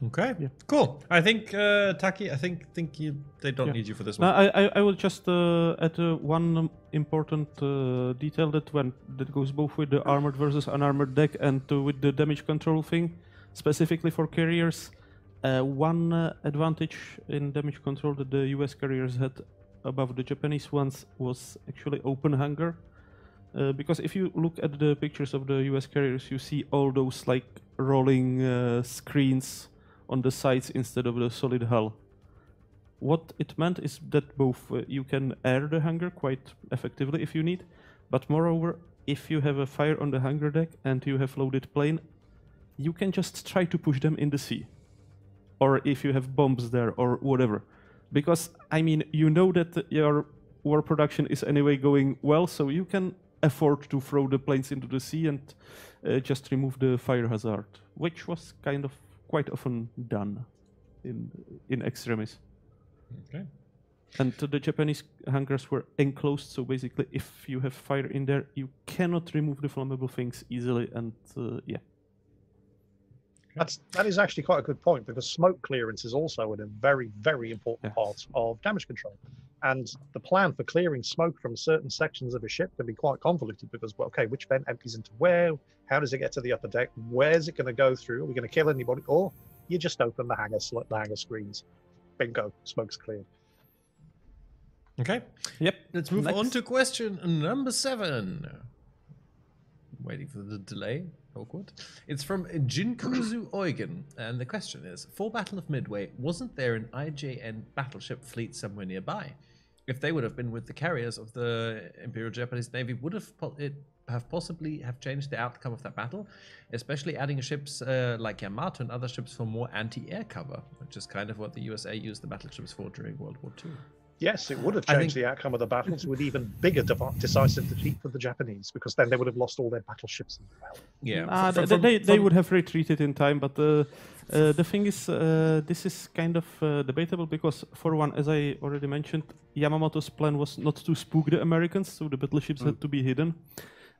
Okay, yeah. Cool. I think uh, Taki, I think think you they don't yeah. need you for this one. No, I I will just uh, add uh, one important uh, detail that when that goes both with the armored versus unarmored deck and uh, with the damage control thing, specifically for carriers. Uh, one uh, advantage in damage control that the U S carriers had above the Japanese ones was actually open hangar, uh, because if you look at the pictures of the U S carriers, you see all those like rolling uh, screens on the sides instead of the solid hull. What it meant is that both uh, you can air the hangar quite effectively if you need, but moreover, if you have a fire on the hangar deck and you have loaded plane, you can just try to push them in the sea. Or if you have bombs there or whatever. Because, I mean, you know that your war production is anyway going well, so you can afford to throw the planes into the sea and uh, just remove the fire hazard, which was kind of quite often done in, in extremis. Okay. And the Japanese hangars were enclosed, so basically if you have fire in there, you cannot remove the flammable things easily, and uh, yeah. That's, that is actually quite a good point, because smoke clearance is also a very, very important part of damage control. And the plan for clearing smoke from certain sections of a ship can be quite convoluted, because, well, okay, which vent empties into where? How does it get to the upper deck? Where's it going to go through? Are we going to kill anybody? Or you just open the hangar, the hangar screens. Bingo, smoke's cleared. Okay. Yep. Let's move Next. on to question number seven. Waiting for the delay. Awkward. It's from Jinkuzu Eugen, and the question is, for Battle of Midway, wasn't there an I J N battleship fleet somewhere nearby? If they would have been with the carriers of the Imperial Japanese Navy, would have po it have possibly have changed the outcome of that battle, especially adding ships uh, like Yamato and other ships for more anti-air cover, which is kind of what the U S A used the battleships for during World War Two. Yes, it would have changed think... the outcome of the battles with even bigger decisive defeat for the Japanese, because then they would have lost all their battleships as well. Yeah, uh, from, from, they, they from... would have retreated in time, but uh, uh, the thing is, uh, this is kind of uh, debatable, because for one, as I already mentioned, Yamamoto's plan was not to spook the Americans, so the battleships mm. had to be hidden.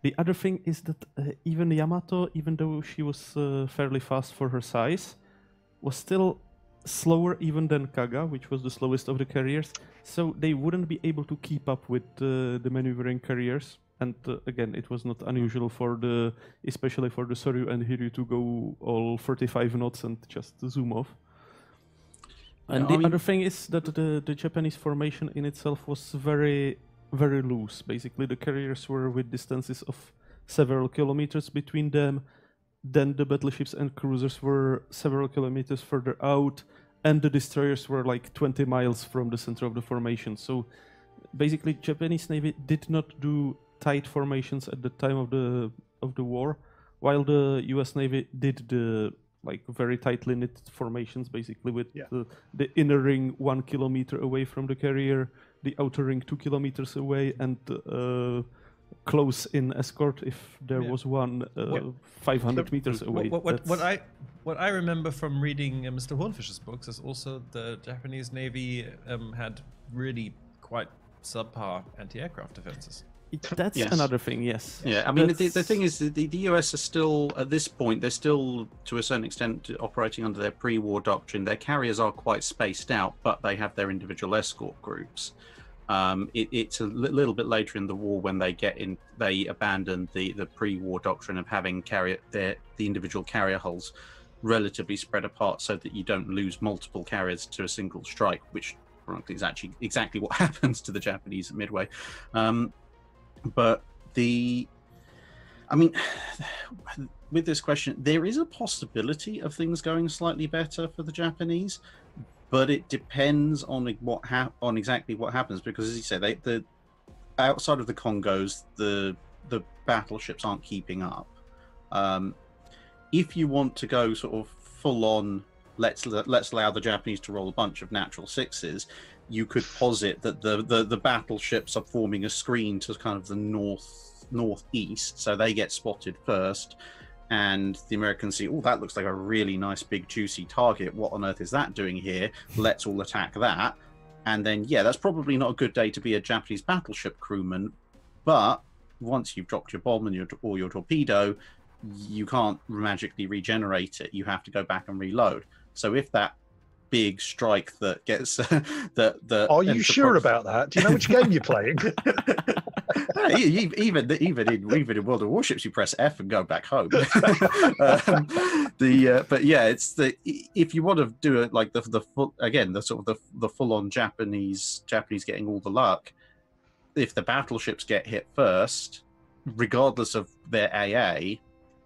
The other thing is that uh, even Yamato, even though she was uh, fairly fast for her size, was still slower even than Kaga, which was the slowest of the carriers, so they wouldn't be able to keep up with uh, the maneuvering carriers. And uh, again, it was not unusual for the, especially for the Soryu and Hiryu, to go all thirty-five knots and just zoom off. And yeah, the I mean, other thing is that the, the Japanese formation in itself was very, very loose. Basically, the carriers were with distances of several kilometers between them. Then the battleships and cruisers were several kilometers further out, and the destroyers were like twenty miles from the center of the formation. So basically Japanese Navy did not do tight formations at the time of the of the war, while the U S Navy did the like very tightly knit formations, basically with yeah. the, the inner ring one kilometer away from the carrier, the outer ring two kilometers away, and uh, close in escort if there yeah. was one uh, what, five hundred the, meters away. What, what, what I what I remember from reading uh, Mister Hornfisher's books is also the Japanese Navy um, had really quite subpar anti-aircraft defenses. That's yes. another thing, yes. Yeah, I mean, the, the thing is, the, the U S are still, at this point, they're still, to a certain extent, operating under their pre-war doctrine. Their carriers are quite spaced out, but they have their individual escort groups. Um, it, it's a little bit later in the war when they get in, they abandon the, the pre-war doctrine of having carrier, their, the individual carrier hulls relatively spread apart so that you don't lose multiple carriers to a single strike, which frankly is actually exactly what happens to the Japanese at Midway. Um, But the, I mean, with this question, there is a possibility of things going slightly better for the Japanese, but it depends on what hap on exactly what happens, because as you say, they, the outside of the Congos, the the battleships aren't keeping up. Um, if you want to go sort of full on, let's let's allow the Japanese to roll a bunch of natural sixes, you could posit that the, the the battleships are forming a screen to kind of the north northeast, so they get spotted first, and the Americans see, oh, that looks like a really nice big juicy target. What on earth is that doing here? Let's all attack that. And then, yeah, that's probably not a good day to be a Japanese battleship crewman. But once you've dropped your bomb and your or your torpedo, you can't magically regenerate it. You have to go back and reload. So if that big strike that gets the the are you sure about that? Do you know which game you're playing? even even in even in World of Warships, you press F and go back home. um, the uh, but yeah, it's the if you want to do it like the the full, again the sort of the the full on Japanese Japanese getting all the luck. If the battleships get hit first, regardless of their A A,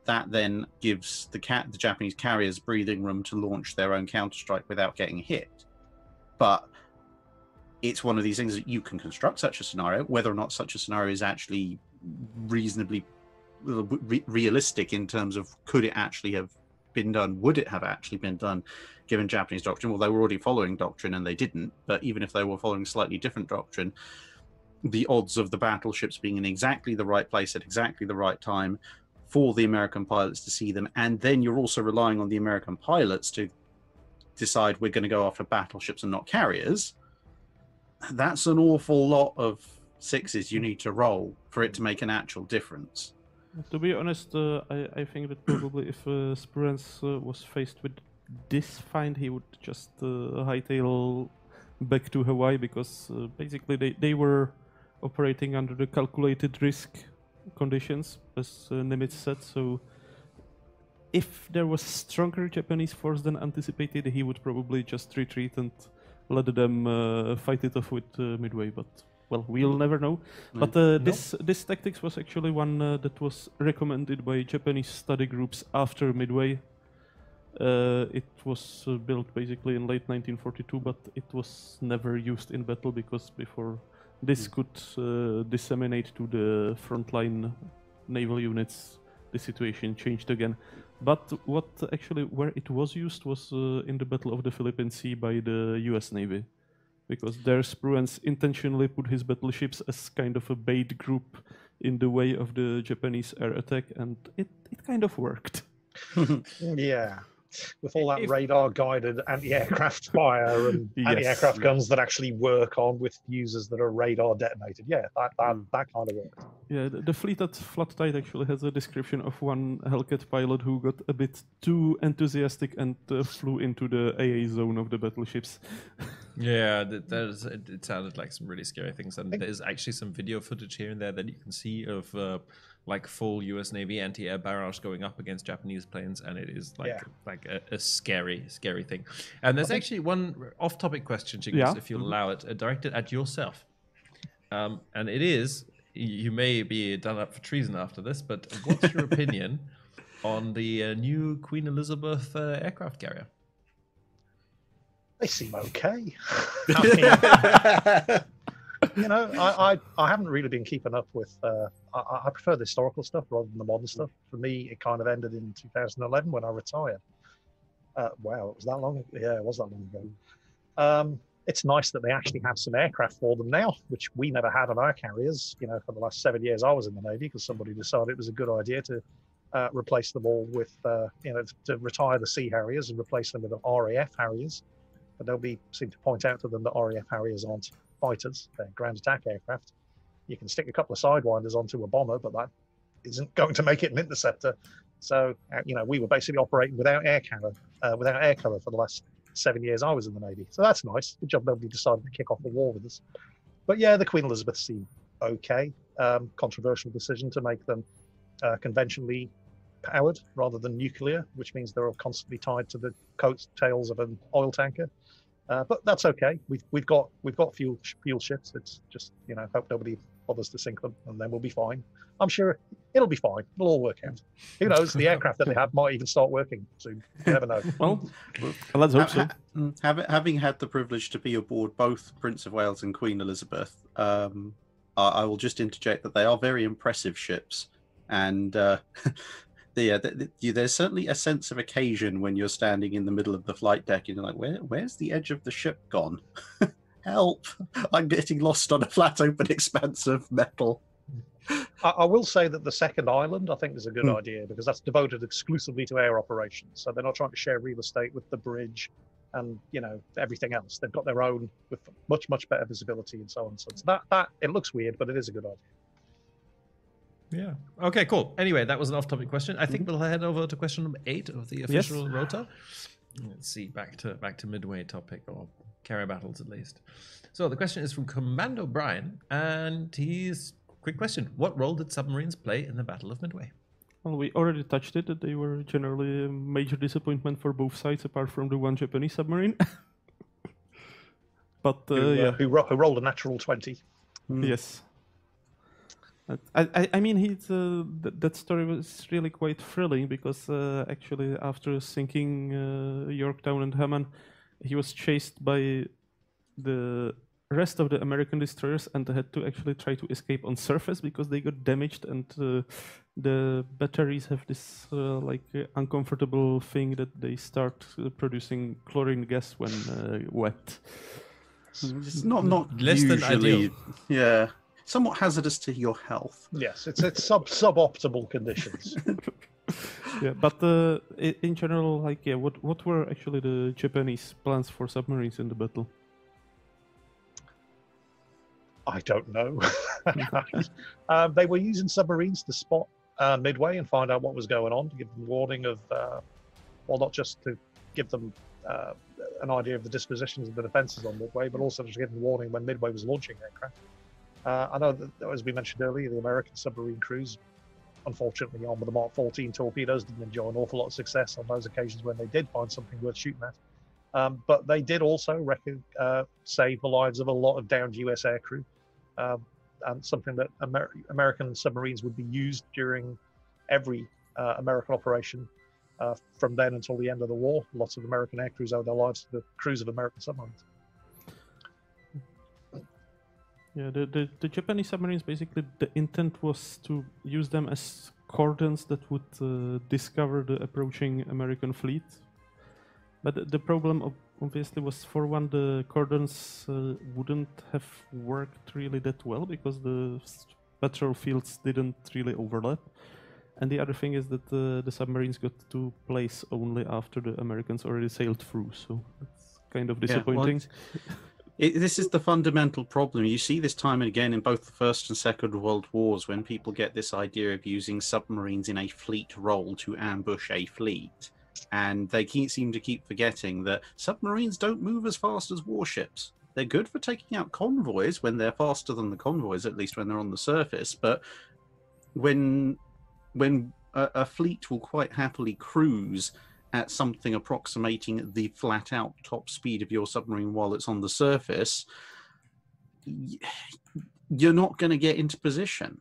that then gives the cat the Japanese carriers breathing room to launch their own counterstrike without getting hit. But it's one of these things that you can construct such a scenario. Whether or not such a scenario is actually reasonably re realistic in terms of could it actually have been done, would it have actually been done given Japanese doctrine? Well, they were already following doctrine and they didn't, but even if they were following slightly different doctrine, the odds of the battleships being in exactly the right place at exactly the right time for the American pilots to see them, and then you're also relying on the American pilots to decide we're going to go after battleships and not carriers, that's an awful lot of sixes you need to roll for it to make an actual difference. To be honest, uh, I, I think that probably if uh, Spruance uh, was faced with this find, he would just uh, hightail back to Hawaii, because uh, basically they, they were operating under the calculated risk conditions, as uh, Nimitz said. So if there was stronger Japanese force than anticipated, he would probably just retreat and let them uh, fight it off with uh, Midway. But well, we'll never know. Mm. But uh, this no. this tactics was actually one uh, that was recommended by Japanese study groups after Midway. Uh, it was uh, built basically in late nineteen forty-two, but it was never used in battle, because before this could uh, disseminate to the frontline naval units, the situation changed again. But what actually, where it was used was uh, in the Battle of the Philippine Sea by the U S Navy, because there Spruance intentionally put his battleships as kind of a bait group in the way of the Japanese air attack, and it, it kind of worked. Yeah. With all that radar-guided anti-aircraft fire and yes, anti-aircraft yes. guns that actually work on with fuses that are radar detonated, yeah, that that, mm. that kind of work. Yeah, the, the fleet at Flat Tide actually has a description of one Hellcat pilot who got a bit too enthusiastic and uh, flew into the A A zone of the battleships. Yeah, there's, it, it sounded like some really scary things, and there's actually some video footage here and there that you can see of Uh, like full U S Navy anti-air barrage going up against Japanese planes, and it is like yeah. like a, a scary, scary thing. And there's actually one off-topic question, Jingles, yeah. if you'll mm-hmm. allow it, uh, directed at yourself. Um, and it is, you may be done up for treason after this, but what's your opinion on the uh, new Queen Elizabeth uh, aircraft carrier? They seem okay. I mean, you know, I, I I haven't really been keeping up with. Uh, I, I prefer the historical stuff rather than the modern stuff. For me, it kind of ended in two thousand eleven when I retired. Uh, wow, it was that long ago. Yeah, it was that long ago. Um, it's nice that they actually have some aircraft for them now, which we never had on our carriers. You know, for the last seven years I was in the Navy, because somebody decided it was a good idea to uh, replace them all with, uh, you know, to retire the Sea Harriers and replace them with the R A F Harriers. But nobody seemed to point out to them that R A F Harriers aren't fighters, they're ground attack aircraft. You can stick a couple of sidewinders onto a bomber, but that isn't going to make it an interceptor. So, you know, we were basically operating without air cover, uh, without air cover for the last seven years I was in the Navy. So that's nice. Good job nobody decided to kick off the war with us. But yeah, the Queen Elizabeth seemed okay. Um, controversial decision to make them uh, conventionally powered rather than nuclear, which means they're all constantly tied to the coattails of an oil tanker. Uh, but that's okay. We've we've got we've got fuel fuel ships. It's just, you know, hope nobody bothers to sink them, and then we'll be fine. I'm sure it'll be fine. It'll all work out. Who knows? The aircraft that they have might even start working soon. You never know. Well, let's hope so. Having had the privilege to be aboard both Prince of Wales and Queen Elizabeth, um, I, I will just interject that they are very impressive ships, and. Uh, Yeah, the, the, there's certainly a sense of occasion when you're standing in the middle of the flight deck and you're like, where, where's the edge of the ship gone? Help! I'm getting lost on a flat open expanse of metal. I, I will say that the second island, I think, is a good mm. idea, because that's devoted exclusively to air operations. So they're not trying to share real estate with the bridge and, you know, everything else. They've got their own with much, much better visibility and so on. And so on. So that, that, it looks weird, but it is a good idea. Yeah. Okay, cool. Anyway, that was an off-topic question. I think we'll head over to question number eight of the official yes. rota. Let's see, back to back to Midway topic, or carrier battles at least. So the question is from Commando Brian, and he's quick question. What role did submarines play in the Battle of Midway? Well, we already touched it, that they were generally a major disappointment for both sides, apart from the one Japanese submarine. But uh, who, uh, yeah. who, ro who rolled a natural twenty. Mm. Yes. I, I mean, he's, uh, th that story was really quite thrilling, because uh, actually after sinking uh, Yorktown and Hammond, he was chased by the rest of the American destroyers and had to actually try to escape on surface because they got damaged, and uh, the batteries have this uh, like uh, uncomfortable thing that they start uh, producing chlorine gas when uh, wet. It's not, not less usually, than ideal. Yeah. Somewhat hazardous to your health. Yes, it's it's sub suboptimal conditions. Yeah, but uh, in general, like, yeah, what what were actually the Japanese plans for submarines in the battle? I don't know. um, they were using submarines to spot uh, Midway and find out what was going on, to give them warning of, uh, well, not just to give them uh, an idea of the dispositions of the defences on Midway, but also to give them warning when Midway was launching aircraft. Uh, I know that, as we mentioned earlier, the American submarine crews, unfortunately armed with the Mark fourteen torpedoes, didn't enjoy an awful lot of success on those occasions when they did find something worth shooting at. Um, but they did also reckon, uh, save the lives of a lot of downed U S aircrew, um, and something that Amer American submarines would be used during every uh, American operation uh, from then until the end of the war. Lots of American aircrews owed their lives to the crews of American submarines. Yeah, the, the, the Japanese submarines, basically, the intent was to use them as cordons that would uh, discover the approaching American fleet. But the, the problem, obviously, was, for one, the cordons uh, wouldn't have worked really that well, because the patrol fields didn't really overlap. And the other thing is that uh, the submarines got to place only after the Americans already sailed through, so it's kind of disappointing. Yeah, well, It, this is the fundamental problem. You see this time and again in both the First and Second World Wars, when people get this idea of using submarines in a fleet role to ambush a fleet. And they keep, seem to keep forgetting that submarines don't move as fast as warships. They're good for taking out convoys when they're faster than the convoys, at least when they're on the surface. But when, when a, a fleet will quite happily cruise at something approximating the flat-out top speed of your submarine while it's on the surface, you're not going to get into position.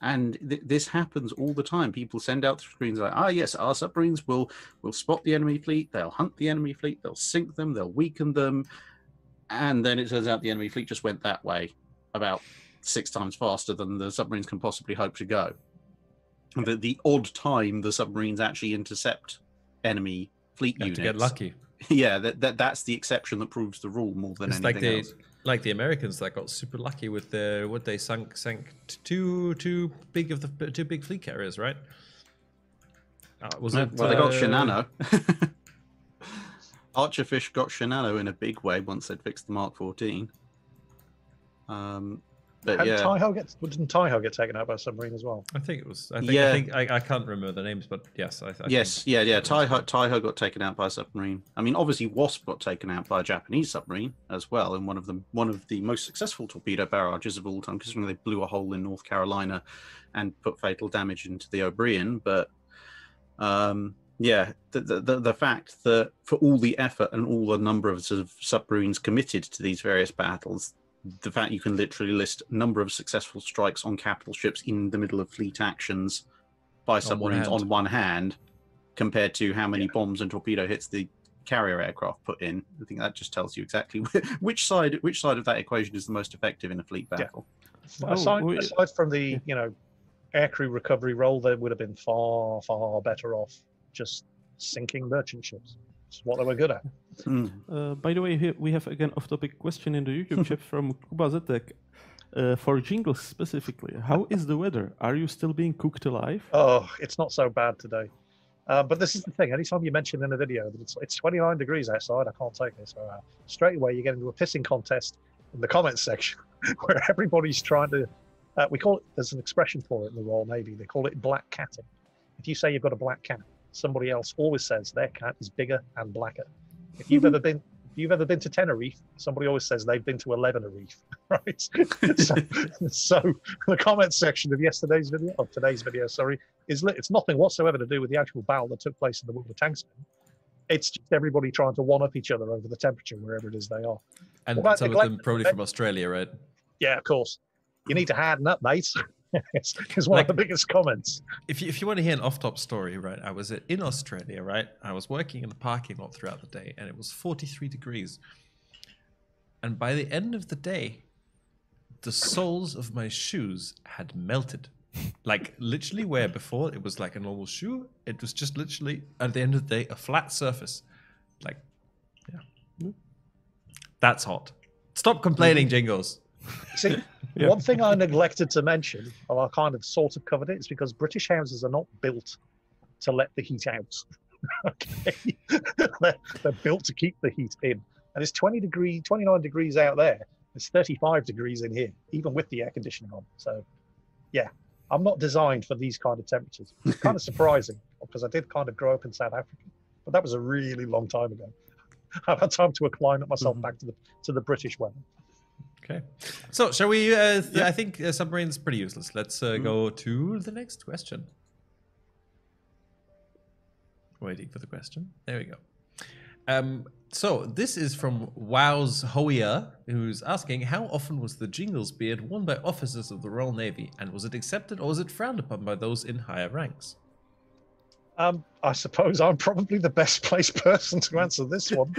And th this happens all the time. People send out screens like, ah, yes, our submarines will, will spot the enemy fleet, they'll hunt the enemy fleet, they'll sink them, they'll weaken them, and then it turns out the enemy fleet just went that way. about six times faster than the submarines can possibly hope to go. And the, the odd time the submarines actually intercept enemy fleet you units. Have to get lucky. Yeah, that, that that's the exception that proves the rule more than it's anything like the, else. Like the Americans that got super lucky with their what they sank sank two two big of the two big fleet carriers, right? Uh, was no, it, well, uh, they got Shinano. Archerfish got Shinano in a big way once they'd fixed the Mark fourteen. Um, but yeah, Taiho gets, didn't Taiho get taken out by a submarine as well? I think it was. I think, yeah. I, think I, I can't remember the names, but yes, I, I yes, yeah, yeah. Taiho, Taiho got taken out by a submarine. I mean, obviously, Wasp got taken out by a Japanese submarine as well, and one of them, one of the most successful torpedo barrages of all time, because they blew a hole in North Carolina and put fatal damage into the O'Brien. But um, yeah, the, the the fact that for all the effort and all the number of, sort of submarines committed to these various battles. The fact you can literally list a number of successful strikes on capital ships in the middle of fleet actions by submarines on one hand, on one hand compared to how many yeah. bombs and torpedo hits the carrier aircraft put in. I think that just tells you exactly which side which side of that equation is the most effective in a fleet battle. Yeah. Aside, oh, aside from the you know aircrew recovery role, they would have been far, far better off just sinking merchant ships. It's what they were good at. Mm. Uh, by the way, here we have again off-topic question in the YouTube chat from Kuba Zetek. Uh, for Jingles specifically, how is the weather? Are you still being cooked alive? Oh, it's not so bad today. Uh, but this is the thing. Anytime you mention in a video that it's, it's twenty-nine degrees outside, I can't take this. Uh, straight away, you get into a pissing contest in the comments section where everybody's trying to... Uh, we call it... There's an expression for it in the Royal Navy. They call it black catting. If you say you've got a black cat, somebody else always says their cat is bigger and blacker. If you've ever been, if you've ever been to Tenerife, somebody always says they've been to Elevenerife, right? so, so the comment section of yesterday's video, of today's video, sorry, is it's nothing whatsoever to do with the actual battle that took place in the World of Tanks. It's just everybody trying to one up each other over the temperature wherever it is they are. And well, some of them probably from Australia, right? Yeah, of course. You need to harden up, mate. It's, it's one like, of the biggest comments. If you, if you want to hear an off-top story, right? I was in Australia, right? I was working in the parking lot throughout the day, and it was forty-three degrees. And by the end of the day, the soles of my shoes had melted. Like, literally where before it was like a normal shoe, it was just literally, at the end of the day, a flat surface. Like, yeah. That's hot. Stop complaining, Jingles. See, yeah. One thing I neglected to mention, or I kind of sort of covered it, is because British houses are not built to let the heat out. Okay, they're, they're built to keep the heat in. And it's twenty degrees, twenty-nine degrees out there. It's thirty-five degrees in here, even with the air conditioning on. So, yeah, I'm not designed for these kind of temperatures. It's kind of surprising because I did kind of grow up in South Africa, but that was a really long time ago. I've had time to acclimate myself mm-hmm. back to the to the British weather. Okay, so shall we? Uh, yeah. I think uh, submarine's pretty useless. Let's uh, mm. go to the next question. Waiting for the question. There we go. Um, so this is from Wows Hoia, who's asking, how often was the Jingles beard worn by officers of the Royal Navy, and was it accepted or was it frowned upon by those in higher ranks? Um, I suppose I'm probably the best placed person to answer this one.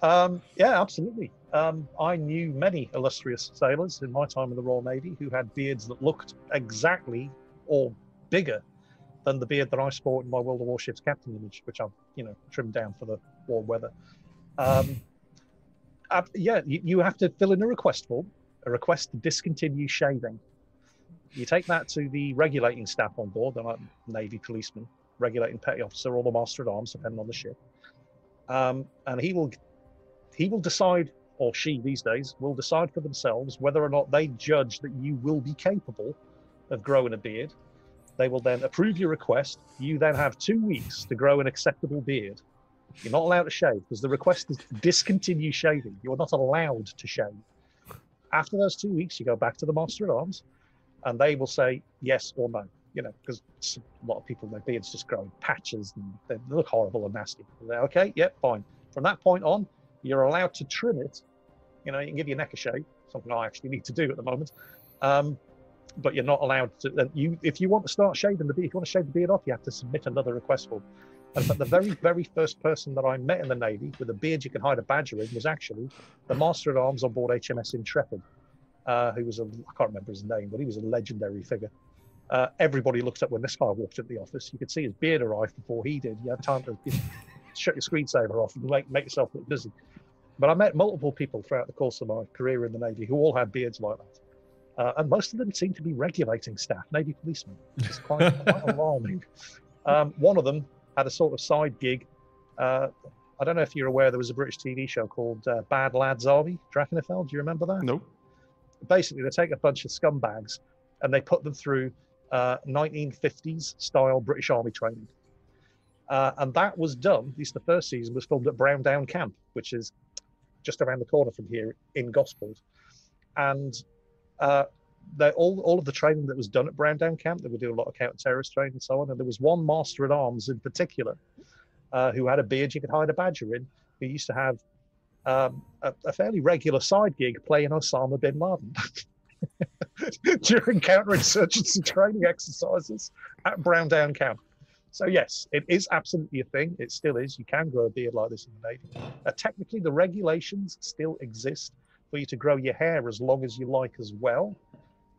Um, yeah, absolutely. Um, I knew many illustrious sailors in my time in the Royal Navy who had beards that looked exactly or bigger than the beard that I sport in my World of Warships captain image, which I've, you know, trimmed down for the warm weather. Um, I, yeah, you, you have to fill in a request form, a request to discontinue shaving. You take that to the regulating staff on board, they're like Navy policemen, regulating petty officer or the master at arms, depending on the ship. Um, and he will... He will decide, or she these days, will decide for themselves whether or not they judge that you will be capable of growing a beard. They will then approve your request. You then have two weeks to grow an acceptable beard. You're not allowed to shave because the request is to discontinue shaving. You're not allowed to shave. After those two weeks, you go back to the Master at Arms and they will say yes or no. You know, because a lot of people, their beards just grow in patches and they look horrible and nasty. They're okay, yep, fine. From that point on, you're allowed to trim it. You know, you can give your neck a shave, something I actually need to do at the moment. Um, but you're not allowed to, you, if you want to start shaving the beard, if you want to shave the beard off, you have to submit another request form. And in fact, the very, very first person that I met in the Navy with a beard you can hide a badger in was actually the Master at Arms on board H M S Intrepid. uh, who was a, I can't remember his name, but he was a legendary figure. Uh, everybody looks up when this guy walked at the office. You could see his beard arrived before he did. You had time to shut your screensaver off and make, make yourself look busy. But I met multiple people throughout the course of my career in the Navy who all had beards like that. Uh, and most of them seemed to be regulating staff, Navy policemen, which is quite, quite alarming. Um, one of them had a sort of side gig. Uh, I don't know if you're aware, there was a British T V show called uh, Bad Lads Army, Drachinifel. Do you remember that? No. Basically, they take a bunch of scumbags and they put them through uh, nineteen fifties-style British Army training. Uh, and that was done, at least the first season, was filmed at Browndown Camp, which is just around the corner from here in Gosport. And uh, they, all, all of the training that was done at Browndown Camp, they would do a lot of counter-terrorist training and so on, and there was one Master-at-Arms in particular uh, who had a beard you could hide a badger in, who used to have um, a, a fairly regular side gig playing Osama bin Laden during counterinsurgency training exercises at Browndown Camp. So yes, it is absolutely a thing. It still is. You can grow a beard like this in the Navy. Uh, technically, the regulations still exist for you to grow your hair as long as you like as well.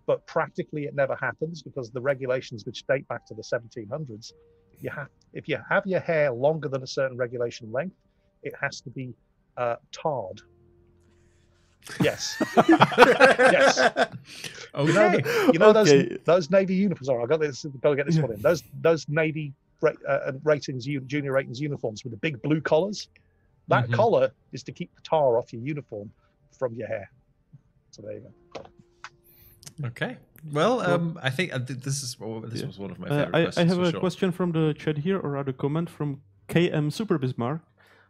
But practically, it never happens because the regulations, which date back to the seventeen hundreds, you have, if you have your hair longer than a certain regulation length, it has to be uh, tarred. Yes. Yes. Okay. You know, the, you know okay. those those Navy uniforms. All right, I got this. I've got to get this one in. Those those Navy. Uh, ratings, junior ratings uniforms with the big blue collars. That mm-hmm. collar is to keep the tar off your uniform from your hair. So there you go. Okay. Well, um, I think this is this yeah. was one of my favorite uh, I, questions. I have a sure. question from the chat here, or rather, comment from K M Super Bismarck.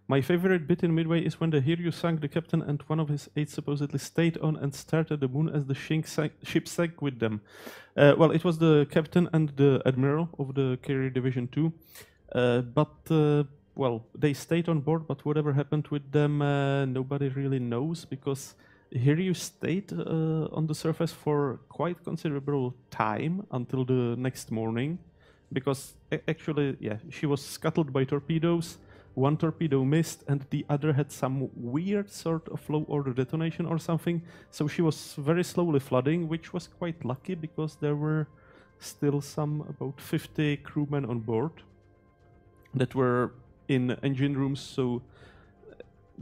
My favorite bit in Midway is when the Hiryu sank the captain and one of his aides supposedly stayed on and stared at the moon as the ship sank with them. Uh, well, it was the captain and the admiral of the carrier division too. Uh, but, uh, well, they stayed on board, but whatever happened with them, uh, nobody really knows, because Hiryu stayed uh, on the surface for quite considerable time until the next morning, because actually, yeah, she was scuttled by torpedoes. One torpedo missed, and the other had some weird sort of low-order detonation or something, so she was very slowly flooding, which was quite lucky because there were still some about fifty crewmen on board that were in engine rooms, so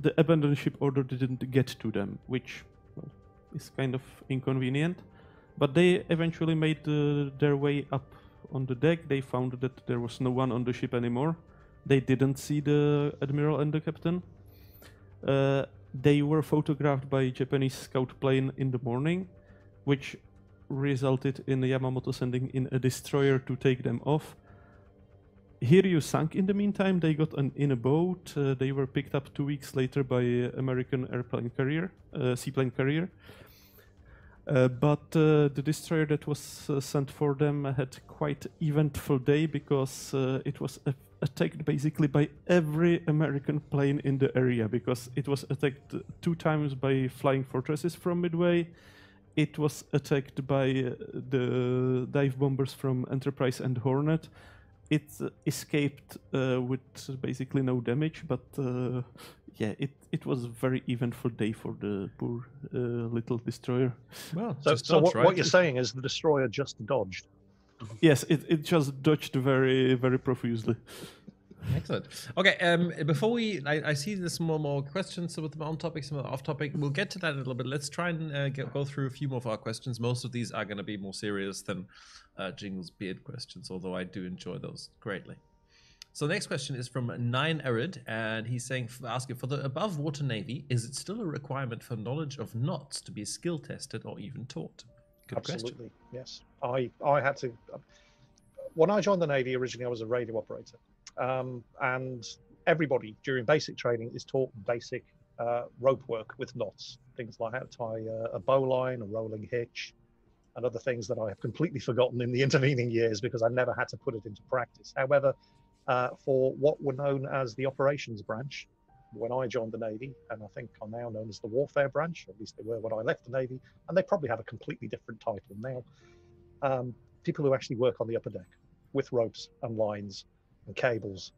the abandoned ship order didn't get to them, which well, is kind of inconvenient. But they eventually made uh, their way up on the deck. They found that there was no one on the ship anymore. They didn't see the admiral and the captain. Uh, they were photographed by a Japanese scout plane in the morning, which resulted in Yamamoto sending in a destroyer to take them off. Hiryu sank in the meantime. They got an, in a boat. Uh, they were picked up two weeks later by uh, American airplane carrier, uh, seaplane carrier. Uh, but uh, the destroyer that was uh, sent for them had quite eventful day, because uh, it was a attacked basically by every American plane in the area, because it was attacked two times by flying fortresses from Midway. It was attacked by uh, the dive bombers from Enterprise and Hornet. It uh, escaped uh, with basically no damage, but uh, yeah, it, it was a very eventful day for the poor uh, little destroyer. Well, so, so dodged, what, right? what you're saying is the destroyer just dodged. Yes, it, it just dodged very, very profusely. Excellent. Okay, um, before we... I, I see there's more more questions with on topic, some off-topic. We'll get to that in a little bit. Let's try and uh, get, go through a few more of our questions. Most of these are going to be more serious than uh, Jingle's beard questions, although I do enjoy those greatly. So the next question is from Nine Arid, and he's saying, asking, for the above-water Navy, is it still a requirement for knowledge of knots to be skill-tested or even taught? Good Absolutely, question. yes. I, I had to... When I joined the Navy originally, I was a radio operator. Um, and everybody during basic training is taught basic uh, rope work with knots. Things like how to tie uh, a bowline, a rolling hitch, and other things that I have completely forgotten in the intervening years because I never had to put it into practice. However, uh, for what were known as the operations branch, when I joined the Navy, and I think are now known as the warfare branch, or at least they were when I left the Navy, and they probably have a completely different title now. Um, people who actually work on the upper deck with ropes and lines and cables,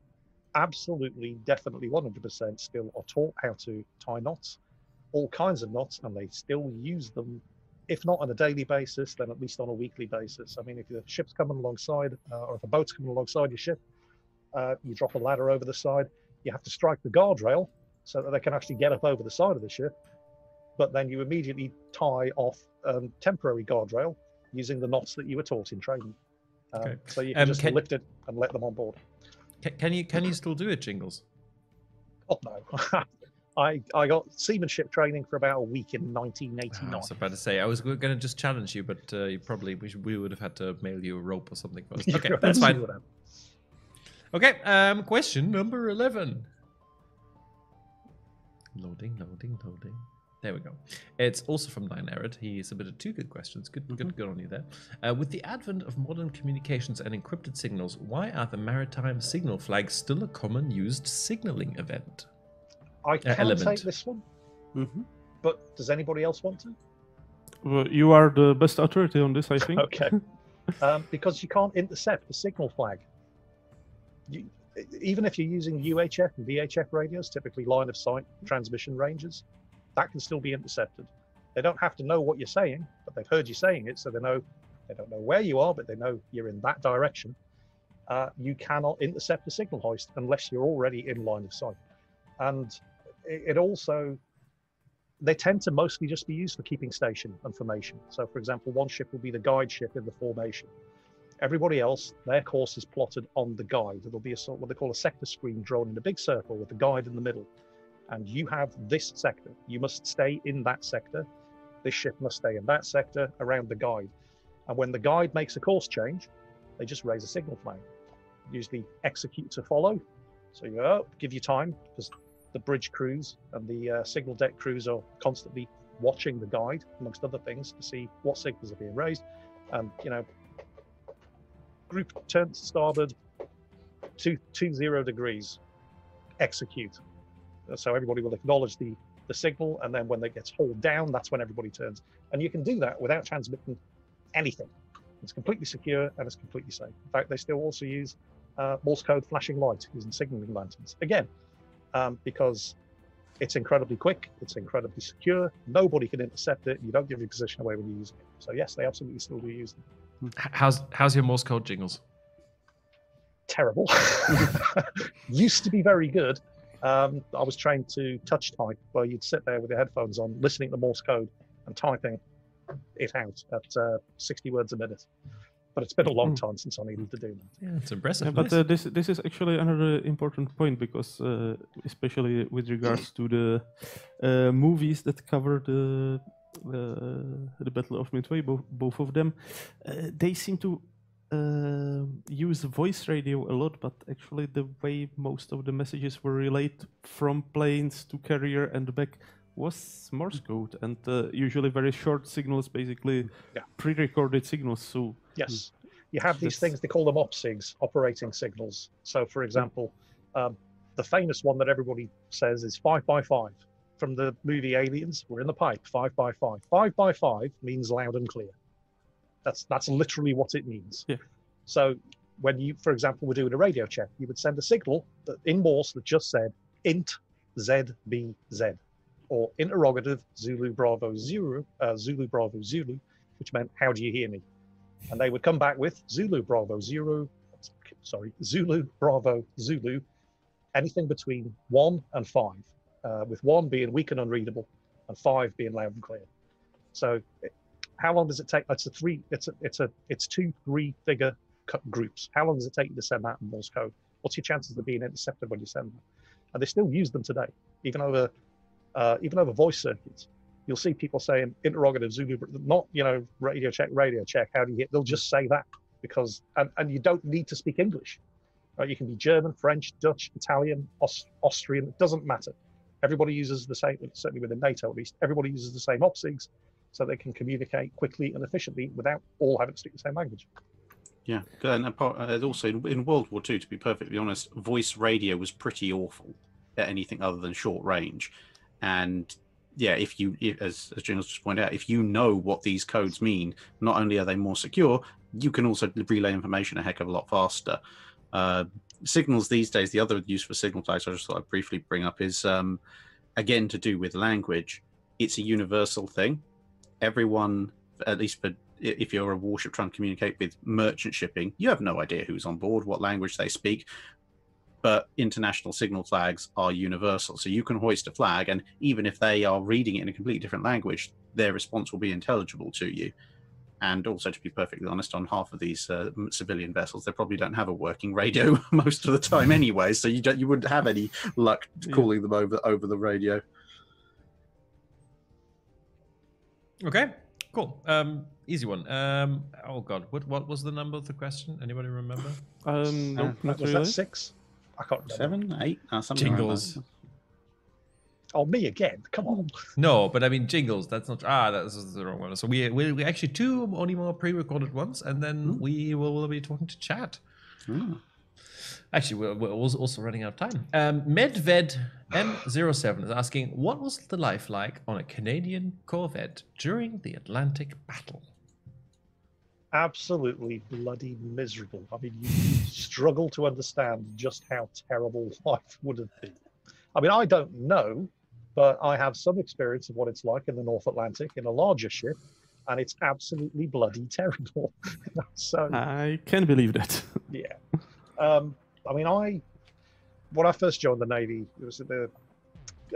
absolutely, definitely, one hundred percent still are taught how to tie knots, all kinds of knots, and they still use them if not on a daily basis, then at least on a weekly basis. I mean, if your ship's coming alongside, uh, or if a boat's coming alongside your ship, uh, you drop a ladder over the side. You have to strike the guardrail so that they can actually get up over the side of the ship. But then you immediately tie off um, temporary guardrail using the knots that you were taught in training. Um, okay. So you can um, just can... lift it and let them on board. Can, can you can you still do it, Jingles? Oh no. I, I got seamanship training for about a week in nineteen eighty-nine. Oh, I was about to say, I was going to just challenge you, but uh, you probably we, should, we would have had to mail you a rope or something first. Okay, that's fine. Okay, um, question number eleven. Loading, loading, loading. There we go. It's also from Dynarid. He submitted two good questions. Good, mm-hmm. good, good on you there. Uh, with the advent of modern communications and encrypted signals, why are the maritime signal flags still a common used signaling event? I can uh, take this one, mm-hmm. but does anybody else want to? Well, you are the best authority on this, I think. Okay. um, because you can't intercept the signal flag. You, even if you're using U H F and V H F radios, typically line of sight transmission ranges, that can still be intercepted. They don't have to know what you're saying, but they've heard you saying it, so they know they don't know where you are, but they know you're in that direction. Uh, you cannot intercept the signal hoist unless you're already in line of sight. And it also, they tend to mostly just be used for keeping station and formation. So for example, one ship will be the guide ship in the formation. Everybody else, their course is plotted on the guide. It'll be a sort of what they call a sector screen drawn in a big circle with the guide in the middle. And you have this sector. You must stay in that sector. This ship must stay in that sector around the guide. And when the guide makes a course change, they just raise a signal flag. Usually execute to follow. So you go, give you time, because the bridge crews and the uh, signal deck crews are constantly watching the guide, amongst other things, to see what signals are being raised. And, you know, group turn to starboard, two, two zero degrees, execute. So everybody will acknowledge the, the signal, and then when it gets hauled down, that's when everybody turns. And you can do that without transmitting anything. It's completely secure and it's completely safe. In fact, they still also use uh, Morse code flashing light using signaling lanterns. Again, Um, because it's incredibly quick, it's incredibly secure, nobody can intercept it, you don't give your position away when you're using it. So yes, they absolutely still do use them. How's, how's your Morse code, Jingles? Terrible. Used to be very good. Um, I was trained to touch type, where you'd sit there with your headphones on, listening to Morse code and typing it out at uh, sixty words a minute. But it's been a long time since I needed to do that. Yeah, it's impressive. Yeah, but uh, this this is actually another important point, because uh, especially with regards to the uh, movies that cover the uh, the Battle of Midway, bo both of them, uh, they seem to uh, use voice radio a lot. But actually, the way most of the messages were relayed from planes to carrier and back was Morse code, and uh, usually very short signals, basically yeah. pre-recorded signals. So. Yes, you have these things, they call them opsigs, operating signals. So for example, um, the famous one that everybody says is five by five. From the movie Aliens, we're in the pipe, five by five. Five by five means loud and clear. That's, that's literally what it means. Yeah. So when you, for example, were doing a radio check, you would send a signal that in Morse that just said int Z B Z, or interrogative Zulu Bravo Zulu, uh, Zulu Bravo Zulu, which meant, how do you hear me? And they would come back with Zulu Bravo Zulu, sorry, Zulu Bravo Zulu, anything between one and five, uh, with one being weak and unreadable, and five being loud and clear. So, it, how long does it take? It's a three. It's a, it's a it's two three figure groups. How long does it take you to send that in Morse code? What's your chances of being intercepted when you send them? And they still use them today, even over uh, even over voice circuits. You'll see people saying interrogative Zulu, not, you know, radio check, radio check, how do you get, they'll just say that, because, and, and you don't need to speak English. Right? You can be German, French, Dutch, Italian, Aust Austrian, it doesn't matter. Everybody uses the same, certainly within NATO at least, everybody uses the same opsigs, so they can communicate quickly and efficiently without all having to speak the same language. Yeah, and apart, uh, also in World War Two, to be perfectly honest, voice radio was pretty awful at anything other than short range. And yeah, if you, as, as Jingles just pointed out, if you know what these codes mean, not only are they more secure, you can also relay information a heck of a lot faster. Uh, signals these days, the other use for signal flags I just thought I'd briefly bring up is, um, again, to do with language. It's a universal thing. Everyone at least for, if you're a warship trying to communicate with merchant shipping, you have no idea who's on board, what language they speak. But international signal flags are universal. So you can hoist a flag, and even if they are reading it in a completely different language, their response will be intelligible to you. And also, to be perfectly honest, on half of these uh, civilian vessels, they probably don't have a working radio most of the time anyway, so you don't, you wouldn't have any luck calling them over over the radio. Okay, cool. Um, easy one. Um, oh, God. What what was the number of the question? Anybody remember? Um, no, uh, not was really. That six? I can't remember. Seven, eight? Uh, Jingles. Like oh, me again? Come on. No, but I mean, Jingles. That's not... Ah, that's the wrong one. So we we, we actually two only more pre-recorded ones, and then mm. we will be talking to chat. Mm. Actually, we're, we're also running out of time. Um, Medved M zero seven is asking, what was the life like on a Canadian corvette during the Atlantic battle? Absolutely bloody miserable. I mean, you struggle to understand just how terrible life would have been. I mean, I don't know, but I have some experience of what it's like in the North Atlantic in a larger ship, and it's absolutely bloody terrible. So I can believe that. Yeah. Um, I mean, I when I first joined the Navy, it was at the,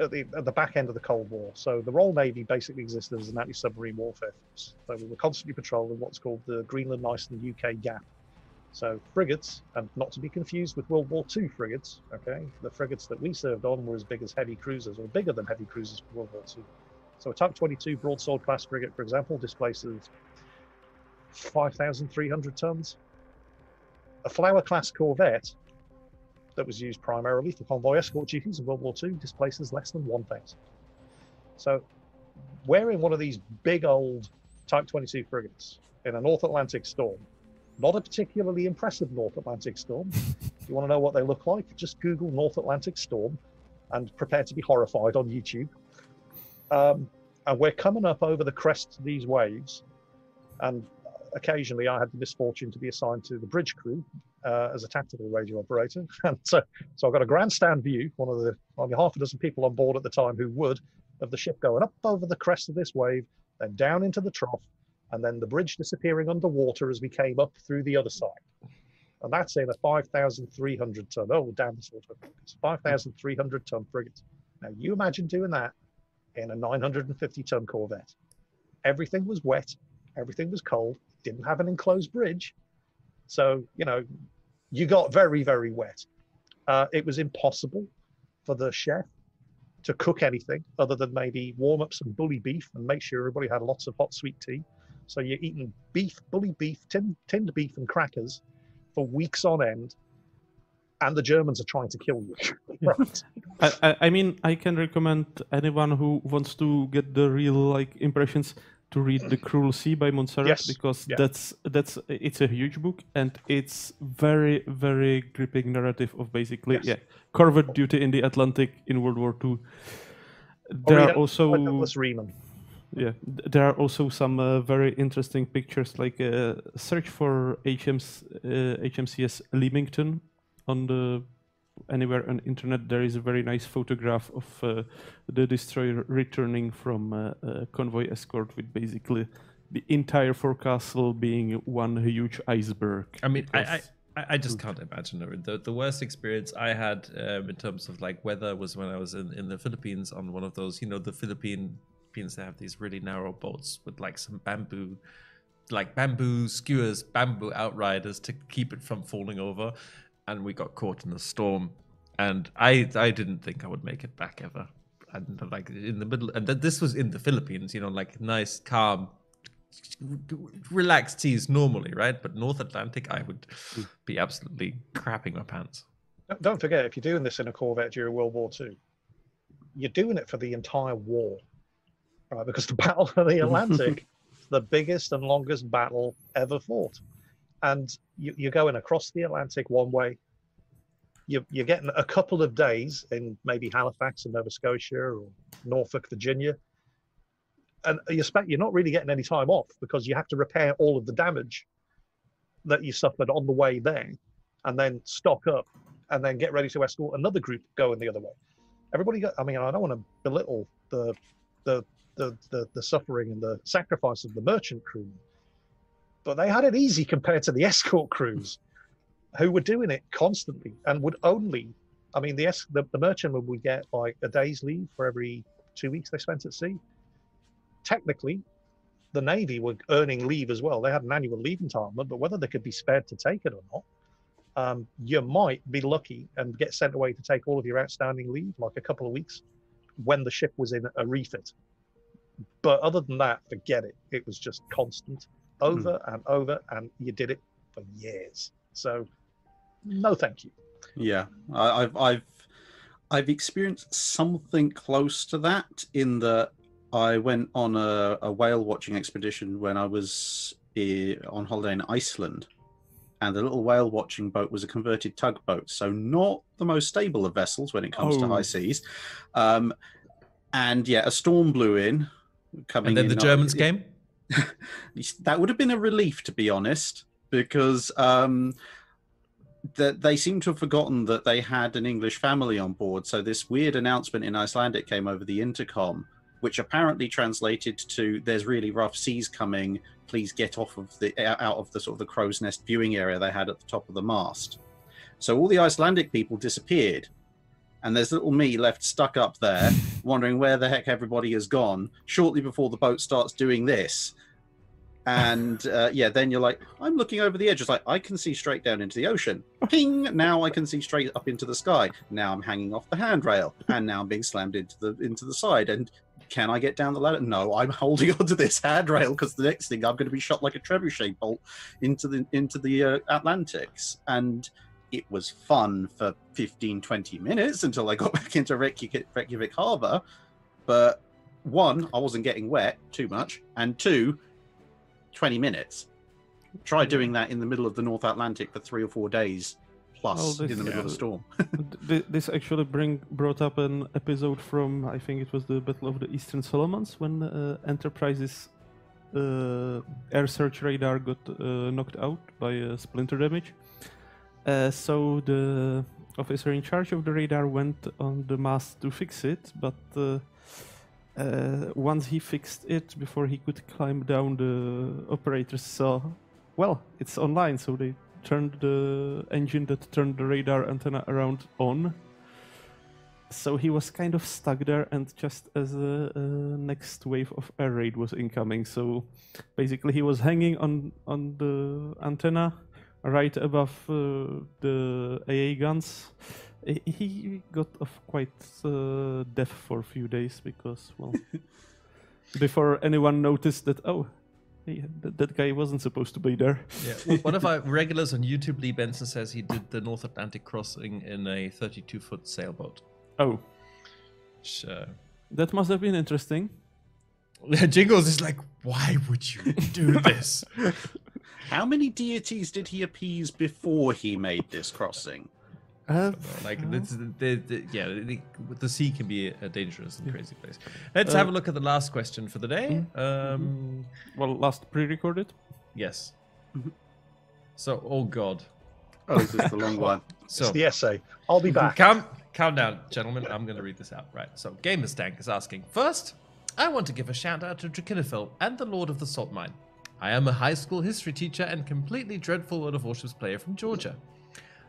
at the at the back end of the Cold War. So the Royal Navy basically existed as an anti-submarine warfare force. So we were constantly patrolling what's called the Greenland, Iceland, U K gap. So frigates, and not to be confused with World War Two frigates. Okay, the frigates that we served on were as big as heavy cruisers, or bigger than heavy cruisers for World War Two. So a Type twenty-two broadsword class frigate, for example, displaces five thousand three hundred tons. A Flower-class corvette that was used primarily for convoy escort duties in World War Two displaces less than one thousand. So wearing one of these big old Type twenty-two frigates in a North Atlantic storm, not a particularly impressive North Atlantic storm. If you want to know what they look like, just Google North Atlantic storm and prepare to be horrified on YouTube. Um, and we're coming up over the crest of these waves, and occasionally I had the misfortune to be assigned to the bridge crew uh, as a tactical radio operator. And so, so I got a grandstand view, one of the only half a dozen people on board at the time who would, of the ship going up over the crest of this wave, then down into the trough, and then the bridge disappearing underwater as we came up through the other side. And that's in a five thousand three hundred ton, oh, damn, this water, it's a five thousand three hundred ton frigate. Now you imagine doing that in a nine hundred fifty ton corvette. Everything was wet, everything was cold, didn't have an enclosed bridge. So, you know, you got very, very wet. Uh, it was impossible for the chef to cook anything other than maybe warm up some bully beef and make sure everybody had lots of hot sweet tea. So you're eating beef, bully beef, tin, tinned beef and crackers for weeks on end, and the Germans are trying to kill you. Right. I, I mean, I can recommend anyone who wants to get the real like impressions to read The Cruel Sea by Montserrat, yes. because yeah. that's that's it's a huge book, and it's very, very gripping narrative of basically yes. yeah corvette duty in the Atlantic in World War Two. There are also yeah there are also some uh, very interesting pictures, like a uh, search for H Ms, uh, H M C S Leamington on the anywhere on the internet. There is a very nice photograph of uh, the destroyer returning from uh, a convoy escort with basically the entire forecastle being one huge iceberg. I mean, I, I, I just can't imagine it. The, the worst experience I had um, in terms of like weather was when I was in, in the Philippines on one of those, you know, the Philippine, Philippines, they have these really narrow boats with like some bamboo, like bamboo skewers, bamboo outriders to keep it from falling over. And we got caught in a storm, and I I didn't think I would make it back ever. And like in the middle, and this was in the Philippines, you know, like nice, calm, relaxed seas normally, right? But North Atlantic, I would be absolutely crapping my pants. Don't forget, if you're doing this in a corvette during World War Two, you're doing it for the entire war, right? Because the Battle of the Atlantic, the biggest and longest battle ever fought. And you, you're going across the Atlantic one way. You, you're getting a couple of days in maybe Halifax in Nova Scotia or Norfolk, Virginia. And you're, you're not really getting any time off because you have to repair all of the damage that you suffered on the way there, and then stock up and then get ready to escort another group going the other way. Everybody got, I mean, I don't want to belittle the, the the, the, the suffering and the sacrifice of the merchant crew. But they had it easy compared to the escort crews who were doing it constantly and would only, I mean, the, the, the merchantmen would get like a day's leave for every two weeks they spent at sea. Technically, the Navy were earning leave as well. They had an annual leave entitlement, but whether they could be spared to take it or not, um, you might be lucky and get sent away to take all of your outstanding leave, like a couple of weeks when the ship was in a refit. But other than that, forget it. It was just constant, over mm. and over, and you did it for years. So, no thank you. Yeah, I, I've, I've, I've experienced something close to that in the... I went on a, a whale watching expedition when I was uh, on holiday in Iceland, and the little whale watching boat was a converted tugboat, so not the most stable of vessels when it comes oh. to high seas. Um, and yeah, a storm blew in. Coming and then in the Germans on, came? That would have been a relief, to be honest, because um, the, they seem to have forgotten that they had an English family on board, so this weird announcement in Icelandic came over the intercom, which apparently translated to "There's really rough seas coming. Please get off of the out of the sort of the crow's nest viewing area they had at the top of the mast." So all the Icelandic people disappeared, and there's little me left stuck up there, wondering where the heck everybody has gone. Shortly before the boat starts doing this, and uh, yeah, then you're like, I'm looking over the edge. It's like I can see straight down into the ocean. Ping! Now I can see straight up into the sky. Now I'm hanging off the handrail, and now I'm being slammed into the into the side and. Can I get down the ladder? No, I'm holding onto this handrail because the next thing I'm going to be shot like a trebuchet bolt into the into the uh, Atlantics. And it was fun for fifteen, twenty minutes until I got back into Reykjavik, Reykjavik Harbour. But one, I wasn't getting wet too much, and two, twenty minutes. Try doing that in the middle of the North Atlantic for three or four days. Plus, well, this, in the middle yeah. of a storm. This actually bring, brought up an episode from, I think it was the Battle of the Eastern Solomons, when uh, Enterprise's uh, air search radar got uh, knocked out by uh, splinter damage. Uh, so the officer in charge of the radar went on the mast to fix it, but uh, uh, once he fixed it, before he could climb down, the operators saw, well, it's online, so they turned the engine that turned the radar antenna around on. So he was kind of stuck there, and just as the uh, next wave of air raid was incoming. So basically he was hanging on, on the antenna right above uh, the A A guns. He got off quite uh, deaf for a few days because, well, before anyone noticed that, oh, yeah, that, that guy wasn't supposed to be there. Yeah. One of our regulars on YouTube, Lee Benson, says he did the North Atlantic crossing in a thirty-two foot sailboat. Oh. So. That must have been interesting. Jingles is like, why would you do this? How many deities did he appease before he made this crossing? Uh, like, uh, it's, the, the, yeah, the, the sea can be a dangerous and crazy place. Let's uh, have a look at the last question for the day. Um, well, last pre-recorded? Yes. So, oh God. Oh, this is the long one. So, it's the essay. I'll be back. Calm, calm down, gentlemen. I'm going to read this out. Right. So, Gamers Tank is asking, first, I want to give a shout out to Drachinifel and the Lord of the Salt Mine. I am a high school history teacher and completely dreadful World of Warships player from Georgia.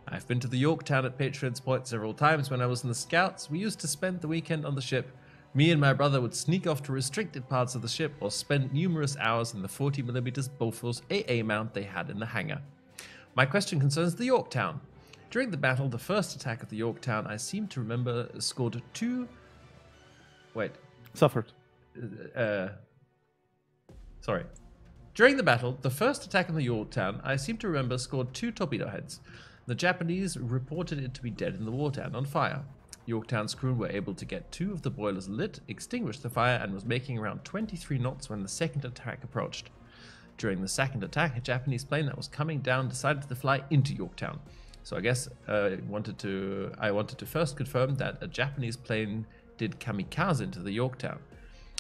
I've been to the Yorktown at Patriots Point several times when I was in the Scouts. We used to spend the weekend on the ship. Me and my brother would sneak off to restricted parts of the ship or spend numerous hours in the forty millimeter Bofors A A mount they had in the hangar. My question concerns the Yorktown. During the battle, the first attack of the Yorktown, I seem to remember, scored two... Wait. Suffered. Uh, sorry. During the battle, the first attack on the Yorktown, I seem to remember, scored two torpedo heads. The Japanese reported it to be dead in the water and on fire. Yorktown's crew were able to get two of the boilers lit, extinguished the fire, and was making around twenty-three knots when the second attack approached. During the second attack, a Japanese plane that was coming down decided to fly into Yorktown. So I guess uh, wanted to, I wanted to first confirm that a Japanese plane did kamikaze into the Yorktown.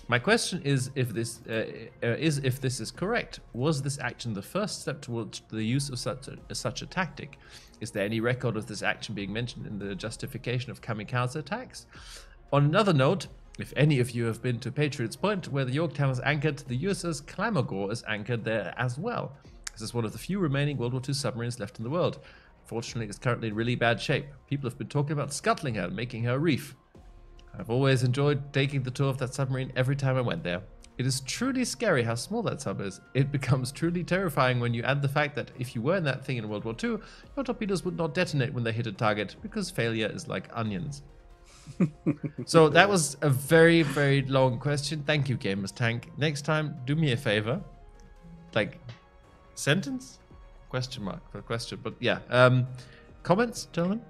My question is if this uh, is if this is correct. Was this action the first step towards the use of such a, such a tactic? Is there any record of this action being mentioned in the justification of kamikaze attacks? On another note, If any of you have been to Patriots Point, where the Yorktown is anchored, the U S S Clamagore is anchored there as well. This is one of the few remaining World War Two submarines left in the world. Fortunately, it's currently in really bad shape. People have been talking about scuttling her and making her a reef. I've always enjoyed taking the tour of that submarine every time I went there. It is truly scary how small that sub is. It becomes truly terrifying when you add the fact that if you were in that thing in World War Two, your torpedoes would not detonate when they hit a target, because failure is like onions. So that was a very, very long question. Thank you, Gamers Tank. Next time, do me a favor. Like, sentence? Question mark for a question, but yeah. Um, comments, gentlemen?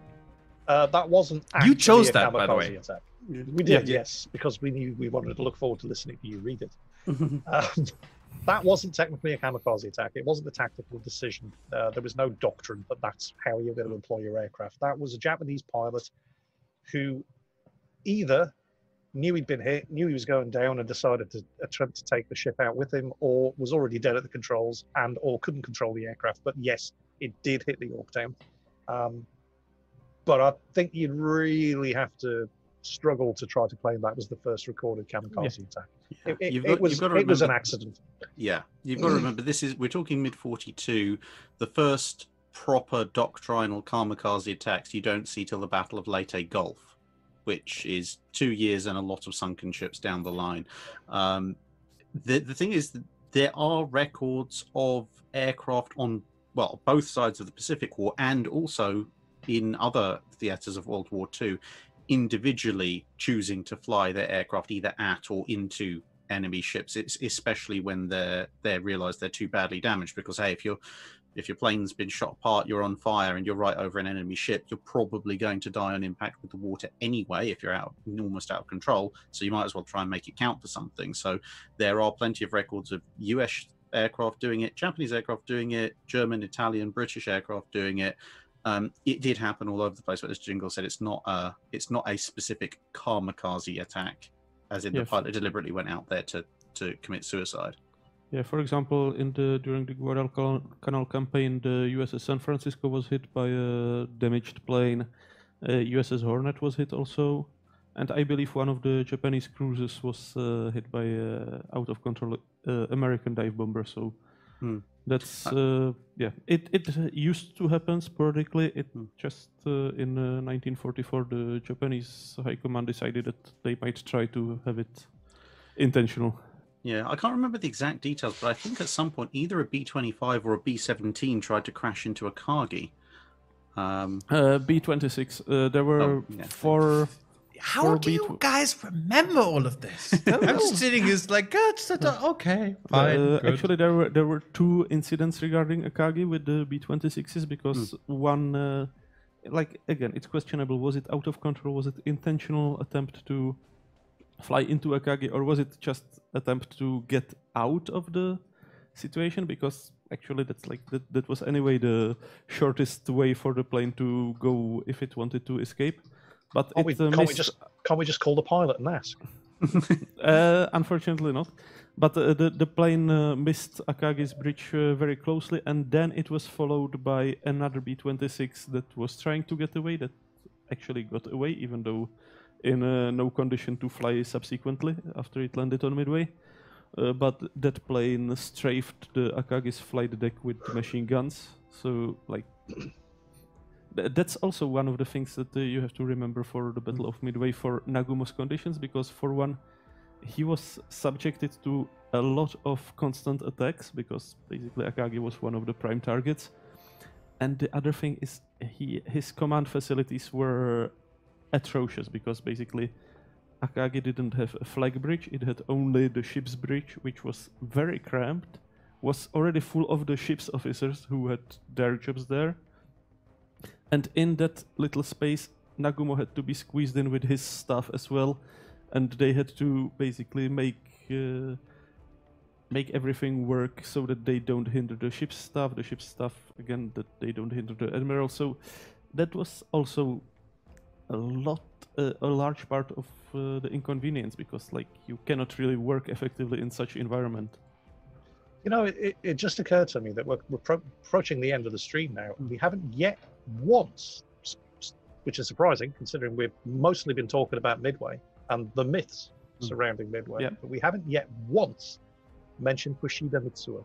Uh, that wasn't actually You chose that, by the way. Attack. We did, yeah, yes, because we knew we wanted to look forward to listening to you read it. um, that wasn't technically a kamikaze attack. It wasn't a tactical decision. Uh, there was no doctrine that that's how you're going to employ your aircraft. That was a Japanese pilot who either knew he'd been hit, knew he was going down, and decided to attempt to take the ship out with him, or was already dead at the controls and or couldn't control the aircraft. But yes, it did hit the Yorktown. Um, but I think you'd really have to struggle to try to claim that was the first recorded kamikaze yeah. attack. Yeah. It, it, you've got, it, was, you've got to remember, it was an accident. Yeah, you've got to remember, this is, we're talking mid forty-two. The first proper doctrinal kamikaze attacks you don't see till the Battle of Leyte Gulf, which is two years and a lot of sunken ships down the line. Um, the, the thing is, that there are records of aircraft on, well, both sides of the Pacific War and also in other theatres of World War Two individually choosing to fly their aircraft either at or into enemy ships. It's especially when they're they realize they're too badly damaged, because hey, if you're if your plane's been shot apart, you're on fire, and you're right over an enemy ship, you're probably going to die on impact with the water anyway if you're out almost out of control, so you might as well try and make it count for something. So there are plenty of records of U S aircraft doing it, Japanese aircraft doing it, German, Italian, British aircraft doing it. Um, it did happen all over the place, but as Jingle said, it's not a, it's not a specific kamikaze attack, as in yeah, the pilot deliberately went out there to, to commit suicide. Yeah, for example, in the during the Guadalcanal campaign, the U S S San Francisco was hit by a damaged plane. Uh, U S S Hornet was hit also, and I believe one of the Japanese cruisers was uh, hit by uh, out of control uh, American dive bomber. So. Hmm. That's uh, yeah. It it used to happen sporadically. It just uh, in uh, nineteen forty-four, the Japanese High Command decided that they might try to have it intentional. Yeah, I can't remember the exact details, but I think at some point either a B twenty-five or a B seventeen tried to crash into Akagi. Um, uh, B twenty-six. Uh, there were oh, yeah. four. How four do you guys remember all of this? I'm sitting is like, God, okay, fine. Uh, actually, there were there were two incidents regarding Akagi with the B twenty-sixes, because mm. one, uh, like again, it's questionable. Was it out of control? Was it intentional attempt to fly into Akagi, or was it just attempt to get out of the situation? Because actually, that's like that, that was anyway the shortest way for the plane to go if it wanted to escape. But can't, it, we, uh, can't, we just, can't we just call the pilot and ask? uh, unfortunately not. But uh, the, the plane uh, missed Akagi's bridge uh, very closely, and then it was followed by another B twenty-six that was trying to get away, that actually got away, even though in uh, no condition to fly subsequently after it landed on Midway. Uh, but that plane strafed the Akagi's flight deck with machine guns, so like... That's also one of the things that uh, you have to remember for the Battle of Midway for Nagumo's conditions, because for one, he was subjected to a lot of constant attacks, because basically Akagi was one of the prime targets. And the other thing is he his command facilities were atrocious, because basically Akagi didn't have a flag bridge, it had only the ship's bridge, which was very cramped, was already full of the ship's officers who had their jobs there. And in that little space, Nagumo had to be squeezed in with his staff as well, and they had to basically make uh, make everything work so that they don't hinder the ship's staff, the ship's staff again, that they don't hinder the admiral. So that was also a lot, uh, a large part of uh, the inconvenience, because like you cannot really work effectively in such environment. You know, it, it just occurred to me that we're, we're pro approaching the end of the stream now, and we haven't yet once, which is surprising considering we've mostly been talking about Midway and the myths surrounding Midway. Yep. But we haven't yet once mentioned Fuchida Mitsuo.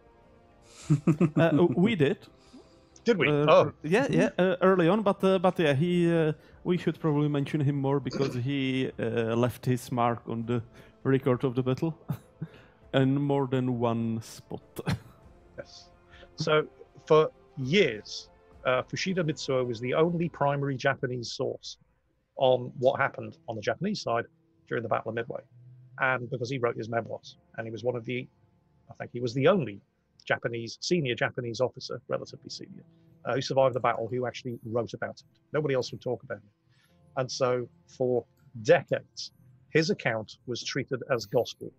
uh, we did. Did we? Uh, oh, yeah, yeah. Uh, early on, but uh, but yeah, he. Uh, we should probably mention him more because he uh, left his mark on the record of the battle, in more than one spot. Yes. So for years, uh, Fuchida Mitsuo was the only primary Japanese source on what happened on the Japanese side during the Battle of Midway, and because he wrote his memoirs, and he was one of the, I think he was the only Japanese, senior Japanese officer, relatively senior, uh, who survived the battle, who actually wrote about it. Nobody else would talk about it. And so for decades, his account was treated as gospel.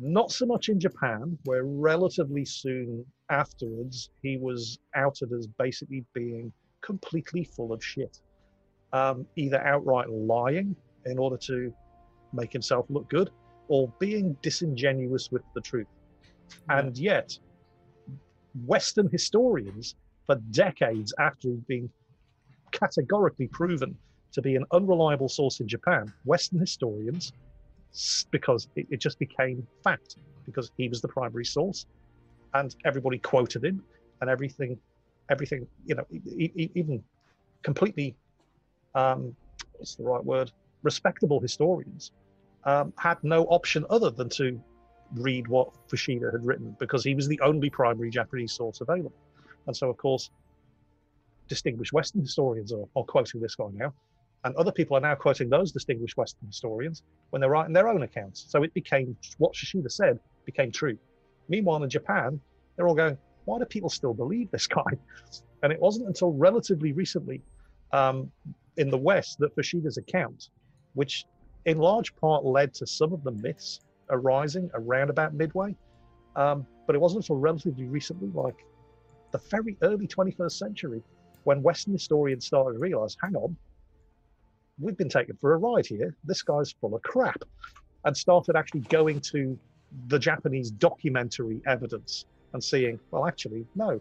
Not so much in Japan, where relatively soon afterwards, he was outed as basically being completely full of shit, um, either outright lying in order to make himself look good, or being disingenuous with the truth. And yet, Western historians, for decades after he'd been categorically proven to be an unreliable source in Japan, Western historians, because it, it just became fact, because he was the primary source, and everybody quoted him, and everything, everything, you know, even completely, um, what's the right word, respectable historians um, had no option other than to read what Fuchida had written, because he was the only primary Japanese source available. And so, of course, distinguished Western historians are, are quoting this guy now, and other people are now quoting those distinguished Western historians when they're writing their own accounts. So it became, what Fuchida said became true. Meanwhile, in Japan, they're all going, why do people still believe this guy? And it wasn't until relatively recently um, in the West that Fushida's account, which in large part led to some of the myths arising around about Midway, um, but it wasn't until relatively recently, like the very early twenty-first century, when Western historians started to realize, hang on, we've been taken for a ride here, this guy's full of crap, and started actually going to the Japanese documentary evidence and seeing, well, actually, no,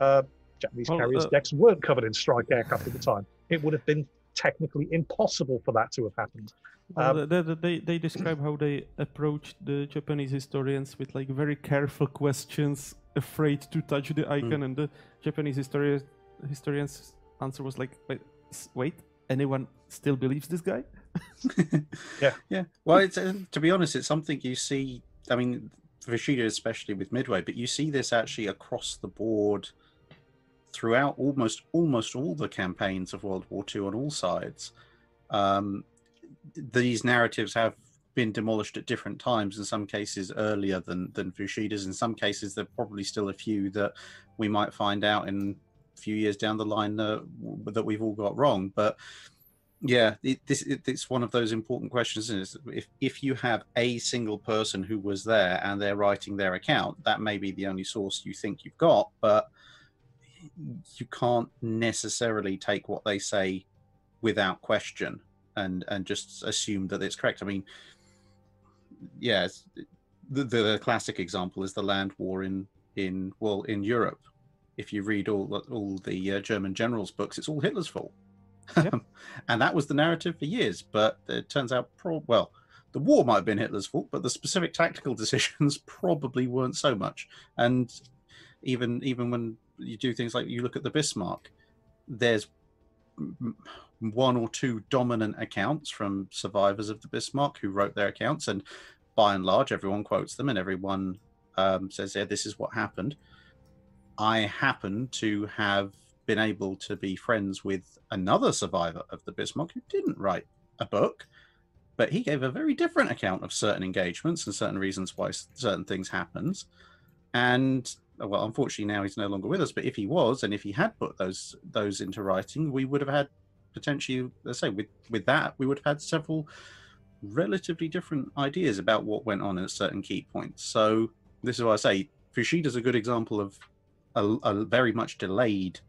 uh, Japanese well, carriers' uh, decks weren't covered in striped aircraft at the time. It would have been technically impossible for that to have happened. Um, well, they, they, they describe how they approached the Japanese historians with like very careful questions, afraid to touch the icon, mm. and the Japanese historian, historians' answer was like, wait, wait, anyone still believes this guy? yeah, yeah. Well, it's, uh, to be honest, it's something you see. I mean, Fuchida especially with Midway, but you see this actually across the board throughout almost almost all the campaigns of World War Two on all sides. Um, these narratives have been demolished at different times, in some cases earlier than, than Fushida's. In some cases, there are probably still a few that we might find out in a few years down the line uh, that we've all got wrong. But yeah, it, this, it, it's one of those important questions. Is if, if you have a single person who was there and they're writing their account, that may be the only source you think you've got, but you can't necessarily take what they say without question and and just assume that it's correct. I mean, yeah, the, the classic example is the land war in in well in Europe. If you read all all the uh, German generals' books, it's all Hitler's fault, yep. And that was the narrative for years. But it turns out, pro well, the war might have been Hitler's fault, but the specific tactical decisions probably weren't so much. And even even when you do things like you look at the Bismarck, there's one or two dominant accounts from survivors of the Bismarck who wrote their accounts, and by and large everyone quotes them and everyone um, says, yeah, this is what happened. I happen to have been able to be friends with another survivor of the Bismarck who didn't write a book, but he gave a very different account of certain engagements and certain reasons why certain things happens. And well, unfortunately, now he's no longer with us. But if he was, and if he had put those those into writing, we would have had potentially, let's say, with with that, we would have had several relatively different ideas about what went on at certain key points. So this is why I say Fushida's a good example of a, a very much delayed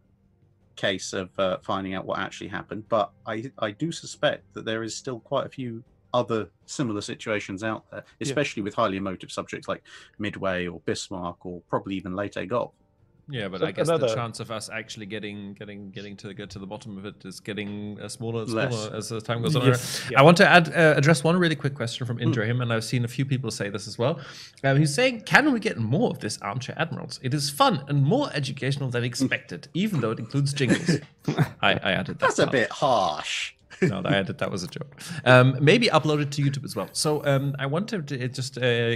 case of uh, finding out what actually happened. But I I do suspect that there is still quite a few other similar situations out there, especially yeah. with highly emotive subjects like Midway or Bismarck or probably even Leyte Gulf. Yeah, but so I guess another... the chance of us actually getting getting getting to get to the bottom of it is getting uh, smaller and smaller Less. as, as time goes on. Yes. Yeah. I want to add uh, address one really quick question from Indrahim, mm. and I've seen a few people say this as well. Um, he's saying, can we get more of this Armchair Admirals? It is fun and more educational than expected, even though it includes jingles. I, I added that. That's part. a bit harsh. No, I added that was a joke. Um, maybe upload it to YouTube as well. So um, I wanted to just... Uh,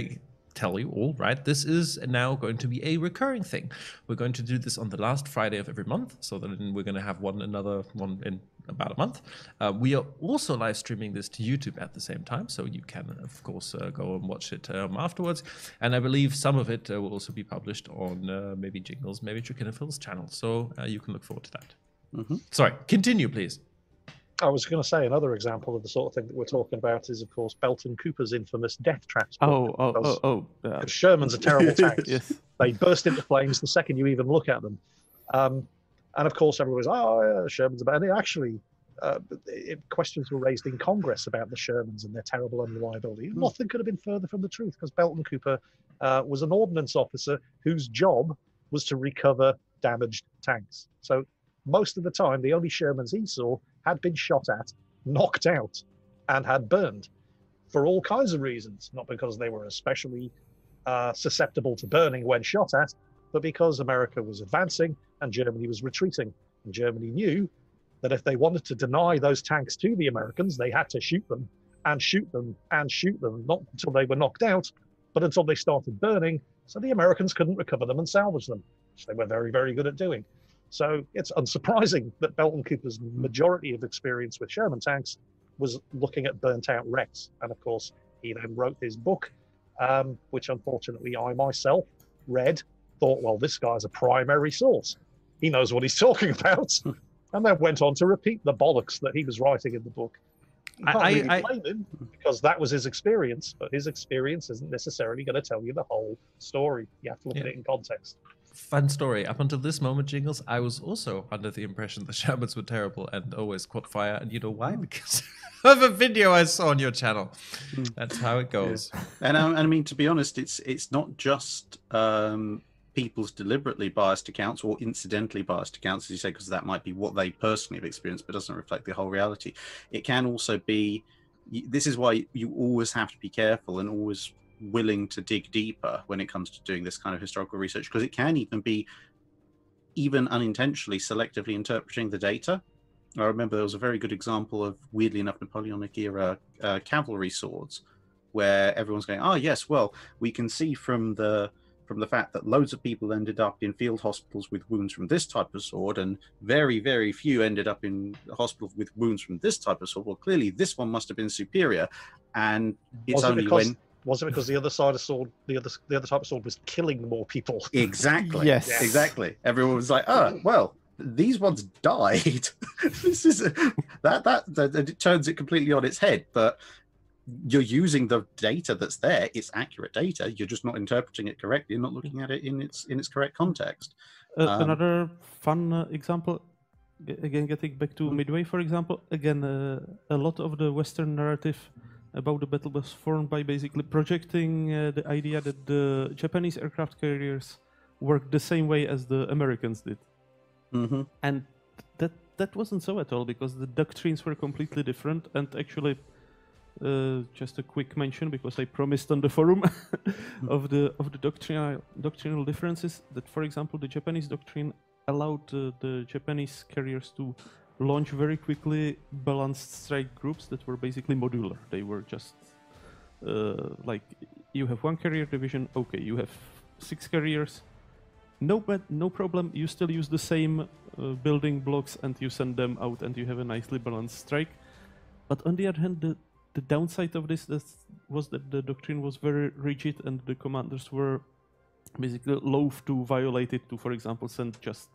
tell you all, right, this is now going to be a recurring thing. We're going to do this on the last Friday of every month, so then we're going to have one another one in about a month. Uh, we are also live streaming this to YouTube at the same time, so you can, of course, uh, go and watch it um, afterwards. And I believe some of it uh, will also be published on uh, maybe Jingles, maybe Drachinifil's channel, so uh, you can look forward to that. Mm-hmm. Sorry, continue, please. I was going to say another example of the sort of thing that we're talking about is, of course, Belton Cooper's infamous death traps. Oh, oh, because, oh, oh. Uh, Sherman's a terrible tank. Yes. They burst into flames the second you even look at them. Um, and, of course, everyone goes, oh, yeah, Sherman's a bad... And actually, uh, it, questions were raised in Congress about the Shermans and their terrible unreliability. Hmm. Nothing could have been further from the truth, because Belton Cooper uh, was an ordnance officer whose job was to recover damaged tanks. So most of the time, the only Shermans he saw had been shot at, knocked out, and had burned for all kinds of reasons. Not because they were especially uh, susceptible to burning when shot at, but because America was advancing and Germany was retreating. And Germany knew that if they wanted to deny those tanks to the Americans, they had to shoot them and shoot them and shoot them, not until they were knocked out, but until they started burning, so the Americans couldn't recover them and salvage them, which they were very, very good at doing. So it's unsurprising that Belton Cooper's majority of experience with Sherman tanks was looking at burnt-out wrecks. And, of course, he then wrote his book, um, which, unfortunately, I myself read, thought, well, this guy's a primary source. He knows what he's talking about. And then went on to repeat the bollocks that he was writing in the book. You can't I, really I, blame him, because that was his experience, but his experience isn't necessarily going to tell you the whole story. You have to look yeah. at it in context. Fun story. Up until this moment, Jingles, I was also under the impression the Shermans were terrible and always caught fire. And you know why? Because of a video I saw on your channel. Mm. That's how it goes. Yeah. And um, I mean, to be honest, it's it's not just um, people's deliberately biased accounts or incidentally biased accounts, as you say, because that might be what they personally have experienced, but doesn't reflect the whole reality. It can also be. This is why you always have to be careful and always willing to dig deeper when it comes to doing this kind of historical research, because it can even be even unintentionally selectively interpreting the data. I remember there was a very good example of, weirdly enough, Napoleonic era uh, cavalry swords, where everyone's going, oh yes, well, we can see from the from the fact that loads of people ended up in field hospitals with wounds from this type of sword, and very, very few ended up in hospital with wounds from this type of sword. Well, clearly this one must have been superior, and it's only because... when Was it because the other side of sword, the other the other type of sword was killing more people? Exactly. Yes. yes. Exactly. Everyone was like, "Oh, well, these ones died." This is a, that, that that it turns it completely on its head. But you're using the data that's there; it's accurate data. You're just not interpreting it correctly, and not looking at it in its in its correct context. Uh, um, another fun uh, example. Again, getting back to Midway, for example. Again, uh, a lot of the Western narrative about the battle was formed by basically projecting uh, the idea that the Japanese aircraft carriers worked the same way as the Americans did. Mm-hmm. And that that wasn't so at all, because the doctrines were completely different. And actually, uh, just a quick mention, because I promised on the forum, of the of the doctrinal, doctrinal differences, that, for example, the Japanese doctrine allowed uh, the Japanese carriers to launch very quickly balanced strike groups that were basically modular. They were just uh, like, you have one carrier division, okay, you have six carriers, no bad, no problem, you still use the same uh, building blocks and you send them out and you have a nicely balanced strike. But on the other hand, the, the downside of this was that the doctrine was very rigid and the commanders were basically loath to violate it, to, for example, send just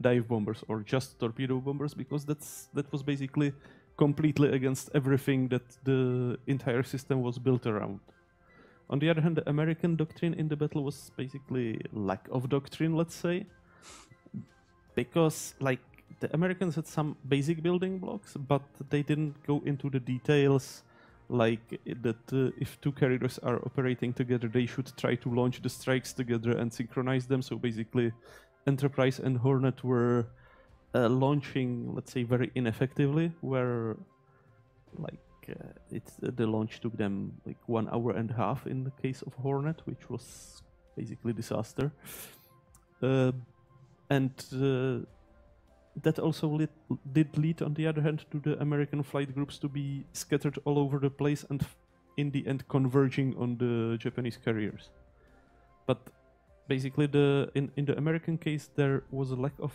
dive bombers or just torpedo bombers, because that's that was basically completely against everything that the entire system was built around. On the other hand, the American doctrine in the battle was basically lack of doctrine, let's say, because like the Americans had some basic building blocks, but they didn't go into the details, like that uh, if two carriers are operating together, they should try to launch the strikes together and synchronize them. So basically Enterprise and Hornet were uh, launching, let's say, very ineffectively, where like uh, it's uh, the launch took them like one hour and a half in the case of Hornet, which was basically disaster. Uh, and uh, that also lit, did lead, on the other hand, to the American flight groups to be scattered all over the place and in the end converging on the Japanese carriers. But basically, the in, in the American case, there was a lack of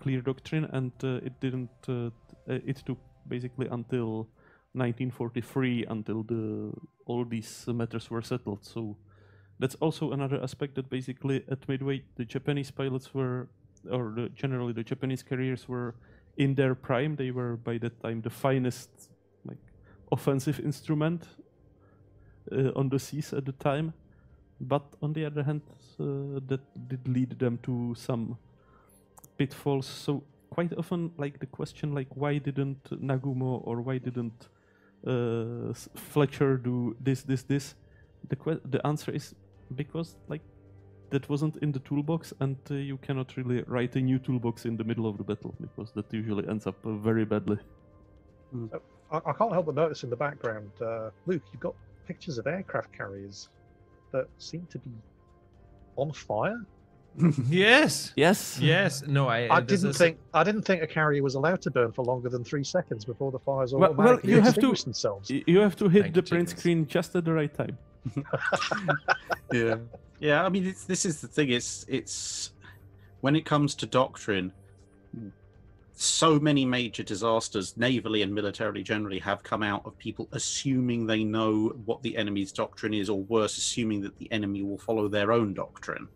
clear doctrine, and uh, it didn't. Uh, it took basically until nineteen forty-three until the all these matters were settled. So that's also another aspect, that basically at Midway the Japanese pilots were, or the, generally the Japanese carriers were in their prime. They were by that time the finest, like, offensive instrument uh, on the seas at the time. But on the other hand, uh, that did lead them to some pitfalls. So quite often, like, the question, like, why didn't Nagumo or why didn't uh, Fletcher do this, this, this? The que the answer is because, like, that wasn't in the toolbox, and uh, you cannot really write a new toolbox in the middle of the battle, because that usually ends up uh, very badly. Mm. So, I, I can't help but notice in the background, uh, Luke, you've got pictures of aircraft carriers that seem to be on fire. Yes, yes, yes. No, I. I didn't think. I didn't think a carrier was allowed to burn for longer than three seconds before the fires all well, well, you have to, themselves. You have to hit Thank the print chickens. screen just at the right time. Yeah, yeah. I mean, it's, this is the thing. It's it's when it comes to doctrine, so many major disasters, navally and militarily generally, have come out of people assuming they know what the enemy's doctrine is, or worse, assuming that the enemy will follow their own doctrine.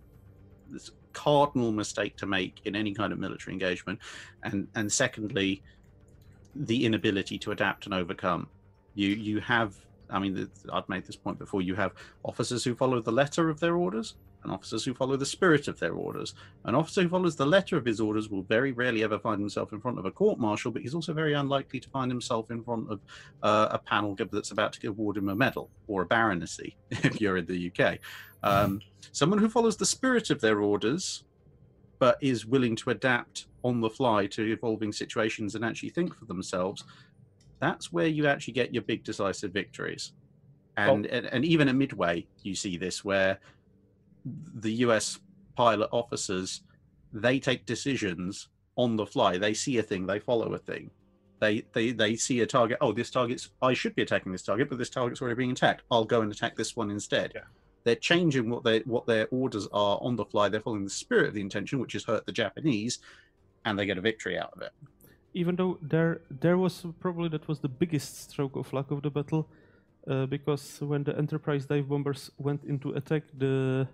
It's a cardinal mistake to make in any kind of military engagement. And and secondly, the inability to adapt and overcome. You you have, I mean, I've made this point before, you have officers who follow the letter of their orders, and officers who follow the spirit of their orders. An officer who follows the letter of his orders will very rarely ever find himself in front of a court-martial, but he's also very unlikely to find himself in front of uh, a panel that's about to award him a medal, or a baronetcy, if you're in the U K. Um, someone who follows the spirit of their orders, but is willing to adapt on the fly to evolving situations and actually think for themselves, that's where you actually get your big decisive victories. And, oh. and, and even at Midway, you see this, where the U S pilot officers, they take decisions on the fly. They see a thing, they follow a thing. They they they see a target. Oh, this target's, I should be attacking this target, but this target's already being attacked. I'll go and attack this one instead. Yeah. They're changing what they what their orders are on the fly. They're following the spirit of the intention, which is hurt the Japanese, and they get a victory out of it. Even though there there was probably, that was the biggest stroke of luck of the battle, uh, because when the Enterprise dive bombers went into attack, the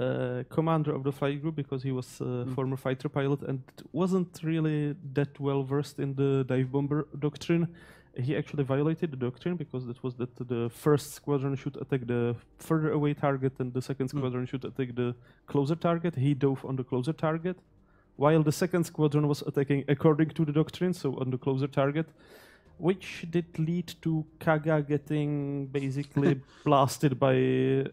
Uh, commander of the flight group, because he was a uh, mm. former fighter pilot and wasn't really that well versed in the dive bomber doctrine, he actually violated the doctrine, because that was that the first squadron should attack the further away target and the second squadron mm. should attack the closer target. He dove on the closer target while the second squadron was attacking according to the doctrine, so on the closer target, which did lead to Kaga getting basically blasted by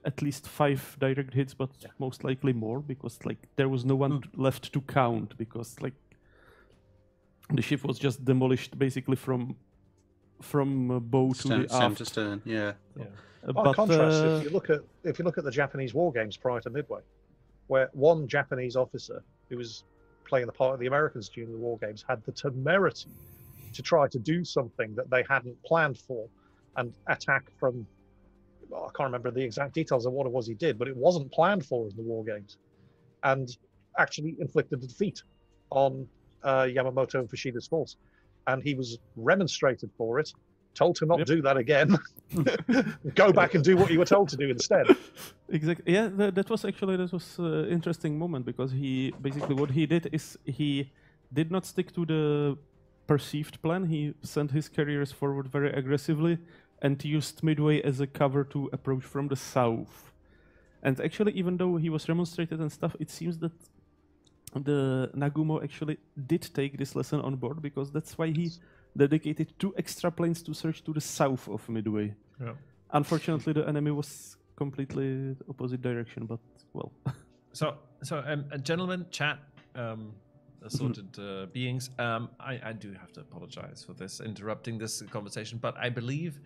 at least five direct hits, but yeah. most likely more, because like there was no one mm. left to count, because like the ship was just demolished basically from from bow Stem, to the aft. To stern, yeah. yeah. Uh, By but, contrast, uh, if you look at if you look at the Japanese war games prior to Midway, where one Japanese officer who was playing the part of the Americans during the war games had the temerity to try to do something that they hadn't planned for and attack from, well, I can't remember the exact details of what it was he did, but it wasn't planned for in the war games, and actually inflicted a defeat on uh, Yamamoto and Fushida's force. And he was remonstrated for it, told to not yep. do that again, go back and do what you were told to do instead. Exactly. Yeah, that, that was actually, that was an uh, interesting moment, because he basically, what he did is he did not stick to the perceived plan. He sent his carriers forward very aggressively and used Midway as a cover to approach from the south. And actually, even though he was demonstrated and stuff, it seems that the Nagumo actually did take this lesson on board, because that's why he dedicated two extra planes to search to the south of Midway. Yeah. Unfortunately, the enemy was completely the opposite direction, but well. So So, um, gentlemen, chat, um, assorted uh, beings, um, I, I do have to apologize for this, interrupting this conversation, but I believe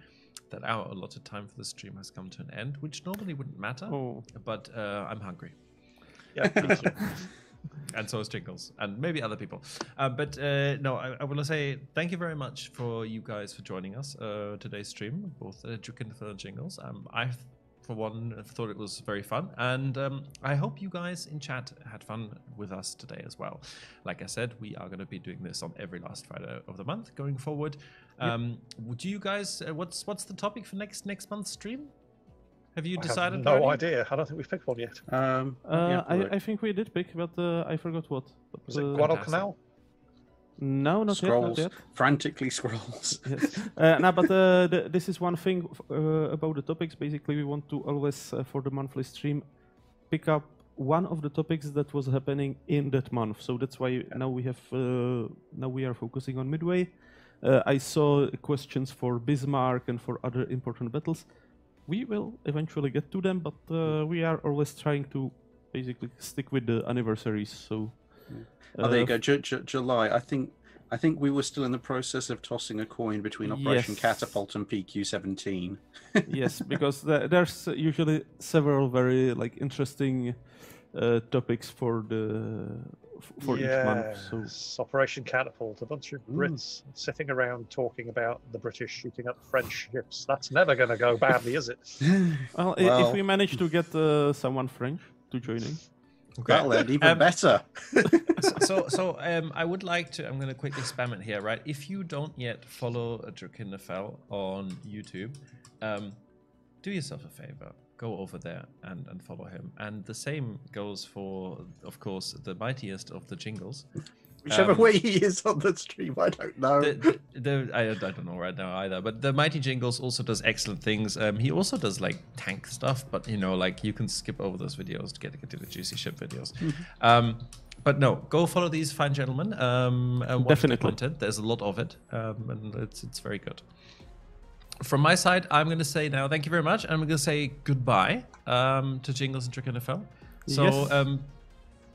that our allotted time for the stream has come to an end, which normally wouldn't matter, oh. but uh, I'm hungry. Yeah, and so is Jingles, and maybe other people. Uh, but uh, no, I, I want to say thank you very much for you guys for joining us uh, today's stream, both uh, Drachinifel and Jingles. Um, I, for one, thought it was very fun, and um, I hope you guys in chat had fun with us today as well. Like I said, we are going to be doing this on every last Friday of the month going forward. Um, yep. Do you guys? Uh, what's what's the topic for next next month's stream? Have you decided? I have no already? idea. I don't think we've picked one yet. Um, uh, I, I think we did pick, but uh, I forgot what. Was uh, it Guadalcanal? No, not scrolls. yet. Not yet. Frantically scrolls. Yes. uh, no, but uh, the, this is one thing uh, about the topics. Basically, we want to always, uh, for the monthly stream, pick up one of the topics that was happening in that month. So that's why yeah. now we have uh, now we are focusing on Midway. Uh, I saw questions for Bismarck and for other important battles. We will eventually get to them, but uh, we are always trying to basically stick with the anniversaries. So, uh, oh, there you go, J J July. I think I think we were still in the process of tossing a coin between Operation yes. Catapult and P Q seventeen. Yes, because th there's usually several very like interesting uh, topics for the for yes. each month. So, Operation Catapult, a bunch of Brits mm. sitting around talking about the British shooting up French ships. That's never going to go badly, is it? Well, well, if we manage to get uh, someone French to join in, okay. that'll end even um, better. so, so um, I would like to. I'm going to quickly spam it here, right? If you don't yet follow Drachinifel on YouTube, um, do yourself a favor. Go over there and, and follow him. And the same goes for, of course, the mightiest of the Jingles. Whichever um, way he is on the stream, I don't know. The, the, the, I, I don't know right now either. But the Mighty Jingles also does excellent things. Um, he also does, like, tank stuff. But, you know, like, you can skip over those videos to get, get to the Juicy Ship videos. Mm-hmm. um, but, no, go follow these fine gentlemen. Um, and watch Definitely. The content. There's a lot of it. Um, and it's it's very good. From my side, I'm going to say now, thank you very much. And I'm going to say goodbye um, to Jingles and Drachinifel. So yes. um,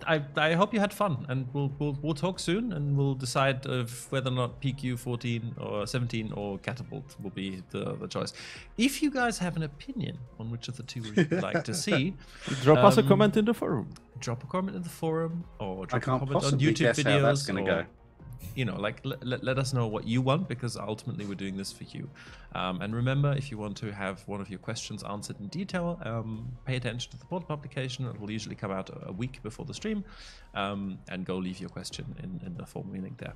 I, I hope you had fun. And we'll, we'll, we'll talk soon. And we'll decide if whether or not P Q fourteen or seventeen or Catapult will be the, the choice. If you guys have an opinion on which of the two you'd like to see. Drop um, us a comment in the forum. Drop a comment in the forum. Or drop a comment on YouTube videos. How that's going to go. You know, like, let, let us know what you want, because ultimately we're doing this for you. Um, and remember, if you want to have one of your questions answered in detail, um, pay attention to the board publication. It will usually come out a week before the stream. Um, and go leave your question in, in the form we link there.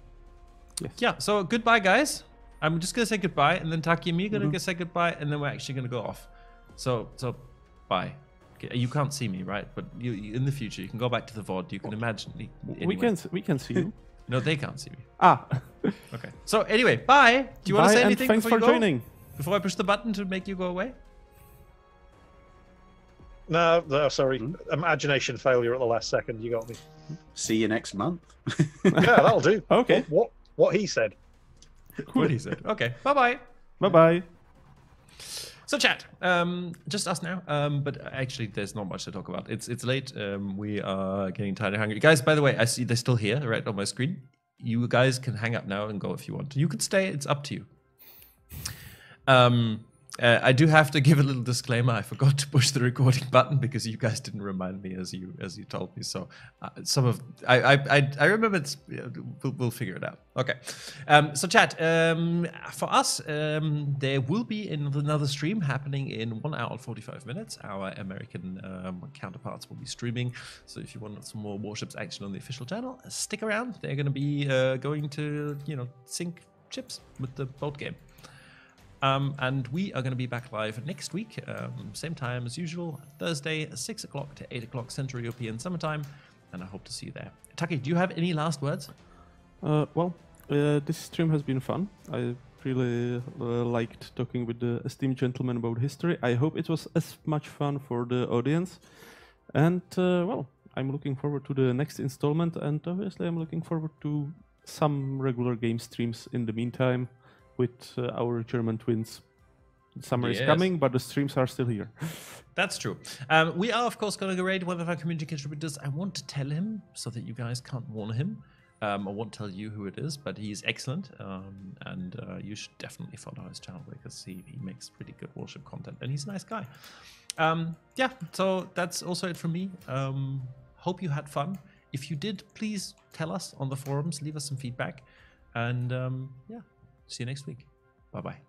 Yes. Yeah, so goodbye, guys. I'm just going to say goodbye, and then Taki and me are going to mm-hmm. say goodbye, and then we're actually going to go off. So, so bye. You can't see me, right? But you, you, in the future, you can go back to the V O D. You can imagine. Anyway. We can, we can see you. No, they can't see me. Ah. Okay. So anyway, bye. Do you bye want to say anything thanks before for you go? Joining. Before I push the button to make you go away? No, no, sorry. Mm-hmm. Imagination failure at the last second. You got me. See you next month. Yeah, that'll do. Okay. What, what, what he said. What he said. Okay. Bye-bye. Bye-bye. So chat, um, just us now, um, but actually there's not much to talk about. It's it's late, um, we are getting tired and hungry. Guys, by the way, I see they're still here, right, on my screen. You guys can hang up now and go if you want. You can stay, it's up to you. Um, uh, I do have to give a little disclaimer. I forgot to push the recording button because you guys didn't remind me as you as you told me. So uh, some of, I I, I, I remember, it's, we'll, we'll figure it out. Okay, um, so chat, um, for us, um, there will be another stream happening in one hour and forty-five minutes. Our American um, counterparts will be streaming, so if you want some more Warships action on the official channel, stick around. They're going to be uh, going to, you know, sink ships with the boat game. Um, and we are going to be back live next week, um, same time as usual, Thursday, six o'clock to eight o'clock Central European Summertime, and I hope to see you there. Taki, do you have any last words? Uh, well, uh, this stream has been fun. I really uh, liked talking with the esteemed gentleman about history. I hope it was as much fun for the audience. And, uh, well, I'm looking forward to the next installment, and obviously I'm looking forward to some regular game streams in the meantime with uh, our German twins. Summer yes. is coming, but the streams are still here. That's true. Um, we are, of course, going to raid one of our community contributors. I want to tell him so that you guys can't warn him. Um, I won't tell you who it is, but he's excellent, um, and uh, you should definitely follow his channel because he, he makes pretty good warship content, and he's a nice guy. Um, yeah, so that's also it from me. Um, hope you had fun. If you did, please tell us on the forums, leave us some feedback, and um, yeah, see you next week. Bye-bye.